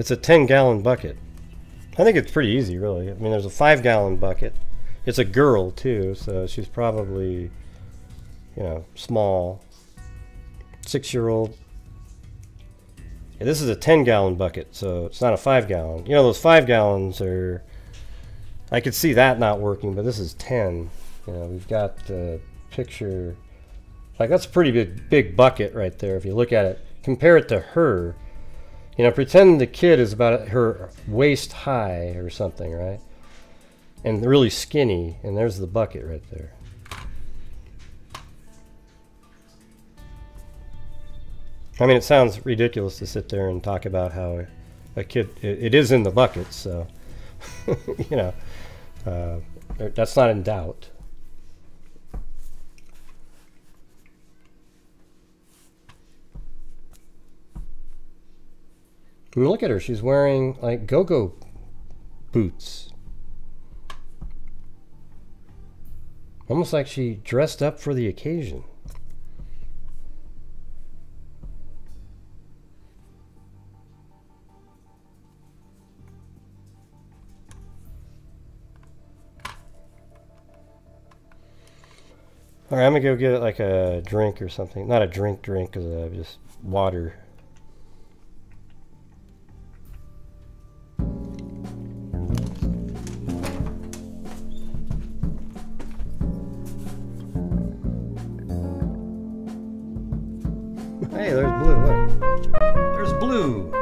It's a 10-gallon bucket. I think it's pretty easy, really. I mean, there's a 5-gallon bucket. It's a girl, too, so she's probably, you know, small. 6-year-old. Yeah, this is a 10-gallon bucket, so it's not a 5-gallon. You know, those 5 gallons are... I could see that not working, but this is 10. You know, we've got the picture. Like, that's a pretty big bucket right there if you look at it. Compare it to her. You know, pretend the kid is about her waist high or something, right? And really skinny, and there's the bucket right there. I mean, it sounds ridiculous to sit there and talk about how a kid, it is in the bucket, so, you know, that's not in doubt. I mean, look at her, she's wearing like go-go boots. Almost like she dressed up for the occasion. All right, I'm gonna go get like a drink or something. Not a drink, because just water. Hey, there's Blue, look. There's Blue.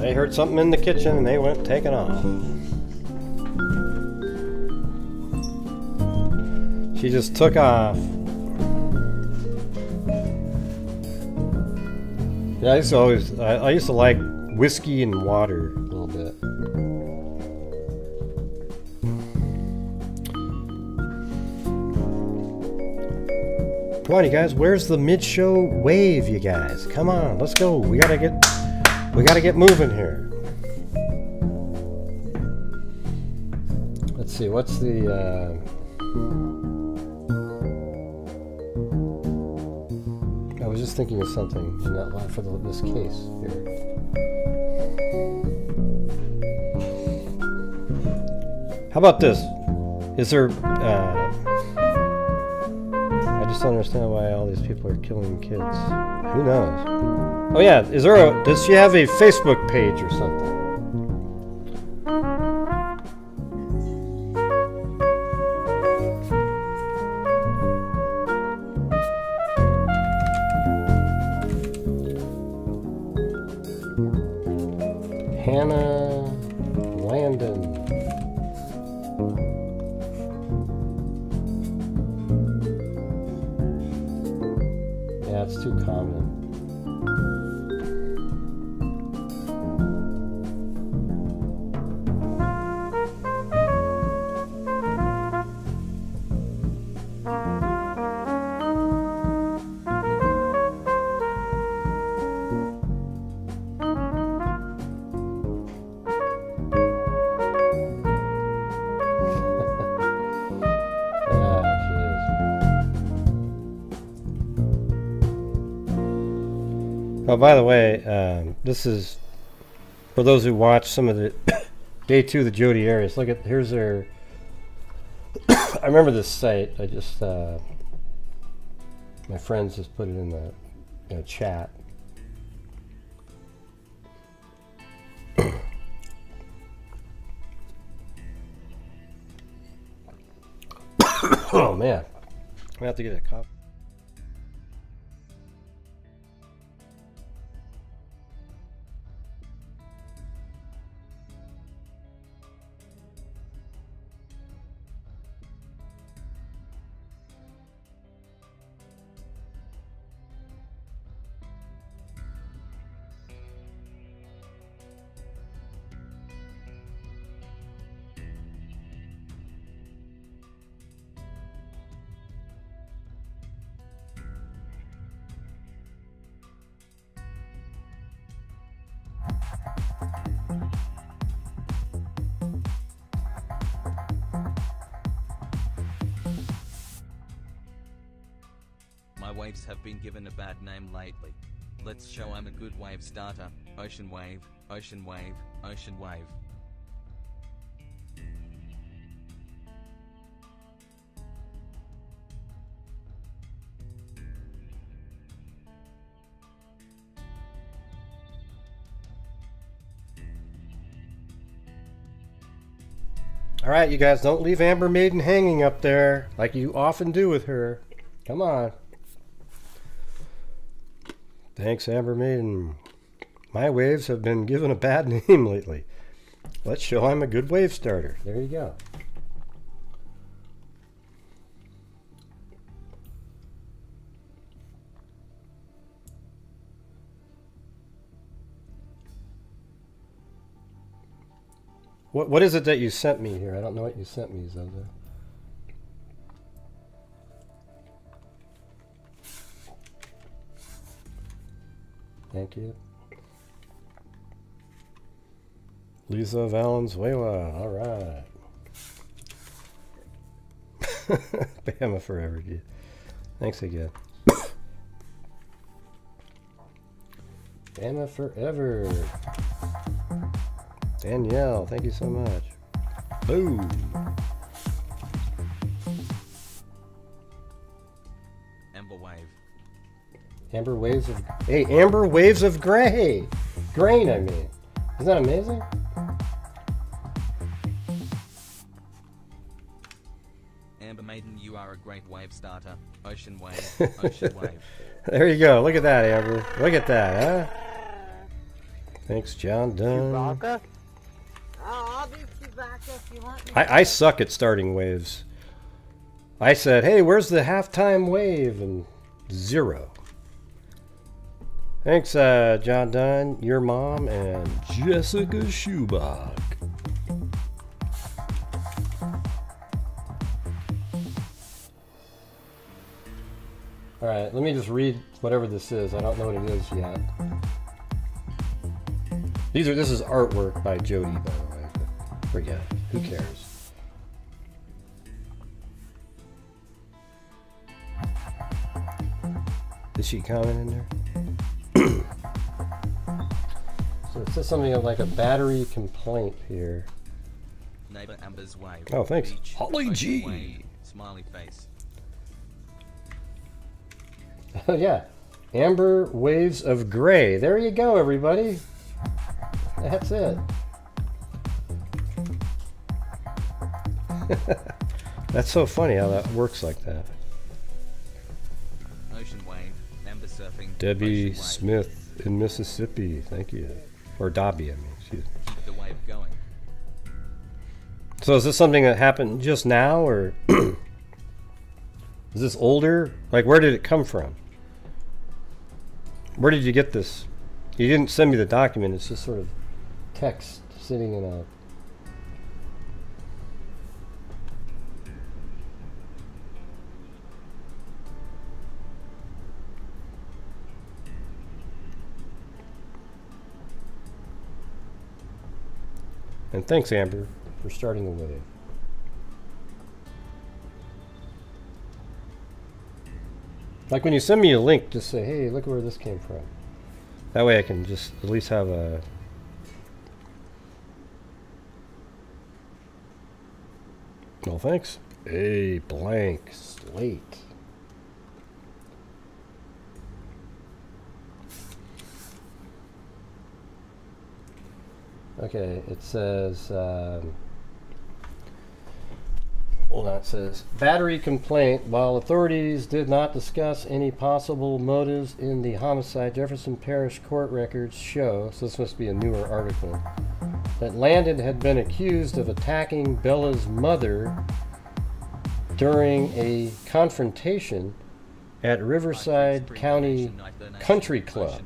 They heard something in the kitchen and they went taking off. She just took off. Yeah, I used to like whiskey and water a little bit. Come on, you guys, where's the mid-show wave, you guys? Come on, let's go. We gotta get moving here. Let's see, what's the... I was just thinking of something in that line for this case here. How about this? Is there... I just don't understand why all these people are killing kids. Who knows? Oh yeah, is there a, does she have a Facebook page or something? Hannah Landon. Yeah, it's too common. Oh, by the way, this is for those who watch some of the day 2 of the Jodi Arias. Look at, here's her. I remember this site. I just my friends just put it in the chat. Oh man, I'm gonna have to get a copy. Waves have been given a bad name lately. Let's show I'm a good wave starter. Ocean wave, ocean wave, ocean wave. All right, you guys, don't leave Amber Maiden hanging up there like you often do with her. Come on. Thanks, Amber Maiden. My waves have been given a bad name lately. Let's show I'm a good wave starter. There you go. What is it that you sent me here? I don't know what you sent me, Zozo. Thank you. Lisa Valenzuela, all right. Bama forever, dude. Thanks again. Bama forever. Danielle, thank you so much. Boom. Amber wave. Amber waves of, hey, amber waves of gray, grain. I mean, isn't that amazing? Amber Maiden, you are a great wave starter. Ocean wave, ocean wave. There you go. Look at that, Amber. Look at that, huh? Thanks, John Dunn. Chewbacca. Oh, I'll be Chewbacca if you want me. I suck at starting waves. I said, hey, where's the halftime wave? And zero. Thanks, John Dunn, your mom, and Jessica Schubach. All right, let me just read whatever this is. I don't know what it is yet. These are, this is artwork by Jodi, by the way. Forget it. Who cares? Is she commenting there? So it says something like a battery complaint here. Neighbor Amber's wave. Oh, thanks. Beach, Holly G. Wave, smiley face. Oh yeah, amber waves of gray. There you go, everybody. That's it. That's so funny how that works like that. Ocean wave. Amber surfing. Debbie Smith in Mississippi. Thank you. Or Dobby, I mean, excuse me. Keep the wave going. So is this something that happened just now, or is this older? Like, where did it come from? Where did you get this? You didn't send me the document. It's just sort of text sitting in a... And thanks, Amber, for starting the wave. Like when you send me a link, just say, hey, look where this came from. That way I can just at least have a... No thanks. A blank slate. Okay, it says... Hold on, it says, battery complaint. While authorities did not discuss any possible motives in the homicide, Jefferson Parish court records show, so this must be a newer article, that Landon had been accused of attacking Bella's mother during a confrontation at Riverside County Country Club.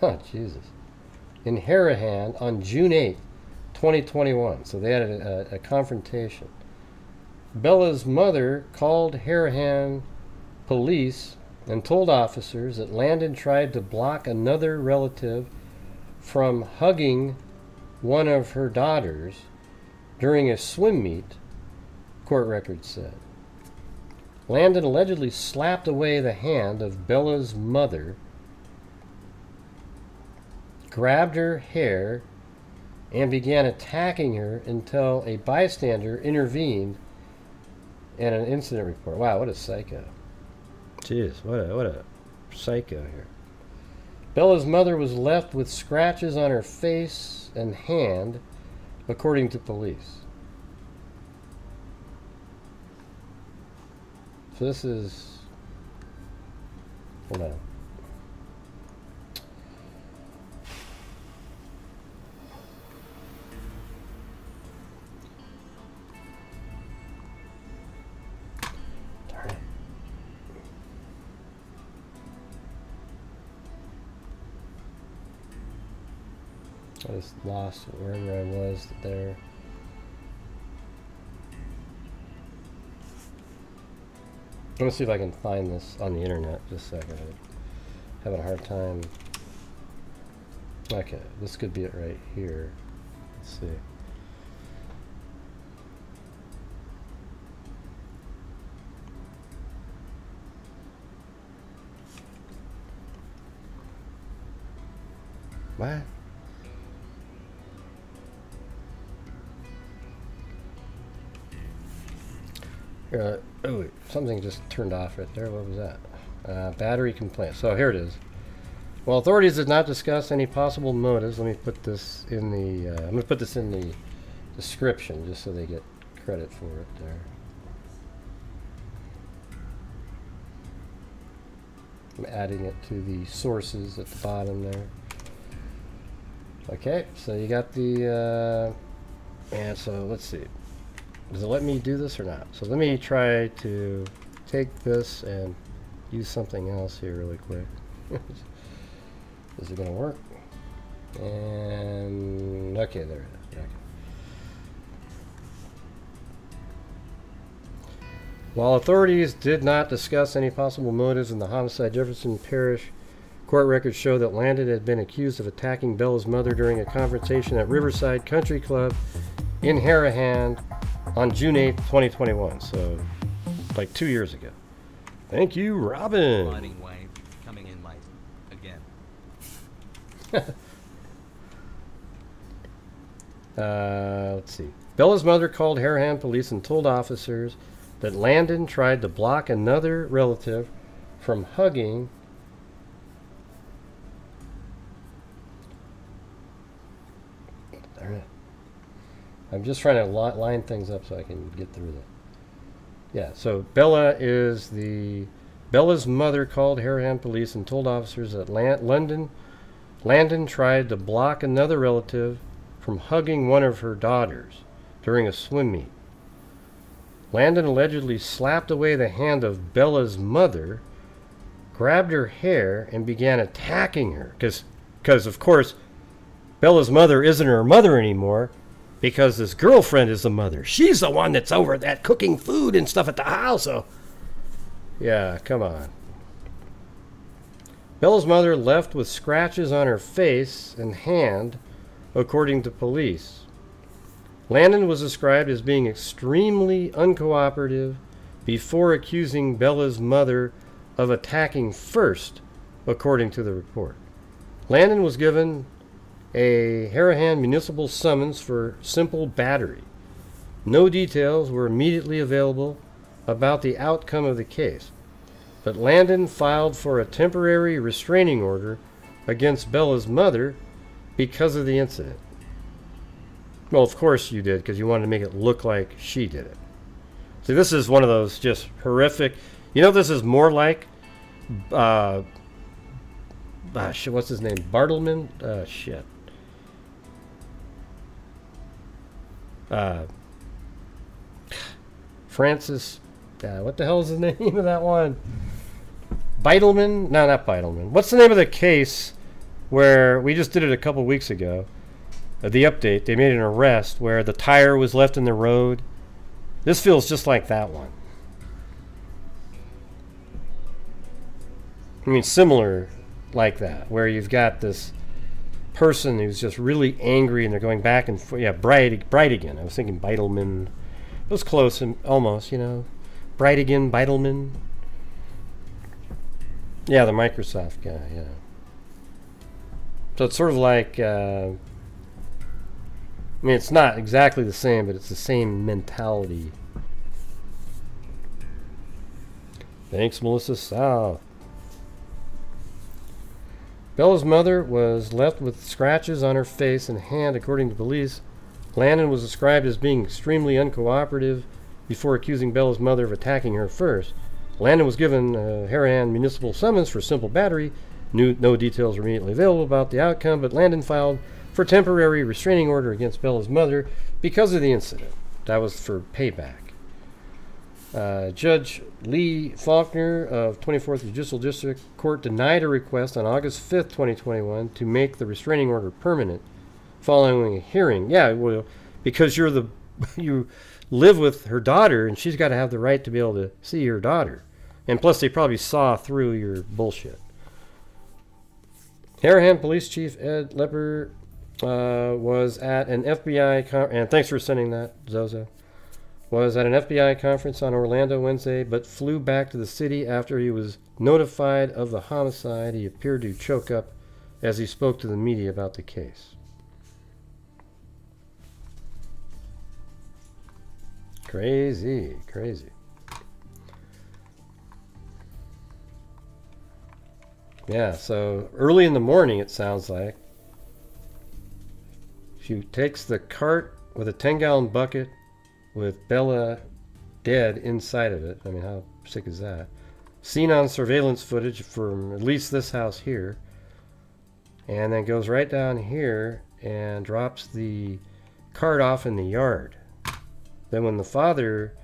Oh, Jesus. In Harahan on June 8, 2021. So they had a confrontation. Bella's mother called Harahan police and told officers that Landon tried to block another relative from hugging one of her daughters during a swim meet, court records said. Landon allegedly slapped away the hand of Bella's mother, grabbed her hair, and began attacking her until a bystander intervened. And an incident report. Wow, what a psycho. Jeez, what a psycho here. Bella's mother was left with scratches on her face and hand, according to police. So this is... Hold on. I just lost wherever I was there. Let me see if I can find this on the internet. Just a second. I'm having a hard time. Okay, this could be it right here. Let's see. What? Oh, something just turned off right there. What was that? Battery complaint. So here it is. Well, authorities did not discuss any possible motives. Let me put this in the... I'm going to put this in the description just so they get credit for it there. I'm adding it to the sources at the bottom there. Okay, so you got the... and so let's see. Does it let me do this or not? So let me try to take this and use something else here really quick. Is it going to work? And okay, there it is. Okay. While authorities did not discuss any possible motives in the homicide, Jefferson Parish court records show that Landon had been accused of attacking Bella's mother during a confrontation at Riverside Country Club in Harahan on June 8th, 2021, so like 2 years ago. Thank you, Robin. Lightning wave coming in late again. Let's see. Bella's mother called Harahan police and told officers that Landon tried to block another relative from hugging I'm just trying to line things up so I can get through that. Yeah, so Bella's mother called Harahan police and told officers that Landon tried to block another relative from hugging one of her daughters during a swim meet. Landon allegedly slapped away the hand of Bella's mother, grabbed her hair, and began attacking her. Because, of course, Bella's mother isn't her mother anymore. Because this girlfriend is the mother. She's the one that's over that cooking food and stuff at the house. So, yeah, come on. Bella's mother left with scratches on her face and hand, according to police. Landon was described as being extremely uncooperative before accusing Bella's mother of attacking first, according to the report. Landon was given a Harahan municipal summons for simple battery. No details were immediately available about the outcome of the case, but Landon filed for a temporary restraining order against Bella's mother because of the incident. Well, of course you did, because you wanted to make it look like she did it. See, this is one of those just horrific... You know, this is more like... what's his name? Bartleman? Shit. Francis... what the hell is the name of that one? Beitelman? No, not Beitelman. What's the name of the case where we just did it a couple weeks ago? The update, they made an arrest where the tire was left in the road. This feels just like that one. I mean, similar like that, where you've got this person who's just really angry and they're going back and forth. Yeah, Bright again. I was thinking Beitelman. It was close and almost, you know. Bright again, Beitelman. Yeah, the Microsoft guy, yeah. So it's sort of like, I mean, it's not exactly the same, but it's the same mentality. Thanks, Melissa South. Bella's mother was left with scratches on her face and hand, according to police. Landon was described as being extremely uncooperative before accusing Bella's mother of attacking her first. Landon was given a Harahan municipal summons for simple battery. No details were immediately available about the outcome, but Landon filed for temporary restraining order against Bella's mother because of the incident. That was for payback. Judge Lee Faulkner of 24th Judicial District Court denied a request on August 5th, 2021 to make the restraining order permanent following a hearing. Yeah, well, because you're the... you live with her daughter, and she's got to have the right to be able to see her daughter. And plus, they probably saw through your bullshit. Harahan Police Chief Ed Lepper was at an FBI conference, and thanks for sending that, Zozo, was at an FBI conference on Orlando Wednesday, but flew back to the city after he was notified of the homicide. He appeared to choke up as he spoke to the media about the case. Crazy, crazy. Yeah, so early in the morning, it sounds like, she takes the cart with a 10-gallon bucket with Bella dead inside of it. I mean, how sick is that? Seen on surveillance footage from at least this house here. And then goes right down here and drops the cart off in the yard. Then when the father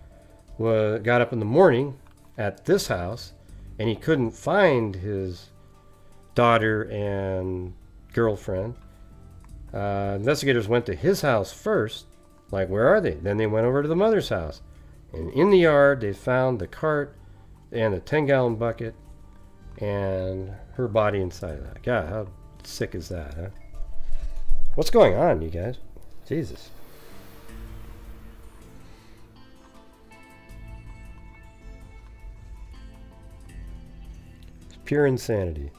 got up in the morning at this house and he couldn't find his daughter and girlfriend, investigators went to his house first, like, where are they? Then they went over to the mother's house. And in the yard, they found the cart and a 10-gallon bucket and her body inside of that. God, how sick is that, huh? What's going on, you guys? Jesus. Pure insanity.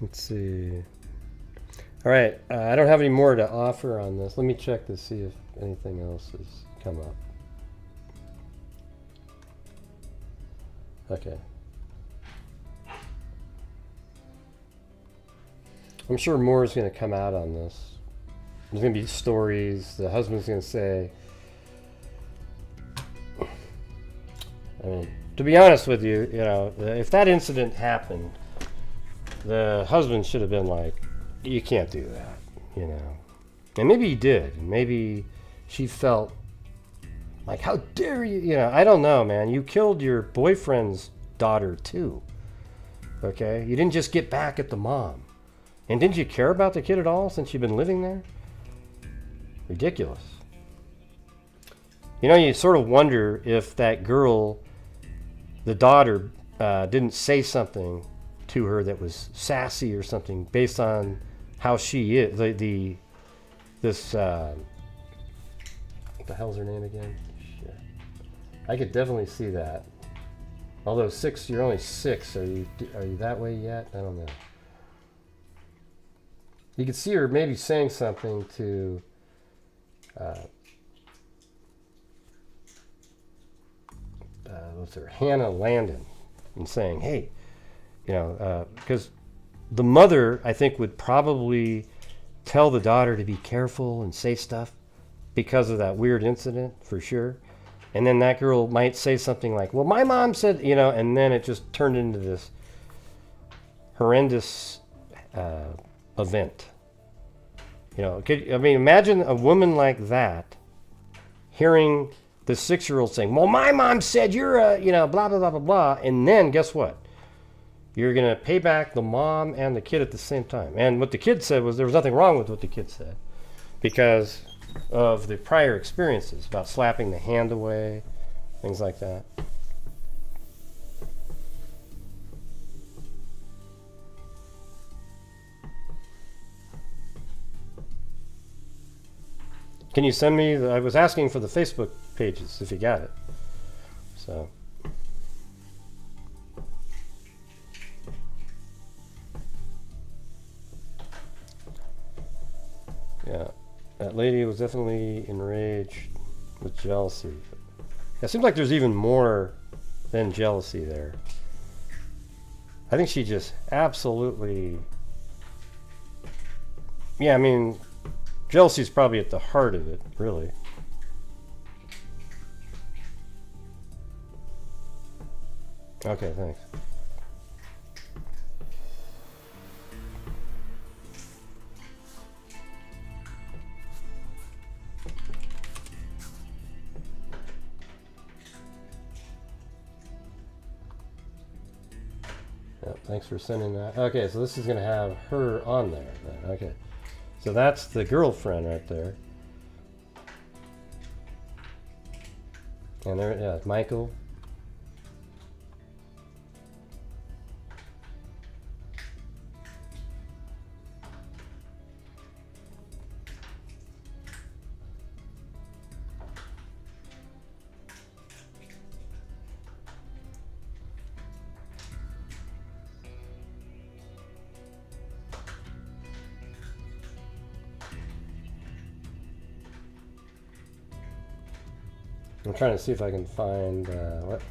Let's see. All right, I don't have any more to offer on this. Let me check to see if anything else has come up. Okay. I'm sure more is going to come out on this. There's going to be stories. The husband's going to say... I mean, to be honest with you, you know, if that incident happened, the husband should have been like, you can't do that, you know. And maybe he did. Maybe she felt like, how dare you? You know, I don't know, man. You killed your boyfriend's daughter, too. Okay? You didn't just get back at the mom. And didn't you care about the kid at all since you've been living there? Ridiculous. You know, you sort of wonder if that girl, the daughter, didn't say something to her that was sassy or something based on how she is, what the hell's her name again? Shit. I could definitely see that. Although six, you're only six. Are you that way yet? I don't know. You could see her maybe saying something to what's her, Hannah Landon, and saying, hey, you know, because the mother, I think, would probably tell the daughter to be careful and say stuff because of that weird incident, for sure. And then that girl might say something like, well, my mom said, you know, and then it just turned into this horrendous event. You know, I mean, imagine a woman like that hearing the six-year-old saying, well, my mom said you're a, you know, blah, blah, blah, blah, blah. And then guess what? You're going to pay back the mom and the kid at the same time. And what the kid said was, there was nothing wrong with what the kid said because of the prior experiences about slapping the hand away, things like that. Can you send me, I was asking for the Facebook pages if you got it. So. Yeah, that lady was definitely enraged with jealousy. It seems like there's even more than jealousy there. I think she just absolutely, yeah, I mean, jealousy is probably at the heart of it, really. Okay, thanks. Yep, thanks for sending that. Okay, so this is going to have her on there then. Okay. So that's the girlfriend right there. And there, yeah, Michael. I'm trying to see if I can find what.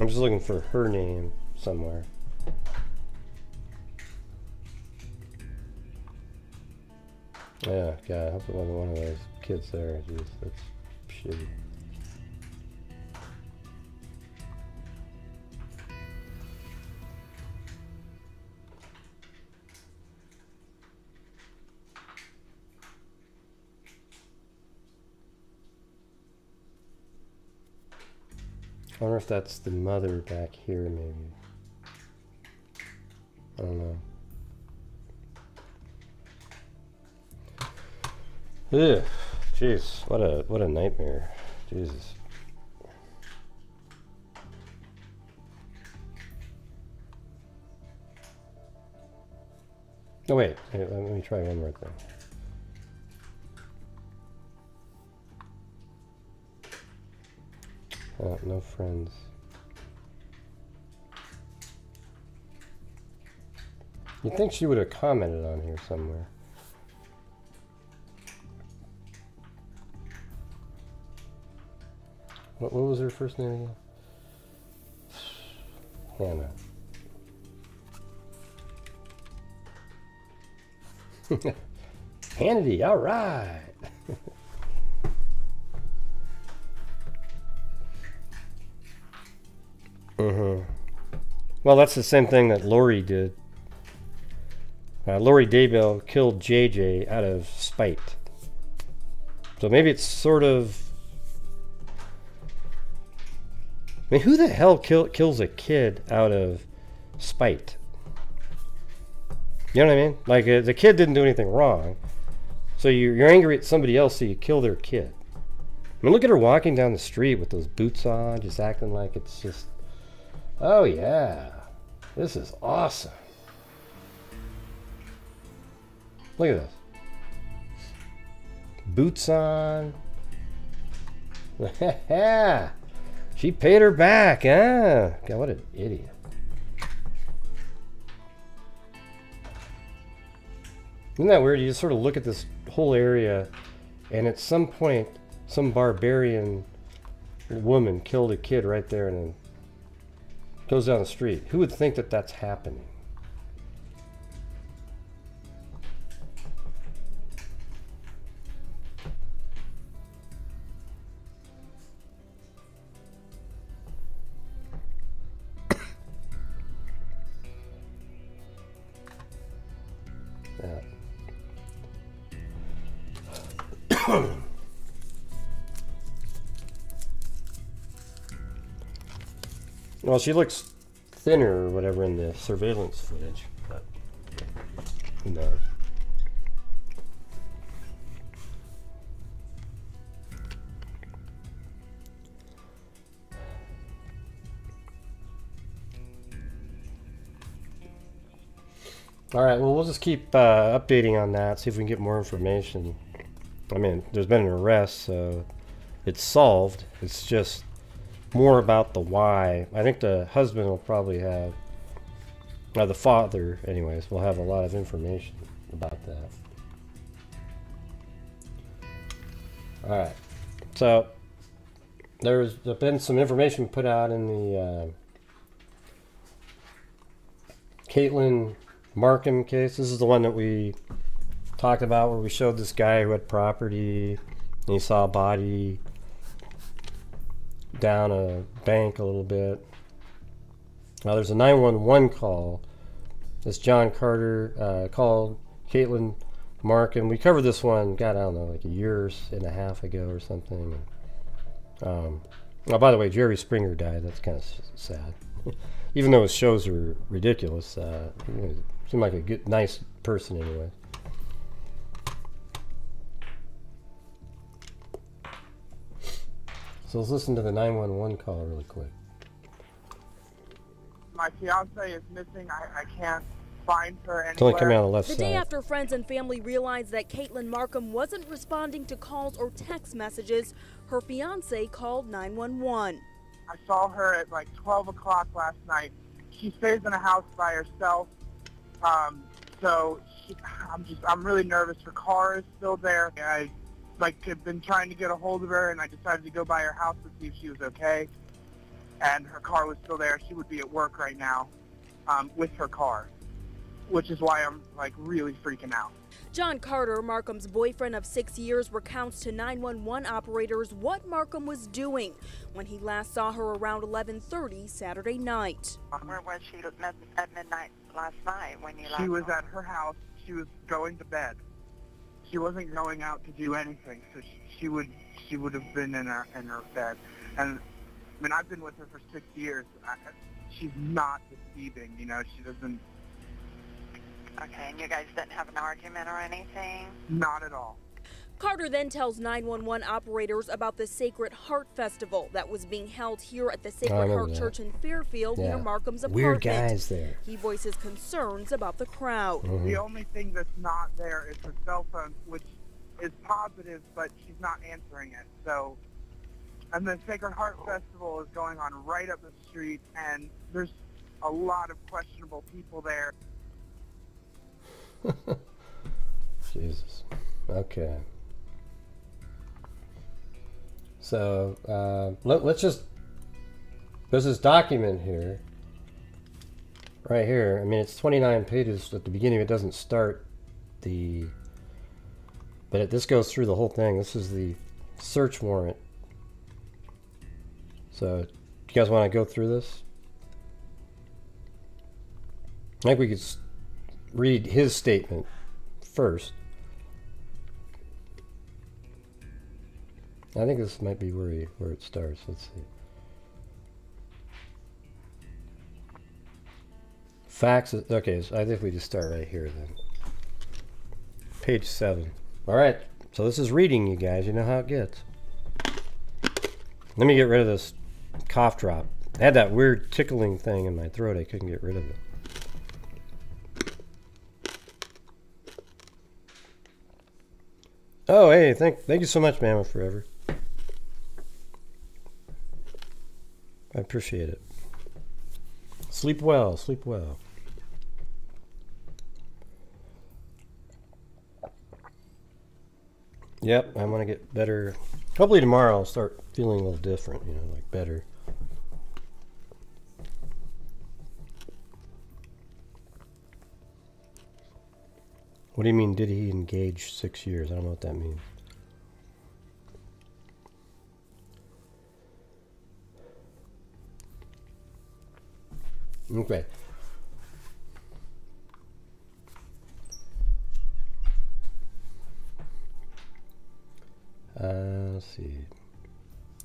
I'm just looking for her name somewhere. Yeah, God, I hope it wasn't one of those kids there. Jeez, that's shitty. I wonder if that's the mother back here, maybe. I don't know. Ugh, jeez, what a nightmare. Jesus. No, wait, let me try one more thing. Oh, no friends. You'd think she would have commented on here somewhere. What was her first name again? Hannah. Hannity, all right. Well, that's the same thing that Lori did. Lori Daybell killed JJ out of spite. So maybe it's sort of I mean, who the hell kills a kid out of spite? You know what I mean? Like, the kid didn't do anything wrong. So you're angry at somebody else, so you kill their kid. I mean, look at her walking down the street with those boots on, just acting like it's just, oh yeah, this is awesome. Look at this. Boots on. Yeah, she paid her back, huh? God, what an idiot. Isn't that weird? You just sort of look at this whole area, and at some point, some barbarian woman killed a kid right there and goes down the street. Who would think that that's happening? Well, she looks thinner or whatever in the surveillance footage, but who knows? All right, well, we'll just keep updating on that, see if we can get more information. I mean, there's been an arrest, so it's solved. It's just more about the why. I think the husband will probably have, or the father anyways, will have a lot of information about that. All right, so there's been some information put out in the Katelyn Markham case. This is the one that we talked about where we showed this guy who had property and he saw a body down a bank a little bit. Now there's a 911 call. This John Carter called Katelyn Markham. We covered this one, God, I don't know, like a year and a half ago or something. Oh, by the way, Jerry Springer died. That's kind of sad. Even though his shows are ridiculous, he seemed like a good, nice person anyway. So let's listen to the 911 call really quick. My fiance is missing. I can't find her anywhere. It's only coming out on the left side. The day after friends and family realized that Katelyn Markham wasn't responding to calls or text messages, her fiance called 911. I saw her at like 12 o'clock last night. She stays in a house by herself. So I'm really nervous. Her car is still there. I've been trying to get a hold of her, and I decided to go by her house to see if she was okay. And her car was still there. She would be at work right now with her car, which is why I'm like really freaking out. John Carter, Markham's boyfriend of 6 years, recounts to 911 operators what Markham was doing when he last saw her around 11:30 Saturday night. Where was she at midnight last night when you last saw her? She was at her house. She was going to bed. She wasn't going out to do anything, so she would have been in her bed. And I mean, I've been with her for 6 years. She's not deceiving, you know. She doesn't. Okay, and you guys didn't have an argument or anything? Not at all. Carter then tells 911 operators about the Sacred Heart Festival that was being held here at the Sacred Heart Church in Fairfield near Markham's apartment. Weird guys there. He voices concerns about the crowd. Mm-hmm. The only thing that's not there is her cell phone, which is positive, but she's not answering it. So, and the Sacred Heart Festival is going on right up the street, and there's a lot of questionable people there. Jesus. Okay. So let's just, there's this document here, right here. I mean, it's 29 pages at the beginning. It doesn't start the, but this goes through the whole thing. This is the search warrant. So you guys want to go through this? I think we could read his statement first. I think this might be where it starts. Let's see. Facts. Okay, so I think we just start right here then. Page 7. All right, so this is reading, you guys. You know how it gets. Let me get rid of this cough drop. I had that weird tickling thing in my throat. I couldn't get rid of it. Oh, hey, thank you so much, Bama Forever. I appreciate it. Sleep well, sleep well. Yep, I want to get better. Hopefully tomorrow I'll start feeling a little different, you know, like better. What do you mean, did he engage 6 years? I don't know what that means. Okay. Let's see.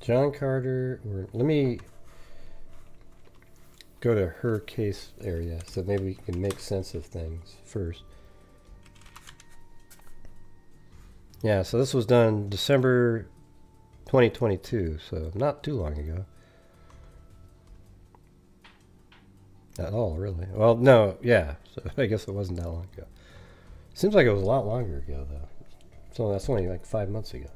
John Carter. Or let me go to her case area so maybe we can make sense of things first. Yeah, so this was done December 2022, so not too long ago. At all, really. Well, no, yeah. So I guess it wasn't that long ago. Seems like it was a lot longer ago, though. So that's only like 5 months ago.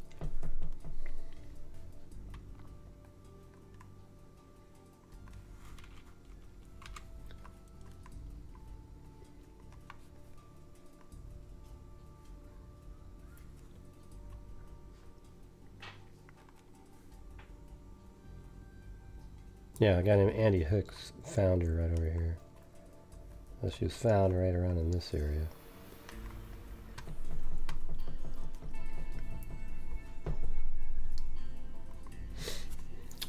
Yeah, a guy named Andy Hooks found her right over here. Well, she was found right around in this area.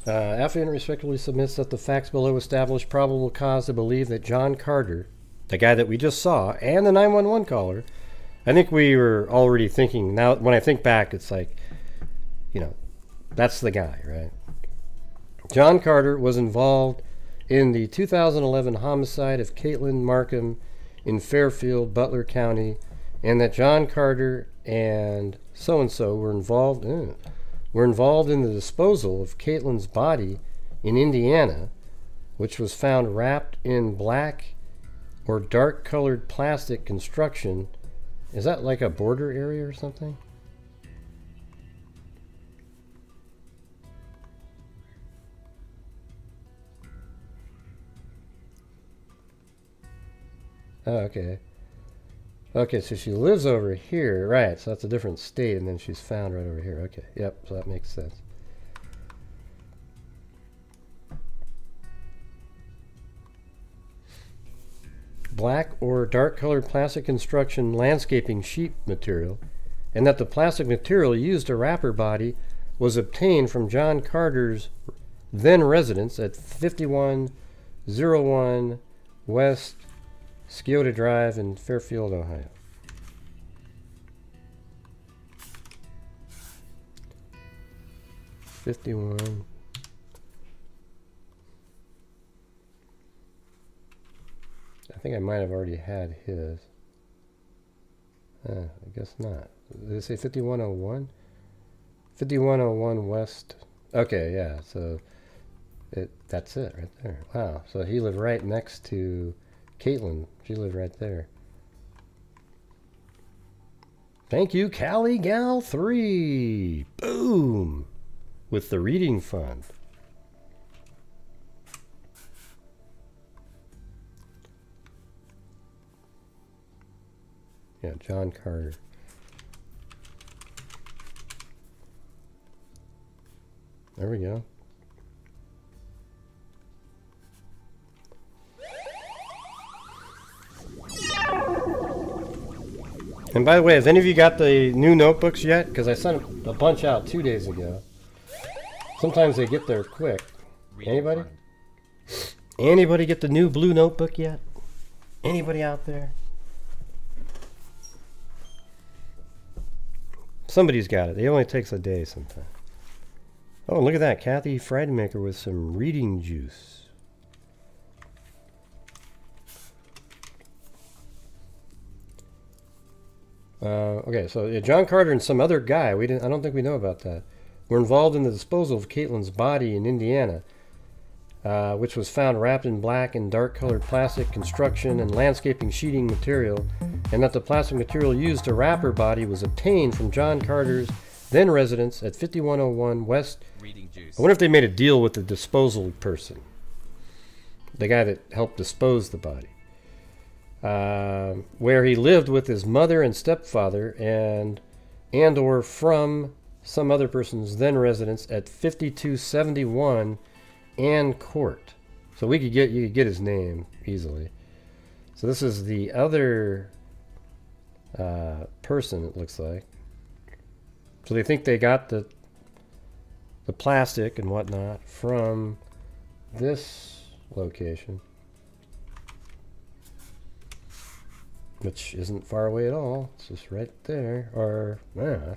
Affiant respectfully submits that the facts below establish probable cause to believe that John Carter, the guy that we just saw, and the 911 caller, I think we were already thinking, now when I think back, it's like, you know, that's the guy, right? John Carter was involved in the 2011 homicide of Katelyn Markham in Fairfield, Butler County, and that John Carter and so-and-so were involved in the disposal of Katelyn's body in Indiana, which was found wrapped in black or dark-colored plastic construction. Is that like a border area or something? Oh, okay. Okay, so she lives over here. Right, so that's a different state, and then she's found right over here. Okay, yep, so that makes sense. Black or dark-colored plastic construction landscaping sheet material, and that the plastic material used to wrap her body was obtained from John Carter's then residence at 5101 West Scioto Drive in Fairfield, Ohio. I think I might have already had his. I guess not. Did it say 5101? 5101 West. Okay, yeah. So that's it right there. Wow. So he lived right next to Katelyn. She lived right there. Thank you, Callie Gal 3. Boom! With the reading fund. Yeah, John Carter. There we go. And by the way, has any of you got the new notebooks yet? Because I sent a bunch out 2 days ago. Sometimes they get there quick. Anybody? Anybody get the new blue notebook yet? Anybody out there? Somebody's got it. It only takes a day sometimes. Oh, look at that. Kathy Friedemaker with some reading juice. Okay, so yeah, John Carter and some other guy, I don't think we know about that, were involved in the disposal of Katelyn's body in Indiana, which was found wrapped in black and dark-colored plastic construction and landscaping sheeting material, and that the plastic material used to wrap her body was obtained from John Carter's then residence at 5101 West. Reading Juice. I wonder if they made a deal with the disposal person, the guy that helped dispose the body. Where he lived with his mother and stepfather and or from some other person's then residence at 5271 Ann Court. So we could get, you could get his name easily. So this is the other person, it looks like. So they think they got the plastic and whatnot from this location, which isn't far away at all. It's just right there. Or, man,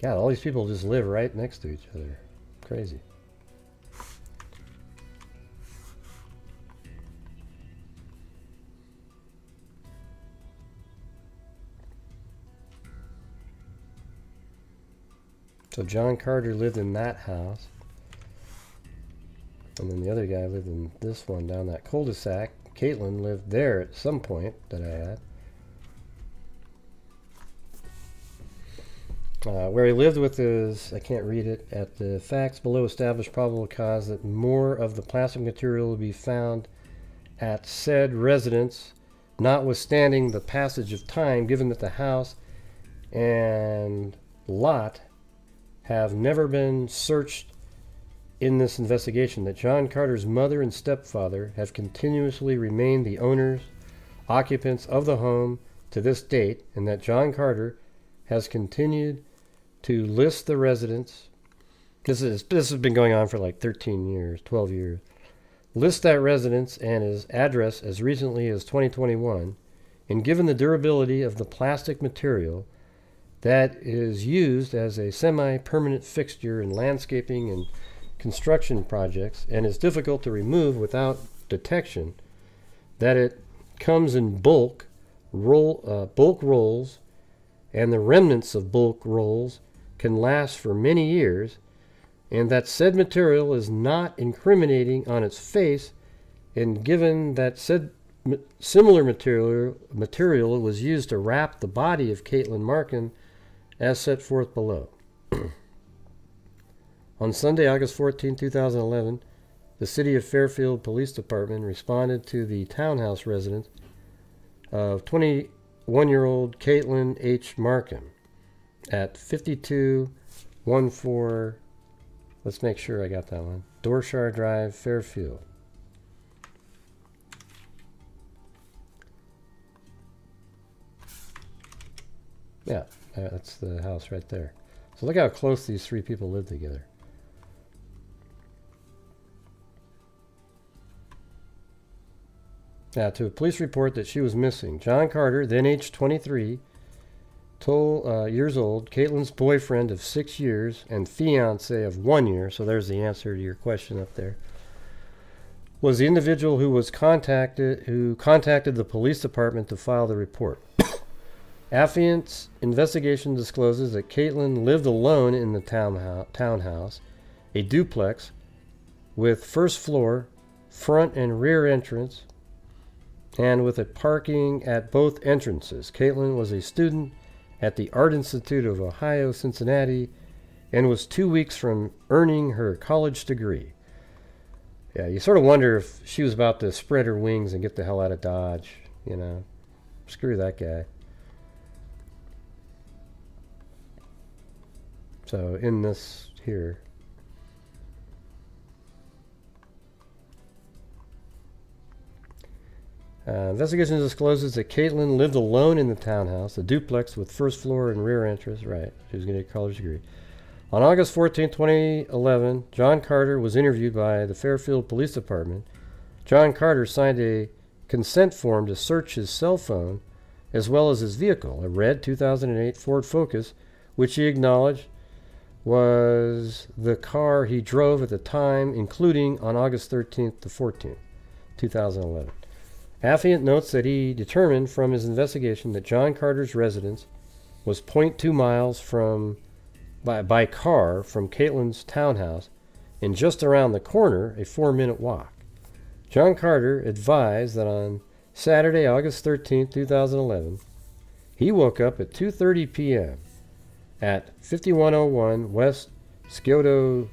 God, all these people just live right next to each other. Crazy. So John Carter lived in that house. And then the other guy lived in this one down that cul-de-sac. Katelyn lived there at some point that I had. Where he lived with his, I can't read it, at the facts below established probable cause that more of the plastic material will be found at said residence, notwithstanding the passage of time, given that the house and lot have never been searched in this investigation, that John Carter's mother and stepfather have continuously remained the owners, occupants of the home to this date, and that John Carter has continued to list the residence. This has been going on for like 13 years, 12 years. List that residence and his address as recently as 2021, and given the durability of the plastic material that is used as a semi-permanent fixture in landscaping and construction projects and is difficult to remove without detection, that it comes in bulk, bulk rolls, and the remnants of bulk rolls can last for many years, and that said material is not incriminating on its face, and given that said similar material was used to wrap the body of Katelyn Markham as set forth below. On Sunday, August 14, 2011, the City of Fairfield Police Department responded to the townhouse residence of 21-year-old Katelyn H. Markham at 5214, let's make sure I got that one, Dorshire Drive, Fairfield. Yeah, that's the house right there. So look how close these three people live together. Now, to a police report that she was missing, John Carter, then age 23 years old, Katelyn's boyfriend of 6 years and fiance of 1 year, so there's the answer to your question up there, was the individual who was contacted the police department to file the report. Affiant's investigation discloses that Katelyn lived alone in the townhouse, a duplex with first floor, front and rear entrance, and with a parking at both entrances. Katelyn was a student at the Art Institute of Ohio, Cincinnati, and was 2 weeks from earning her college degree. Yeah, you sort of wonder if she was about to spread her wings and get the hell out of Dodge, you know. Screw that guy. So in this here, investigation discloses that Katelyn lived alone in the townhouse, a duplex with first floor and rear entrance. Right, she was going to get a college degree. On August 14, 2011, John Carter was interviewed by the Fairfield Police Department. John Carter signed a consent form to search his cell phone as well as his vehicle, a red 2008 Ford Focus, which he acknowledged was the car he drove at the time, including on August 13th to 14th, 2011. Affiant notes that he determined from his investigation that John Carter's residence was 0.2 miles from by car from Katelyn's townhouse, and just around the corner, a 4-minute walk. John Carter advised that on Saturday, August 13, 2011, he woke up at 2:30 p.m. at 5101 West Scioto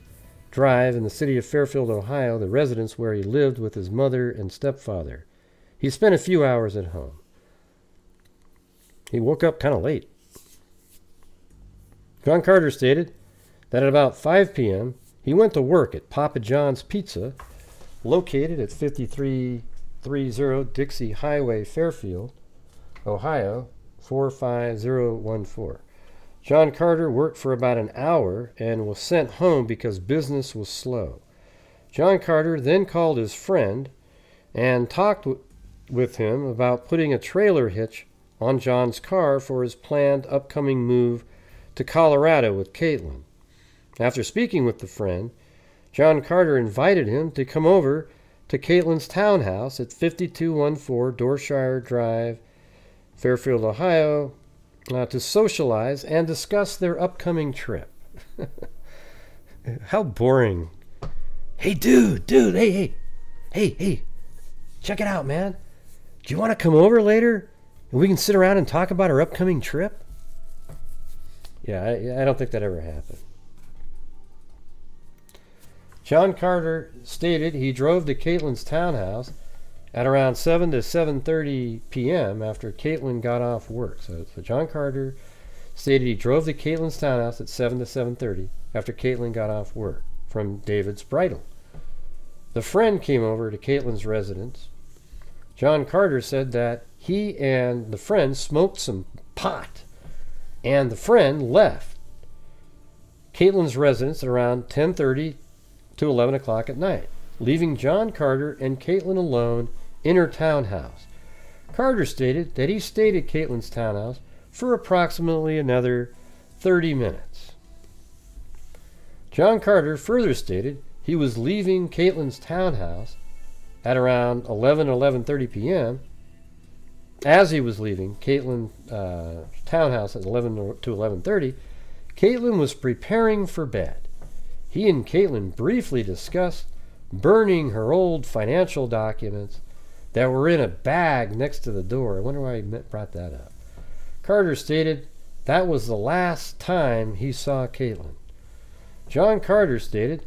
Drive in the city of Fairfield, Ohio, the residence where he lived with his mother and stepfather. He spent a few hours at home. He woke up kind of late. John Carter stated that at about 5 p.m., he went to work at Papa John's Pizza, located at 5330 Dixie Highway, Fairfield, Ohio, 45014. John Carter worked for about an hour and was sent home because business was slow. John Carter then called his friend and talked with him about putting a trailer hitch on John's car for his planned upcoming move to Colorado with Katelyn. After speaking with the friend, John Carter invited him to come over to Katelyn's townhouse at 5214 Dorshire Drive, Fairfield, Ohio, to socialize and discuss their upcoming trip. How boring. Hey, dude, hey, check it out, man. Do you want to come over later and we can sit around and talk about our upcoming trip? Yeah, I don't think that ever happened. John Carter stated he drove to Katelyn's townhouse at around 7 to 7:30 p.m. after Katelyn got off work. So John Carter stated he drove to Katelyn's townhouse at 7 to 7:30 after Katelyn got off work from David's Bridal. The friend came over to Katelyn's residence. John Carter said that he and the friend smoked some pot, and the friend left Katelyn's residence at around 10:30 to 11 o'clock at night, leaving John Carter and Katelyn alone in her townhouse. Carter stated that he stayed at Katelyn's townhouse for approximately another 30 minutes. John Carter further stated he was leaving Katelyn's townhouse at around 11 or 11:30 p.m. As he was leaving Katelyn's townhouse at 11 to 11:30, Katelyn was preparing for bed. He and Katelyn briefly discussed burning her old financial documents that were in a bag next to the door. I wonder why he brought that up. Carter stated that was the last time he saw Katelyn. John Carter stated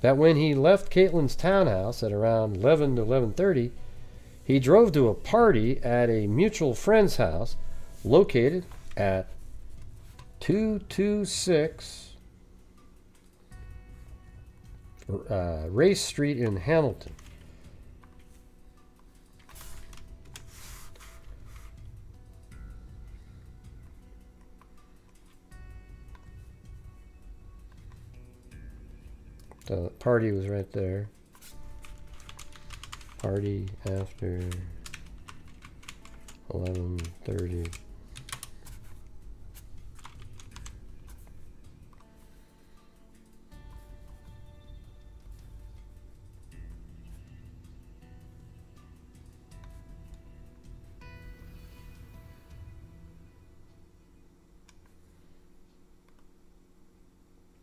that when he left Katelyn's townhouse at around 11 to 11:30, he drove to a party at a mutual friend's house located at 226 Race Street in Hamilton. The party was right there. Party after 11:30.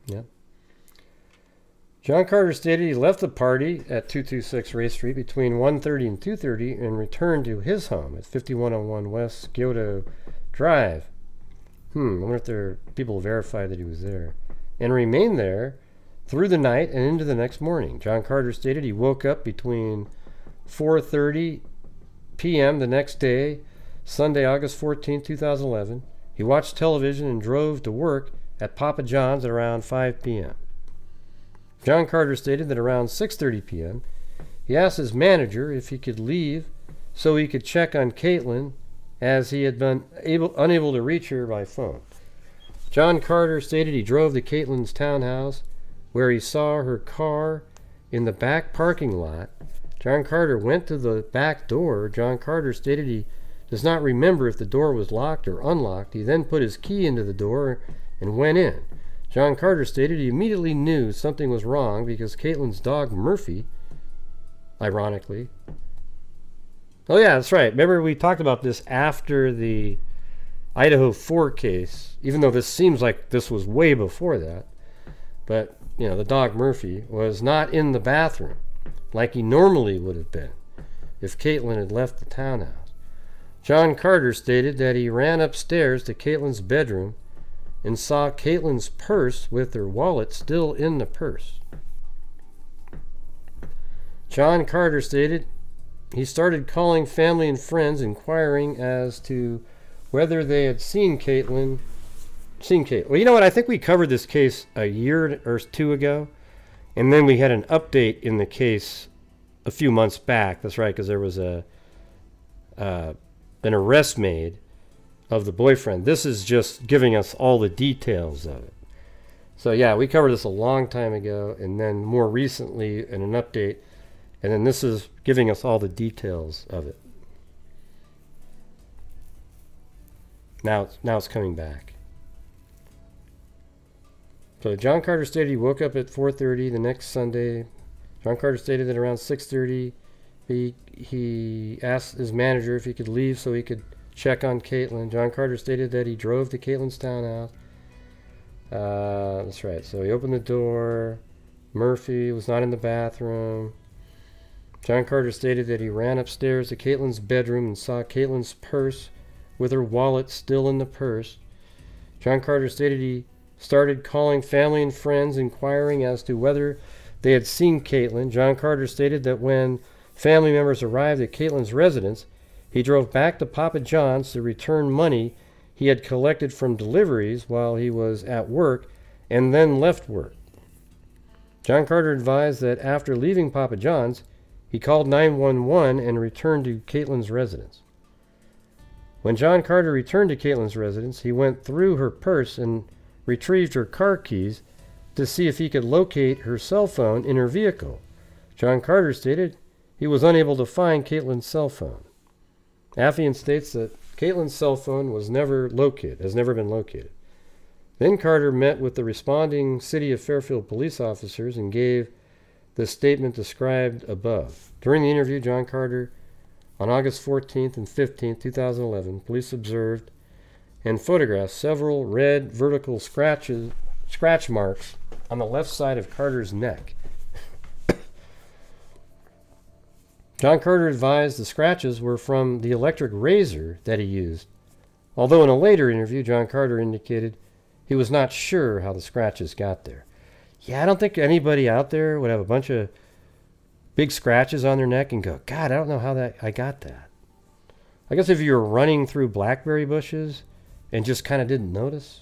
Yeah. John Carter stated he left the party at 226 Race Street between 1:30 and 2:30 and returned to his home at 5101 West Scioto Drive. I wonder if there people verified that he was there. And remained there through the night and into the next morning. John Carter stated he woke up between 4:30 p.m. the next day, Sunday, August 14, 2011. He watched television and drove to work at Papa John's at around 5 p.m. John Carter stated that around 6:30 p.m., he asked his manager if he could leave so he could check on Katelyn, as he had been unable to reach her by phone. John Carter stated he drove to Katelyn's townhouse, where he saw her car in the back parking lot. John Carter went to the back door. John Carter stated he does not remember if the door was locked or unlocked. He then put his key into the door and went in. John Carter stated he immediately knew something was wrong because Katelyn's dog Murphy, ironically, Oh yeah, that's right. Remember we talked about this after the Idaho 4 case, even though this seems like this was way before that. But, you know, the dog Murphy was not in the bathroom like he normally would have been if Katelyn had left the townhouse. John Carter stated that he ran upstairs to Katelyn's bedroom and saw Katelyn's purse with her wallet still in the purse. John Carter stated he started calling family and friends, inquiring as to whether they had seen Katelyn. Well, you know what? I think we covered this case a year or two ago, and then we had an update in the case a few months back. That's right, because there was a an arrest made of the boyfriend. This is just giving us all the details of it. So yeah, we covered this a long time ago, and then more recently in an update, and then this is giving us all the details of it. Now it's coming back. So John Carter stated he woke up at 4:30 the next Sunday. John Carter stated that around 6:30 he asked his manager if he could leave so he could check on Katelyn. John Carter stated that he drove to Katelyn's townhouse. That's right. So he opened the door. Murphy was not in the bathroom. John Carter stated that he ran upstairs to Katelyn's bedroom and saw Katelyn's purse with her wallet still in the purse. John Carter stated he started calling family and friends, inquiring as to whether they had seen Katelyn. John Carter stated that when family members arrived at Katelyn's residence, he drove back to Papa John's to return money he had collected from deliveries while he was at work, and then left work. John Carter advised that after leaving Papa John's, he called 911 and returned to Katelyn's residence. When John Carter returned to Katelyn's residence, he went through her purse and retrieved her car keys to see if he could locate her cell phone in her vehicle. John Carter stated he was unable to find Katelyn's cell phone. Affian states that Katelyn's cell phone was never located, has never been located. Then Carter met with the responding City of Fairfield police officers and gave the statement described above. During the interview, John Carter, on August 14th and 15th, 2011, police observed and photographed several red vertical scratch marks on the left side of Carter's neck. John Carter advised the scratches were from the electric razor that he used, although in a later interview, John Carter indicated he was not sure how the scratches got there. Yeah, I don't think anybody out there would have a bunch of big scratches on their neck and go, God, I don't know how that I got that. I guess if you were running through blackberry bushes and just kind of didn't notice.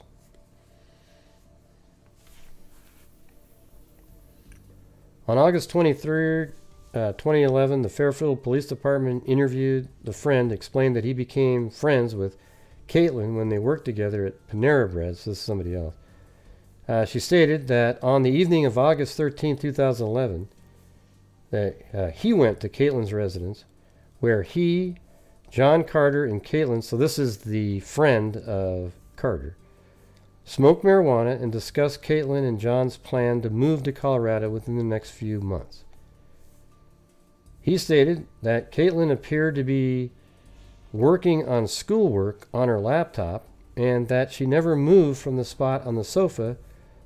On August 23rd, 2011, the Fairfield Police Department interviewed the friend, explained that he became friends with Katelyn when they worked together at Panera Bread. So this is somebody else. She stated that on the evening of August 13, 2011, that he went to Katelyn's residence where he, John Carter, and Katelyn, so this is the friend of Carter, smoked marijuana and discussed Katelyn and John's plan to move to Colorado within the next few months. He stated that Katelyn appeared to be working on schoolwork on her laptop and that she never moved from the spot on the sofa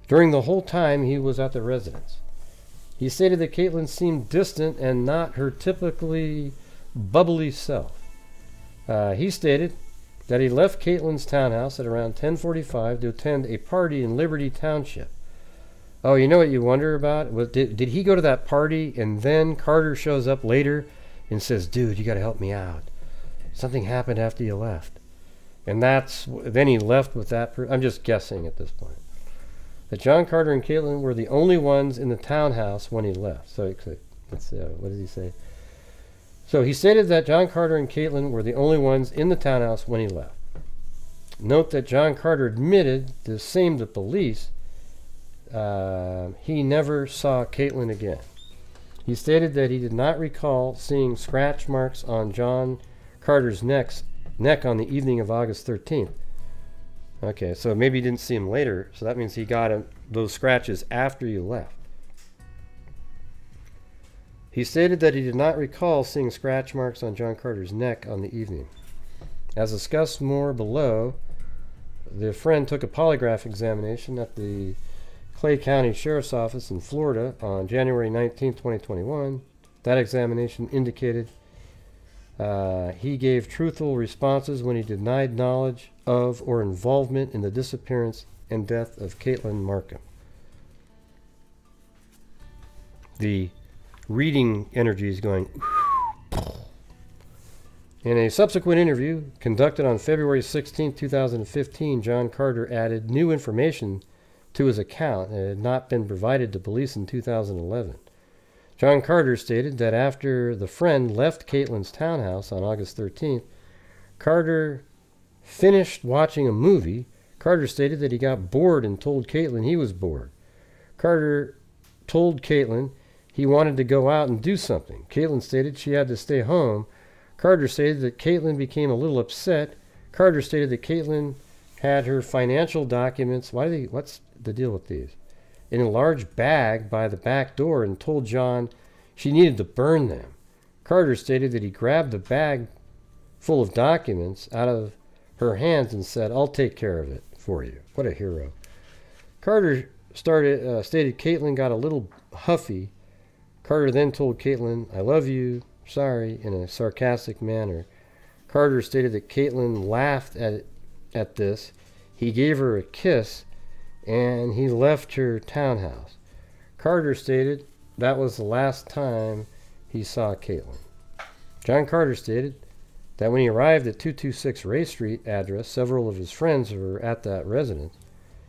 during the whole time he was at the residence. He stated that Katelyn seemed distant and not her typically bubbly self. He stated that he left Katelyn's townhouse at around 10:45 to attend a party in Liberty Township. Oh, you know what you wonder about? Well, did he go to that party and then Carter shows up later and says, dude, you got to help me out. Something happened after you left. And then he left with that. I'm just guessing at this point. That John Carter and Katelyn were the only ones in the townhouse when he left. So let's see, what does he say? So he stated that John Carter and Katelyn were the only ones in the townhouse when he left. Note that John Carter admitted the same to police. He never saw Katelyn again. He stated that he did not recall seeing scratch marks on John Carter's neck on the evening of August 13th. Okay, so maybe he didn't see him later, so that means he got those scratches after you left. He stated that he did not recall seeing scratch marks on John Carter's neck on the evening. As discussed more below, the friend took a polygraph examination at the Clay County Sheriff's Office in Florida on January 19, 2021. That examination indicated he gave truthful responses when he denied knowledge of or involvement in the disappearance and death of Katelyn Markham. The reading energy is going. In a subsequent interview conducted on February 16, 2015, John Carter added new information to his account that had not been provided to police in 2011. John Carter stated that after the friend left Katelyn's townhouse on August 13th, Carter finished watching a movie. Carter stated that he got bored and told Katelyn he was bored. Carter told Katelyn he wanted to go out and do something. Katelyn stated she had to stay home. Carter stated that Katelyn became a little upset. Carter stated that Katelyn had her financial documents. What's the deal with these? In a large bag by the back door and told John she needed to burn them. Carter stated that he grabbed the bag full of documents out of her hands and said, "I'll take care of it for you." What a hero. Carter stated Katelyn got a little huffy. Carter then told Katelyn, "I love you, sorry," in a sarcastic manner. Carter stated that Katelyn laughed at this. He gave her a kiss and he left her townhouse. Carter stated that was the last time he saw Katelyn. John Carter stated that when he arrived at 226 Ray Street address, several of his friends were at that residence.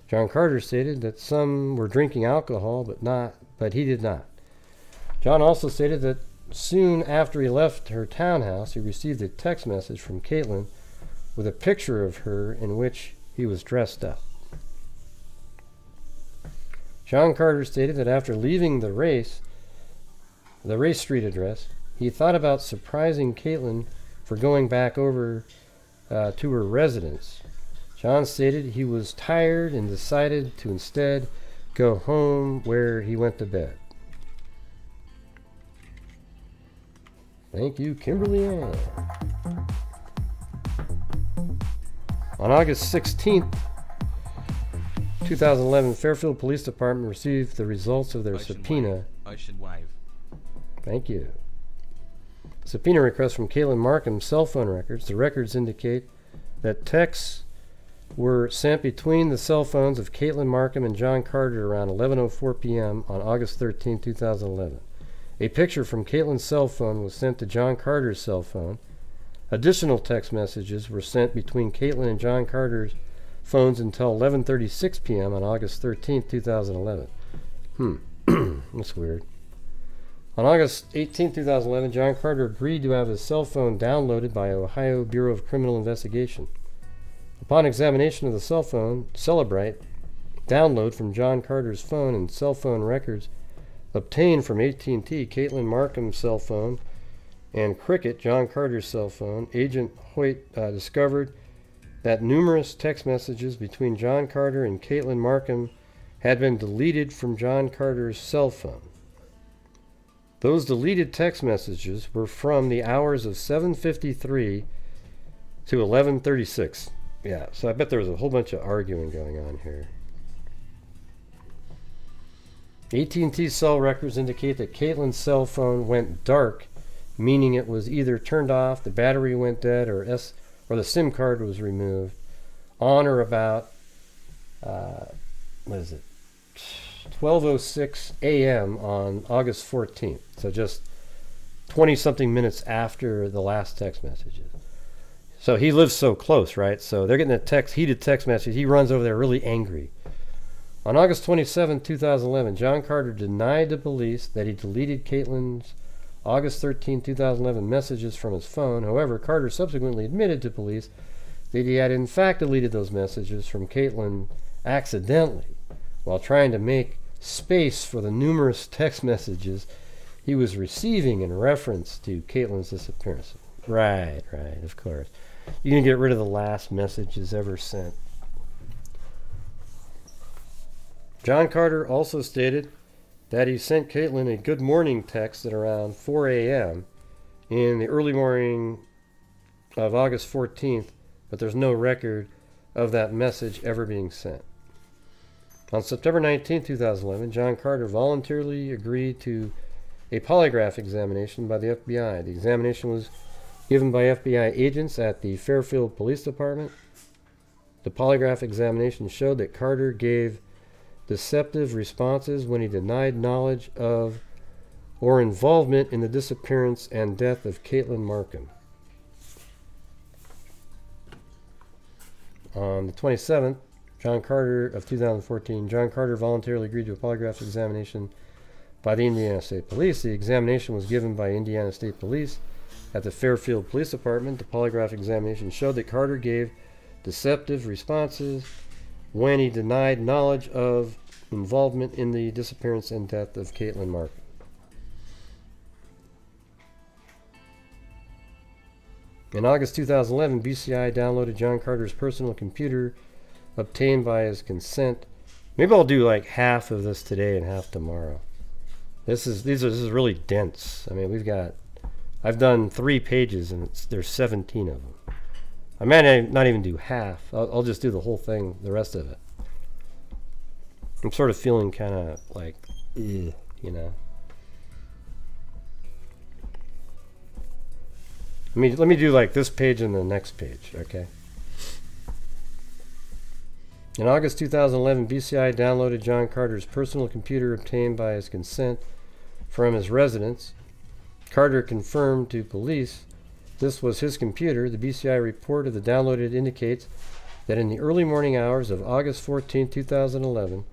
John Carter stated that some were drinking alcohol, but he did not. John also stated that soon after he left her townhouse, he received a text message from Katelyn with a picture of her in which he was dressed up. John Carter stated that after leaving the Race Street address, he thought about surprising Katelyn for going back over to her residence. John stated he was tired and decided to instead go home, where he went to bed. Thank you, Kimberly Ann. On August 16th, 2011, Fairfield Police Department received the results of their subpoena. Thank you. Subpoena request from Katelyn Markham's cell phone records. The records indicate that texts were sent between the cell phones of Katelyn Markham and John Carter around 11:04 p.m. on August 13, 2011. A picture from Katelyn's cell phone was sent to John Carter's cell phone. Additional text messages were sent between Katelyn and John Carter's phones until 11:36 p.m. on August 13, 2011. That's weird. On August 18, 2011, John Carter agreed to have his cell phone downloaded by Ohio Bureau of Criminal Investigation. Upon examination of the cell phone, Cellebrite download from John Carter's phone and cell phone records obtained from AT&T, Katelyn Markham's cell phone, and Cricket, John Carter's cell phone, Agent Hoyt discovered that numerous text messages between John Carter and Katelyn Markham had been deleted from John Carter's cell phone. Those deleted text messages were from the hours of 7:53 to 11:36. Yeah, so I bet there was a whole bunch of arguing going on here. AT&T cell records indicate that Katelyn's cell phone went dark, meaning it was either turned off, the battery went dead, or the SIM card was removed on or about 12:06 a.m. on August 14th. So just 20-something minutes after the last text messages. So he lives so close, right? So they're getting a heated text message. He runs over there really angry. On August 27, 2011, John Carter denied to police that he deleted Katelyn's August 13, 2011 messages from his phone. However, Carter subsequently admitted to police that he had in fact deleted those messages from Katelyn accidentally while trying to make space for the numerous text messages he was receiving in reference to Katelyn's disappearance. Right, of course. You can get rid of the last messages ever sent. John Carter also stated that he sent Katelyn a good morning text at around 4 a.m. in the early morning of August 14th, but there's no record of that message ever being sent. On September 19, 2011, John Carter voluntarily agreed to a polygraph examination by the FBI. The examination was given by FBI agents at the Fairfield Police Department. The polygraph examination showed that Carter gave deceptive responses when he denied knowledge of or involvement in the disappearance and death of Katelyn Markham. On the 27th, John Carter of 2014, John Carter voluntarily agreed to a polygraph examination by the Indiana State Police. The examination was given by Indiana State Police at the Fairfield Police Department. The polygraph examination showed that Carter gave deceptive responses when he denied knowledge of involvement in the disappearance and death of Katelyn Markham. In August 2011, BCI downloaded John Carter's personal computer obtained by his consent. Maybe I'll do like half of this today and half tomorrow. This is really dense. I mean, I've done 3 pages and there's 17 of them. I might not even do half. I'll just do the whole thing, the rest of it. I'm sort of feeling kind of like, you know. Let me do like this page and the next page, okay? In August 2011, BCI downloaded John Carter's personal computer obtained by his consent from his residence. Carter confirmed to police this was his computer. The BCI report of the downloaded indicates that in the early morning hours of August 14, 2011,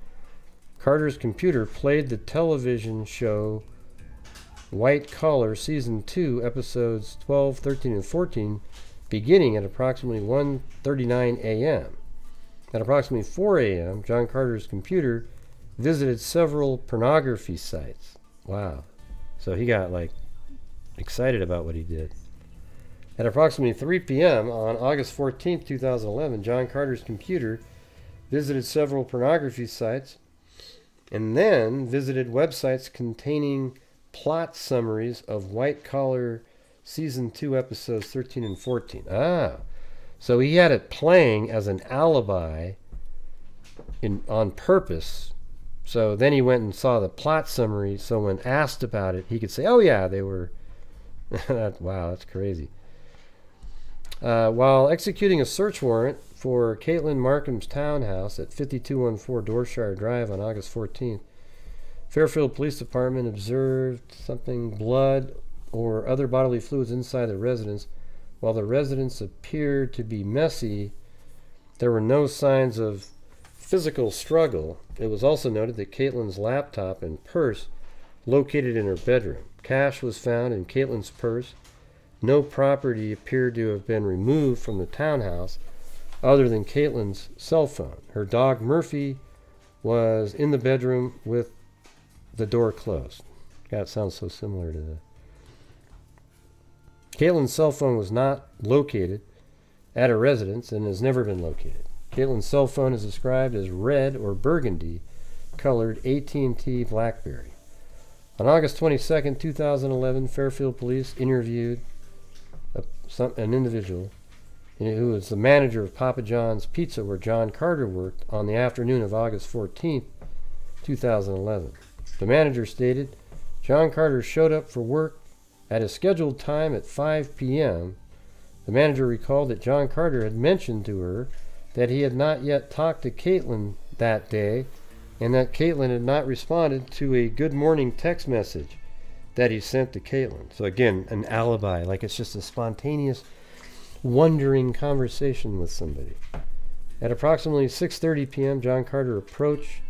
Carter's computer played the television show White Collar Season 2, episodes 12, 13, and 14, beginning at approximately 1:39 a.m. At approximately 4 a.m., John Carter's computer visited several pornography sites. Wow. So he got, like, excited about what he did. At approximately 3 p.m. on August 14, 2011, John Carter's computer visited several pornography sites and then visited websites containing plot summaries of White Collar Season 2, episodes 13 and 14. Ah. So he had it playing as an alibi on purpose. So then he went and saw the plot summary, so when asked about it, he could say, oh yeah, they were... Wow, that's crazy. While executing a search warrant for Katelyn Markham's townhouse at 5214 Dorshire Drive on August 14th, Fairfield Police Department observed something, blood or other bodily fluids inside the residence. While the residence appeared to be messy, there were no signs of physical struggle. It was also noted that Katelyn's laptop and purse located in her bedroom. Cash was found in Katelyn's purse. No property appeared to have been removed from the townhouse other than Katelyn's cell phone. Her dog Murphy was in the bedroom with the door closed. God, it sounds so similar to that. Katelyn's cell phone was not located at her residence and has never been located. Katelyn's cell phone is described as red or burgundy colored AT&T BlackBerry. On August 22, 2011, Fairfield Police interviewed an individual who was the manager of Papa John's Pizza where John Carter worked on the afternoon of August 14, 2011. The manager stated, John Carter showed up for work at his scheduled time at 5 p.m., the manager recalled that John Carter had mentioned to her that he had not yet talked to Katelyn that day and that Katelyn had not responded to a good morning text message that he sent to Katelyn. So again, an alibi, like it's just a spontaneous, wondering conversation with somebody. At approximately 6:30 p.m., John Carter approached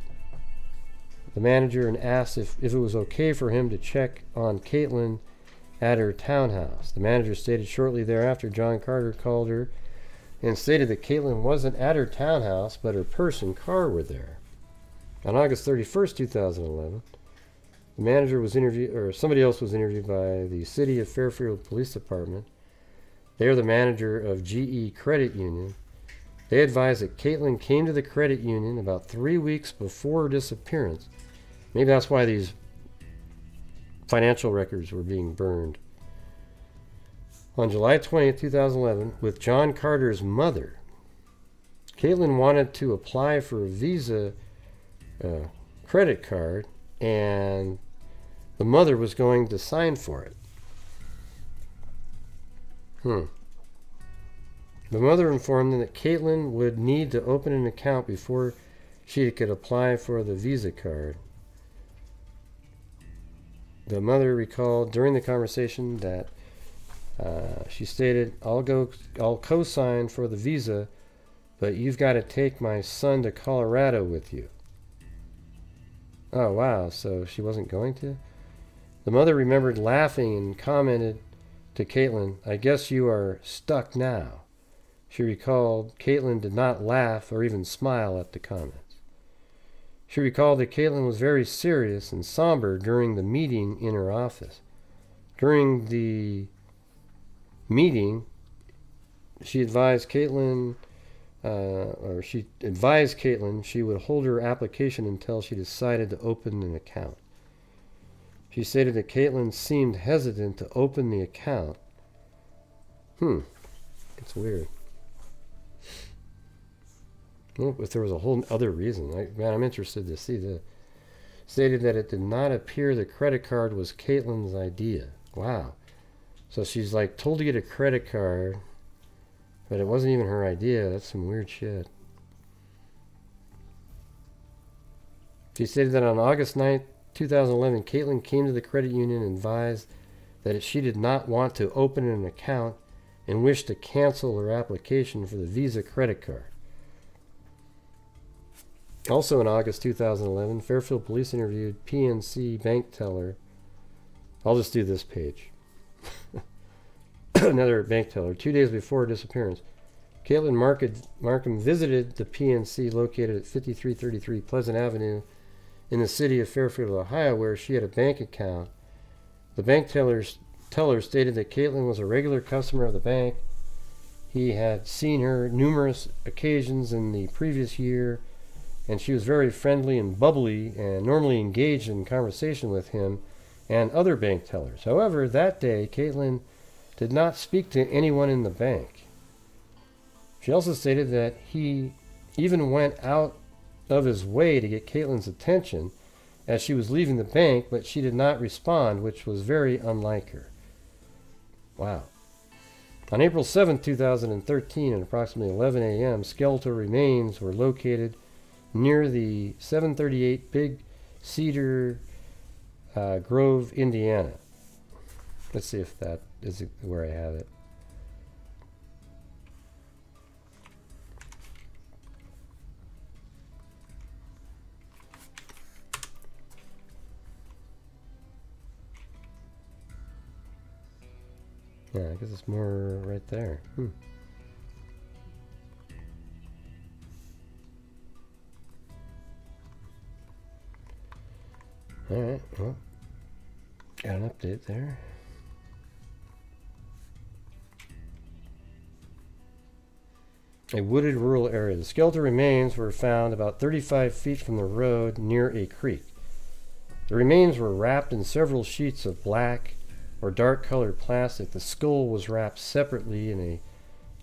the manager and asked if it was okay for him to check on Katelyn at her townhouse. The manager stated shortly thereafter John Carter called her and stated that Katelyn wasn't at her townhouse, but her purse and car were there. On August 31st, 2011, the manager was interviewed, or somebody else was interviewed by the City of Fairfield Police Department. They are the manager of GE Credit Union. They advised that Katelyn came to the credit union about 3 weeks before her disappearance. Maybe that's why these financial records were being burned. On July 20, 2011, with John Carter's mother, Katelyn wanted to apply for a Visa credit card, and the mother was going to sign for it. The mother informed them that Katelyn would need to open an account before she could apply for the Visa card. The mother recalled during the conversation that she stated, I'll co-sign for the Visa, but you've got to take my son to Colorado with you. Oh, wow, so she wasn't going to? The mother remembered laughing and commented to Katelyn, I guess you are stuck now. She recalled Katelyn did not laugh or even smile at the comment. She recalled that Katelyn was very serious and somber during the meeting in her office. During the meeting, she advised Katelyn, she would hold her application until she decided to open an account. She stated that Katelyn seemed hesitant to open the account. It's weird. Well, if there was a whole other reason, man, I'm interested to see the stated that it did not appear the credit card was Katelyn's idea. Wow. So she's like told to get a credit card, but it wasn't even her idea. That's some weird shit. She stated that on August 9th, 2011, Katelyn came to the credit union and advised that she did not want to open an account and wished to cancel her application for the Visa credit card. Also in August 2011, Fairfield police interviewed PNC bank teller. I'll just do this page. Another bank teller. 2 days before her disappearance, Katelyn Markham visited the PNC located at 5333 Pleasant Avenue in the city of Fairfield, Ohio, where she had a bank account. The bank teller stated that Katelyn was a regular customer of the bank. He had seen her numerous occasions in the previous year, and she was very friendly and bubbly and normally engaged in conversation with him and other bank tellers. However, that day, Katelyn did not speak to anyone in the bank. She also stated that he even went out of his way to get Katelyn's attention as she was leaving the bank, but she did not respond, which was very unlike her. Wow. On April 7, 2013, at approximately 11 a.m., skeletal remains were located near the 738 Big Cedar Grove, Indiana. Let's see if that is where I have it. Yeah, I guess it's more right there. Alright, well, got an update there. A wooded rural area. The skeletal remains were found about 35 feet from the road near a creek. The remains were wrapped in several sheets of black or dark colored plastic. The skull was wrapped separately in a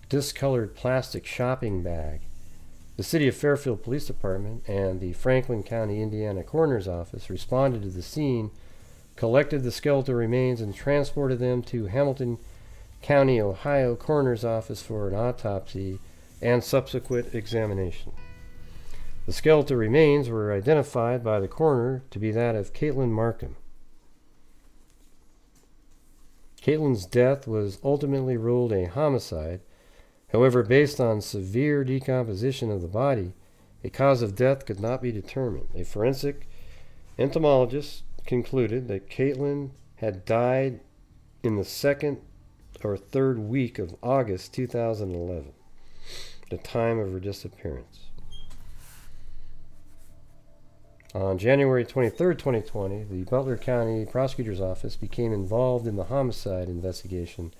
discolored plastic shopping bag. The City of Fairfield Police Department and the Franklin County, Indiana Coroner's Office responded to the scene, collected the skeletal remains, and transported them to Hamilton County, Ohio Coroner's Office for an autopsy and subsequent examination. The skeletal remains were identified by the coroner to be that of Katelyn Markham. Katelyn's death was ultimately ruled a homicide. However, based on severe decomposition of the body, a cause of death could not be determined. A forensic entomologist concluded that Katelyn had died in the second or third week of August 2011, the time of her disappearance. On January 23, 2020, the Butler County Prosecutor's Office became involved in the homicide investigation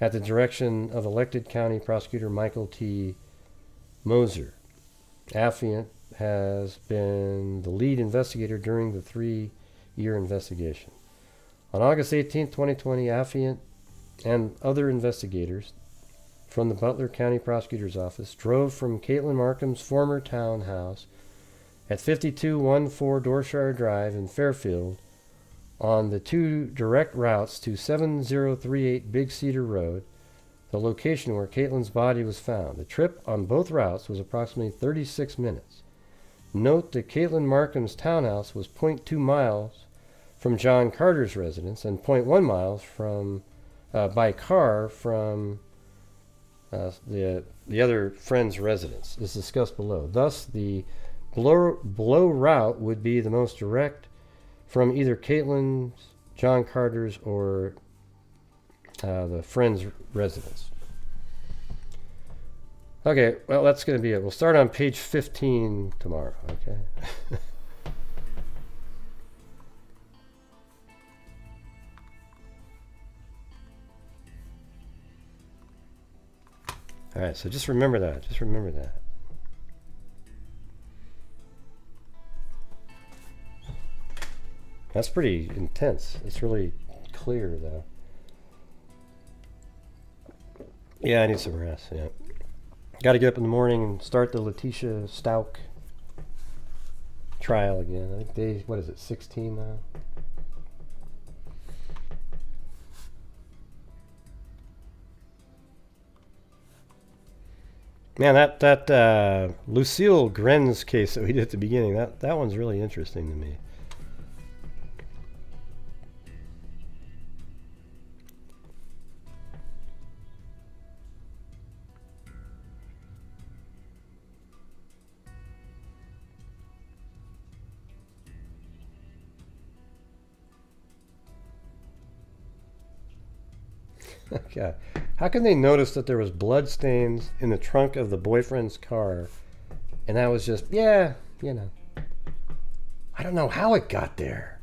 at the direction of elected County Prosecutor Michael T. Moser. Affiant has been the lead investigator during the three-year investigation. On August 18, 2020, Affiant and other investigators from the Butler County Prosecutor's Office drove from Katelyn Markham's former townhouse at 5214 Dorshire Drive in Fairfield on the two direct routes to 7038 Big Cedar Road, the location where Katelyn's body was found. The trip on both routes was approximately 36 minutes. Note that Katelyn Markham's townhouse was 0.2 miles from John Carter's residence and 0.1 miles from by car from the other friend's residence, as discussed below. Thus, the blow route would be the most direct from either Katelyn's, John Carter's, or the friend's residence. Okay, well, that's going to be it. We'll start on page 15 tomorrow, okay? All right, so just remember that. Just remember that. That's pretty intense. It's really clear, though. Yeah, I need some rest, yeah. Got to get up in the morning and start the Letitia Stauk trial again. I think day, what is it, 16 now? Man, that Lucille Grenz case that we did at the beginning, that one's really interesting to me. Okay. How can they notice that there was blood stains in the trunk of the boyfriend's car? And that was just, yeah, you know. I don't know how it got there.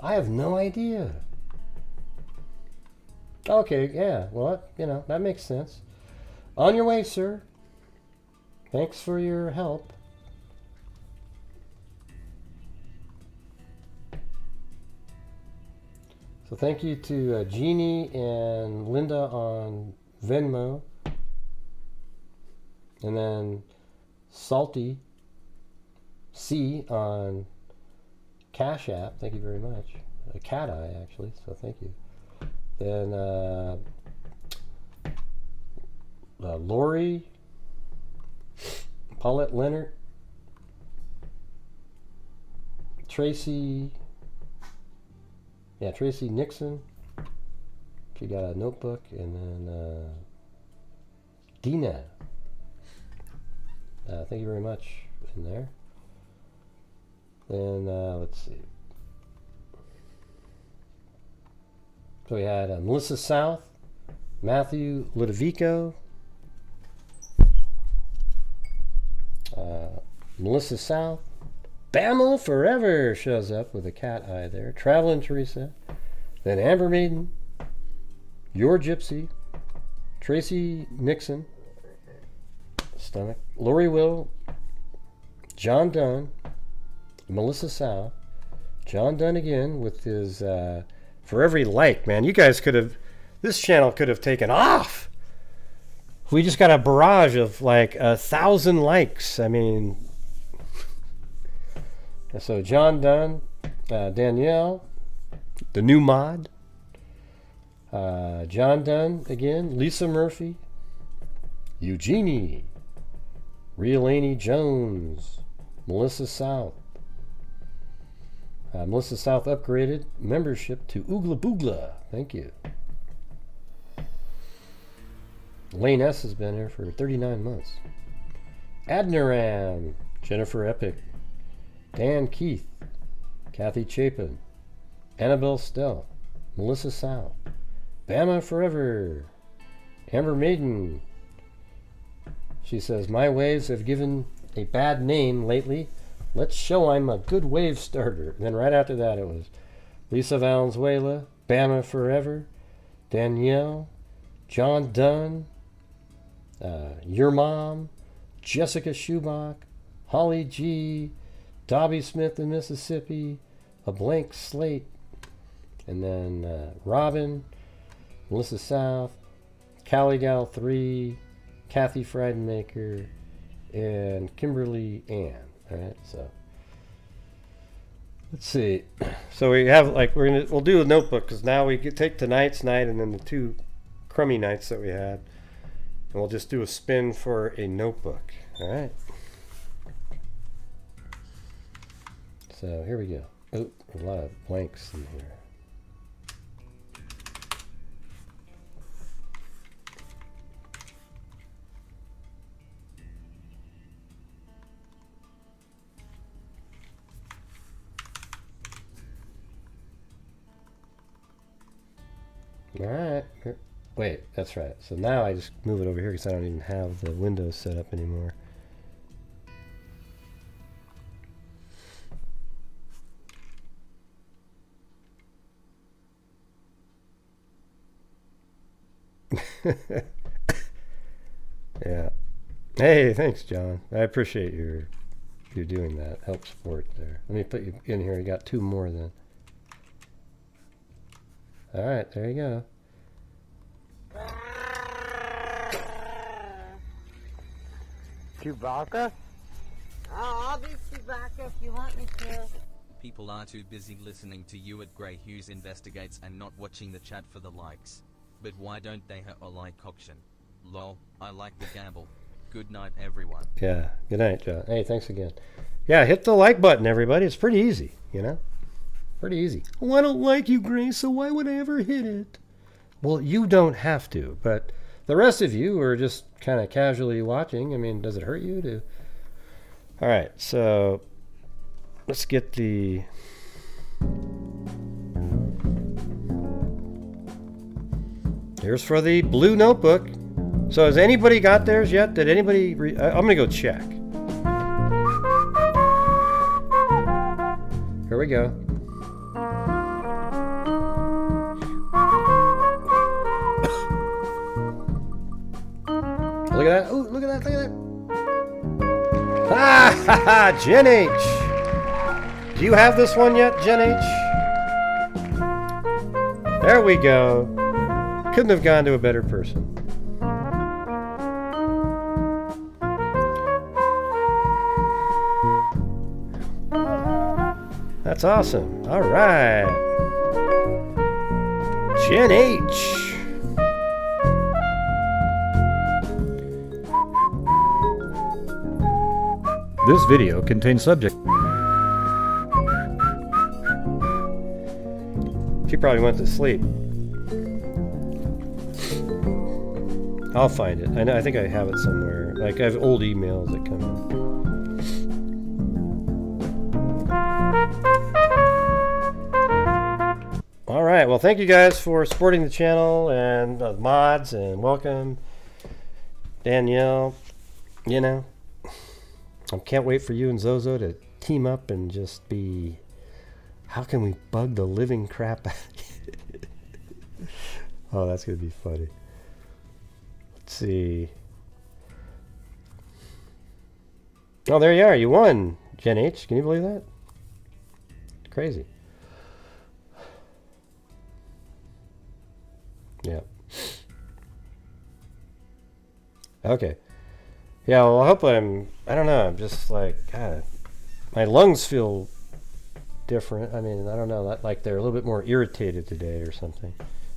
I have no idea. Okay, yeah, well, you know, that makes sense. On your way, sir. Thanks for your help. So thank you to Jeannie and Linda on Venmo, and then Salty C on Cash App. Thank you very much. A cat eye, actually, so thank you. Then Lori, Paulette Leonard, Tracy... Yeah, Tracy Nixon. She got a notebook, and then Dina. Thank you very much in there. Then let's see. So we had Melissa South, Matthew Ludovico, Melissa South. Bama Forever shows up with a cat eye there. Traveling Teresa. Then Amber Maiden. Your Gypsy. Tracy Nixon. Stomach. Lori Will. John Dunn. Melissa South. John Dunn again with his for every like, man. You guys could have, this channel could have taken off. We just got a barrage of like 1,000 likes. I mean... So John Dunn, Danielle, the new mod, John Dunn again, Lisa Murphy, Eugenie, Realaney Jones, Melissa South. Melissa South upgraded membership to Oogla Boogla. Thank you. Lane S has been here for 39 months. Adnaram, Jennifer Epic. Dan Keith, Kathy Chapin, Annabelle Stell, Melissa South, Bama Forever, Amber Maiden. She says, my waves have given a bad name lately. Let's show I'm a good wave starter. And then right after that it was Lisa Valenzuela, Bama Forever, Danielle, John Dunn, Your Mom, Jessica Schubach, Holly G., Dobby Smith in Mississippi, A Blank Slate, and then Robin, Melissa South, Callie Gal 3, Kathy Friedenmaker, and Kimberly Ann. All right, so let's see. So we have like we'll do a notebook because now we take tonight's night and then the two crummy nights that we had, and we'll just do a spin for a notebook. All right. So here we go. Oh, a lot of blanks in here. All right. Wait, that's right. So now I just move it over here because I don't even have the windows set up anymore. Yeah. Hey, thanks, John. I appreciate you doing that. Help support there. Let me put you in here. You got two more then. All right, there you go. Chewbacca? Oh, I'll be Chewbacca if you want me to. People are too busy listening to you at Grey Hughes Investigates and not watching the chat for the likes. But why don't they have a like auction? Lol, I like the gamble. Good night, everyone. Yeah, good night, John. Hey, thanks again. Yeah, hit the like button, everybody. It's pretty easy, you know? Pretty easy. Well, I don't like you, Grace, so why would I ever hit it? Well, you don't have to, but the rest of you are just kind of casually watching. I mean, does it hurt you to? All right, so let's get the... Here's for the blue notebook. So has anybody got theirs yet? Did anybody... I'm going to go check. Here we go. Look at that. Ooh, look at that. Look at that. Ah, ha, ha, Jen H. Do you have this one yet, Jen H? There we go. Couldn't have gone to a better person. That's awesome. All right. Jen H. This video contains subject. She probably went to sleep. I'll find it. I think I have it somewhere. Like I have old emails that come in. All right. Well, thank you guys for supporting the channel and the mods, and welcome, Danielle. You know. I can't wait for you and Zozo to team up and just be... How can we bug the living crap out of you? Oh, that's going to be funny. Let's see. Oh, there you are. You won, Jen H. Can you believe that? It's crazy. Yeah. Okay. Yeah, well, I hope I don't know, I'm just like, God, my lungs feel different. I mean, I don't know, like they're a little bit more irritated today or something.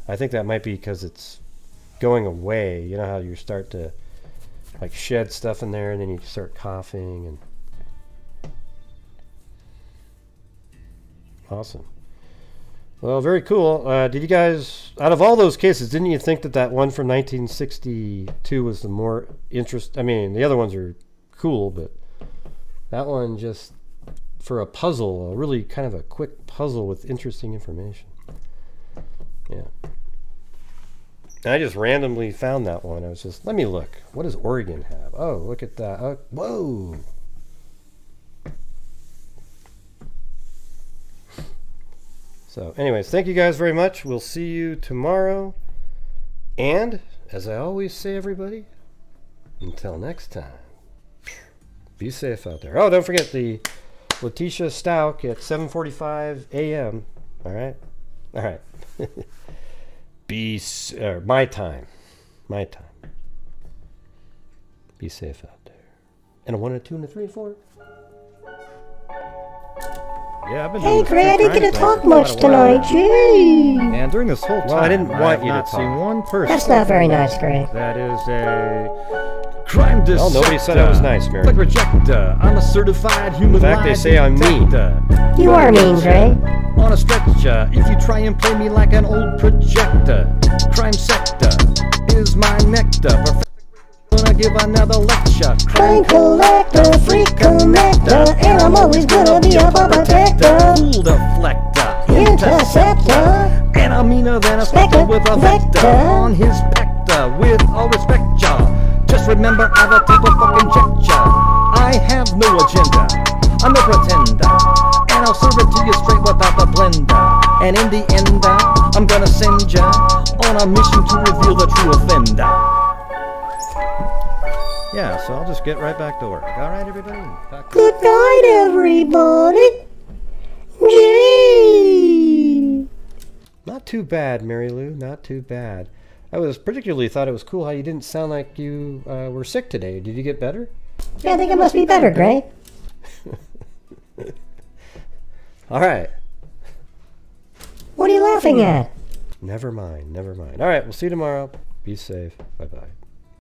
I think that might be because it's going away. You know how you start to, like, shed stuff in there and then you start coughing and... Awesome. Well, very cool. Did you guys, out of all those cases, didn't you think that that one from 1962 was the more interest? I mean, the other ones are cool, but that one just for a puzzle, a really kind of a quick puzzle with interesting information. Yeah. And I just randomly found that one. I was just, let me look. What does Oregon have? Oh, look at that. Oh, whoa. So anyways, thank you guys very much. We'll see you tomorrow. And as I always say, everybody, until next time, be safe out there. Oh, don't forget the Letitia Stauk at 7:45 a.m. All right. All right. My time. Be safe out there. And a 1, a 2, and a 3, and 4. Yeah, I've been doing Grant, I didn't talk much tonight. Gee. And during this whole time, well, I didn't want you to see one person. That's not very nice, Grant. That is a crime dissector. Well, nobody said I was nice, Mary. Like rejector. I'm a certified human. In fact, they say I'm mean. You are mean, Grant. On a stretcher, if you try and play me like an old projector, crime sector is my nectar. Gonna give another lecture. Crime collector, free connector, and I'm always gonna be a bomb protector. Cool deflector, interceptor, and I'm meaner than a specter with a vector on his pector. With all respect, y'all, just remember I'm a type of fucking checker. I have no agenda, I'm no pretender, and I'll serve it to you straight without the blender. And in the end, I'm gonna send ya on a mission to reveal the true offender. Yeah, so I'll just get right back to work. All right, everybody. Good night, everybody. Yay! Not too bad, Mary Lou. Not too bad. I was particularly thought it was cool how you didn't sound like you were sick today. Did you get better? Yeah, I think I must be better, Gray. All right. What are you laughing at? Never mind. All right, we'll see you tomorrow. Be safe. Bye-bye.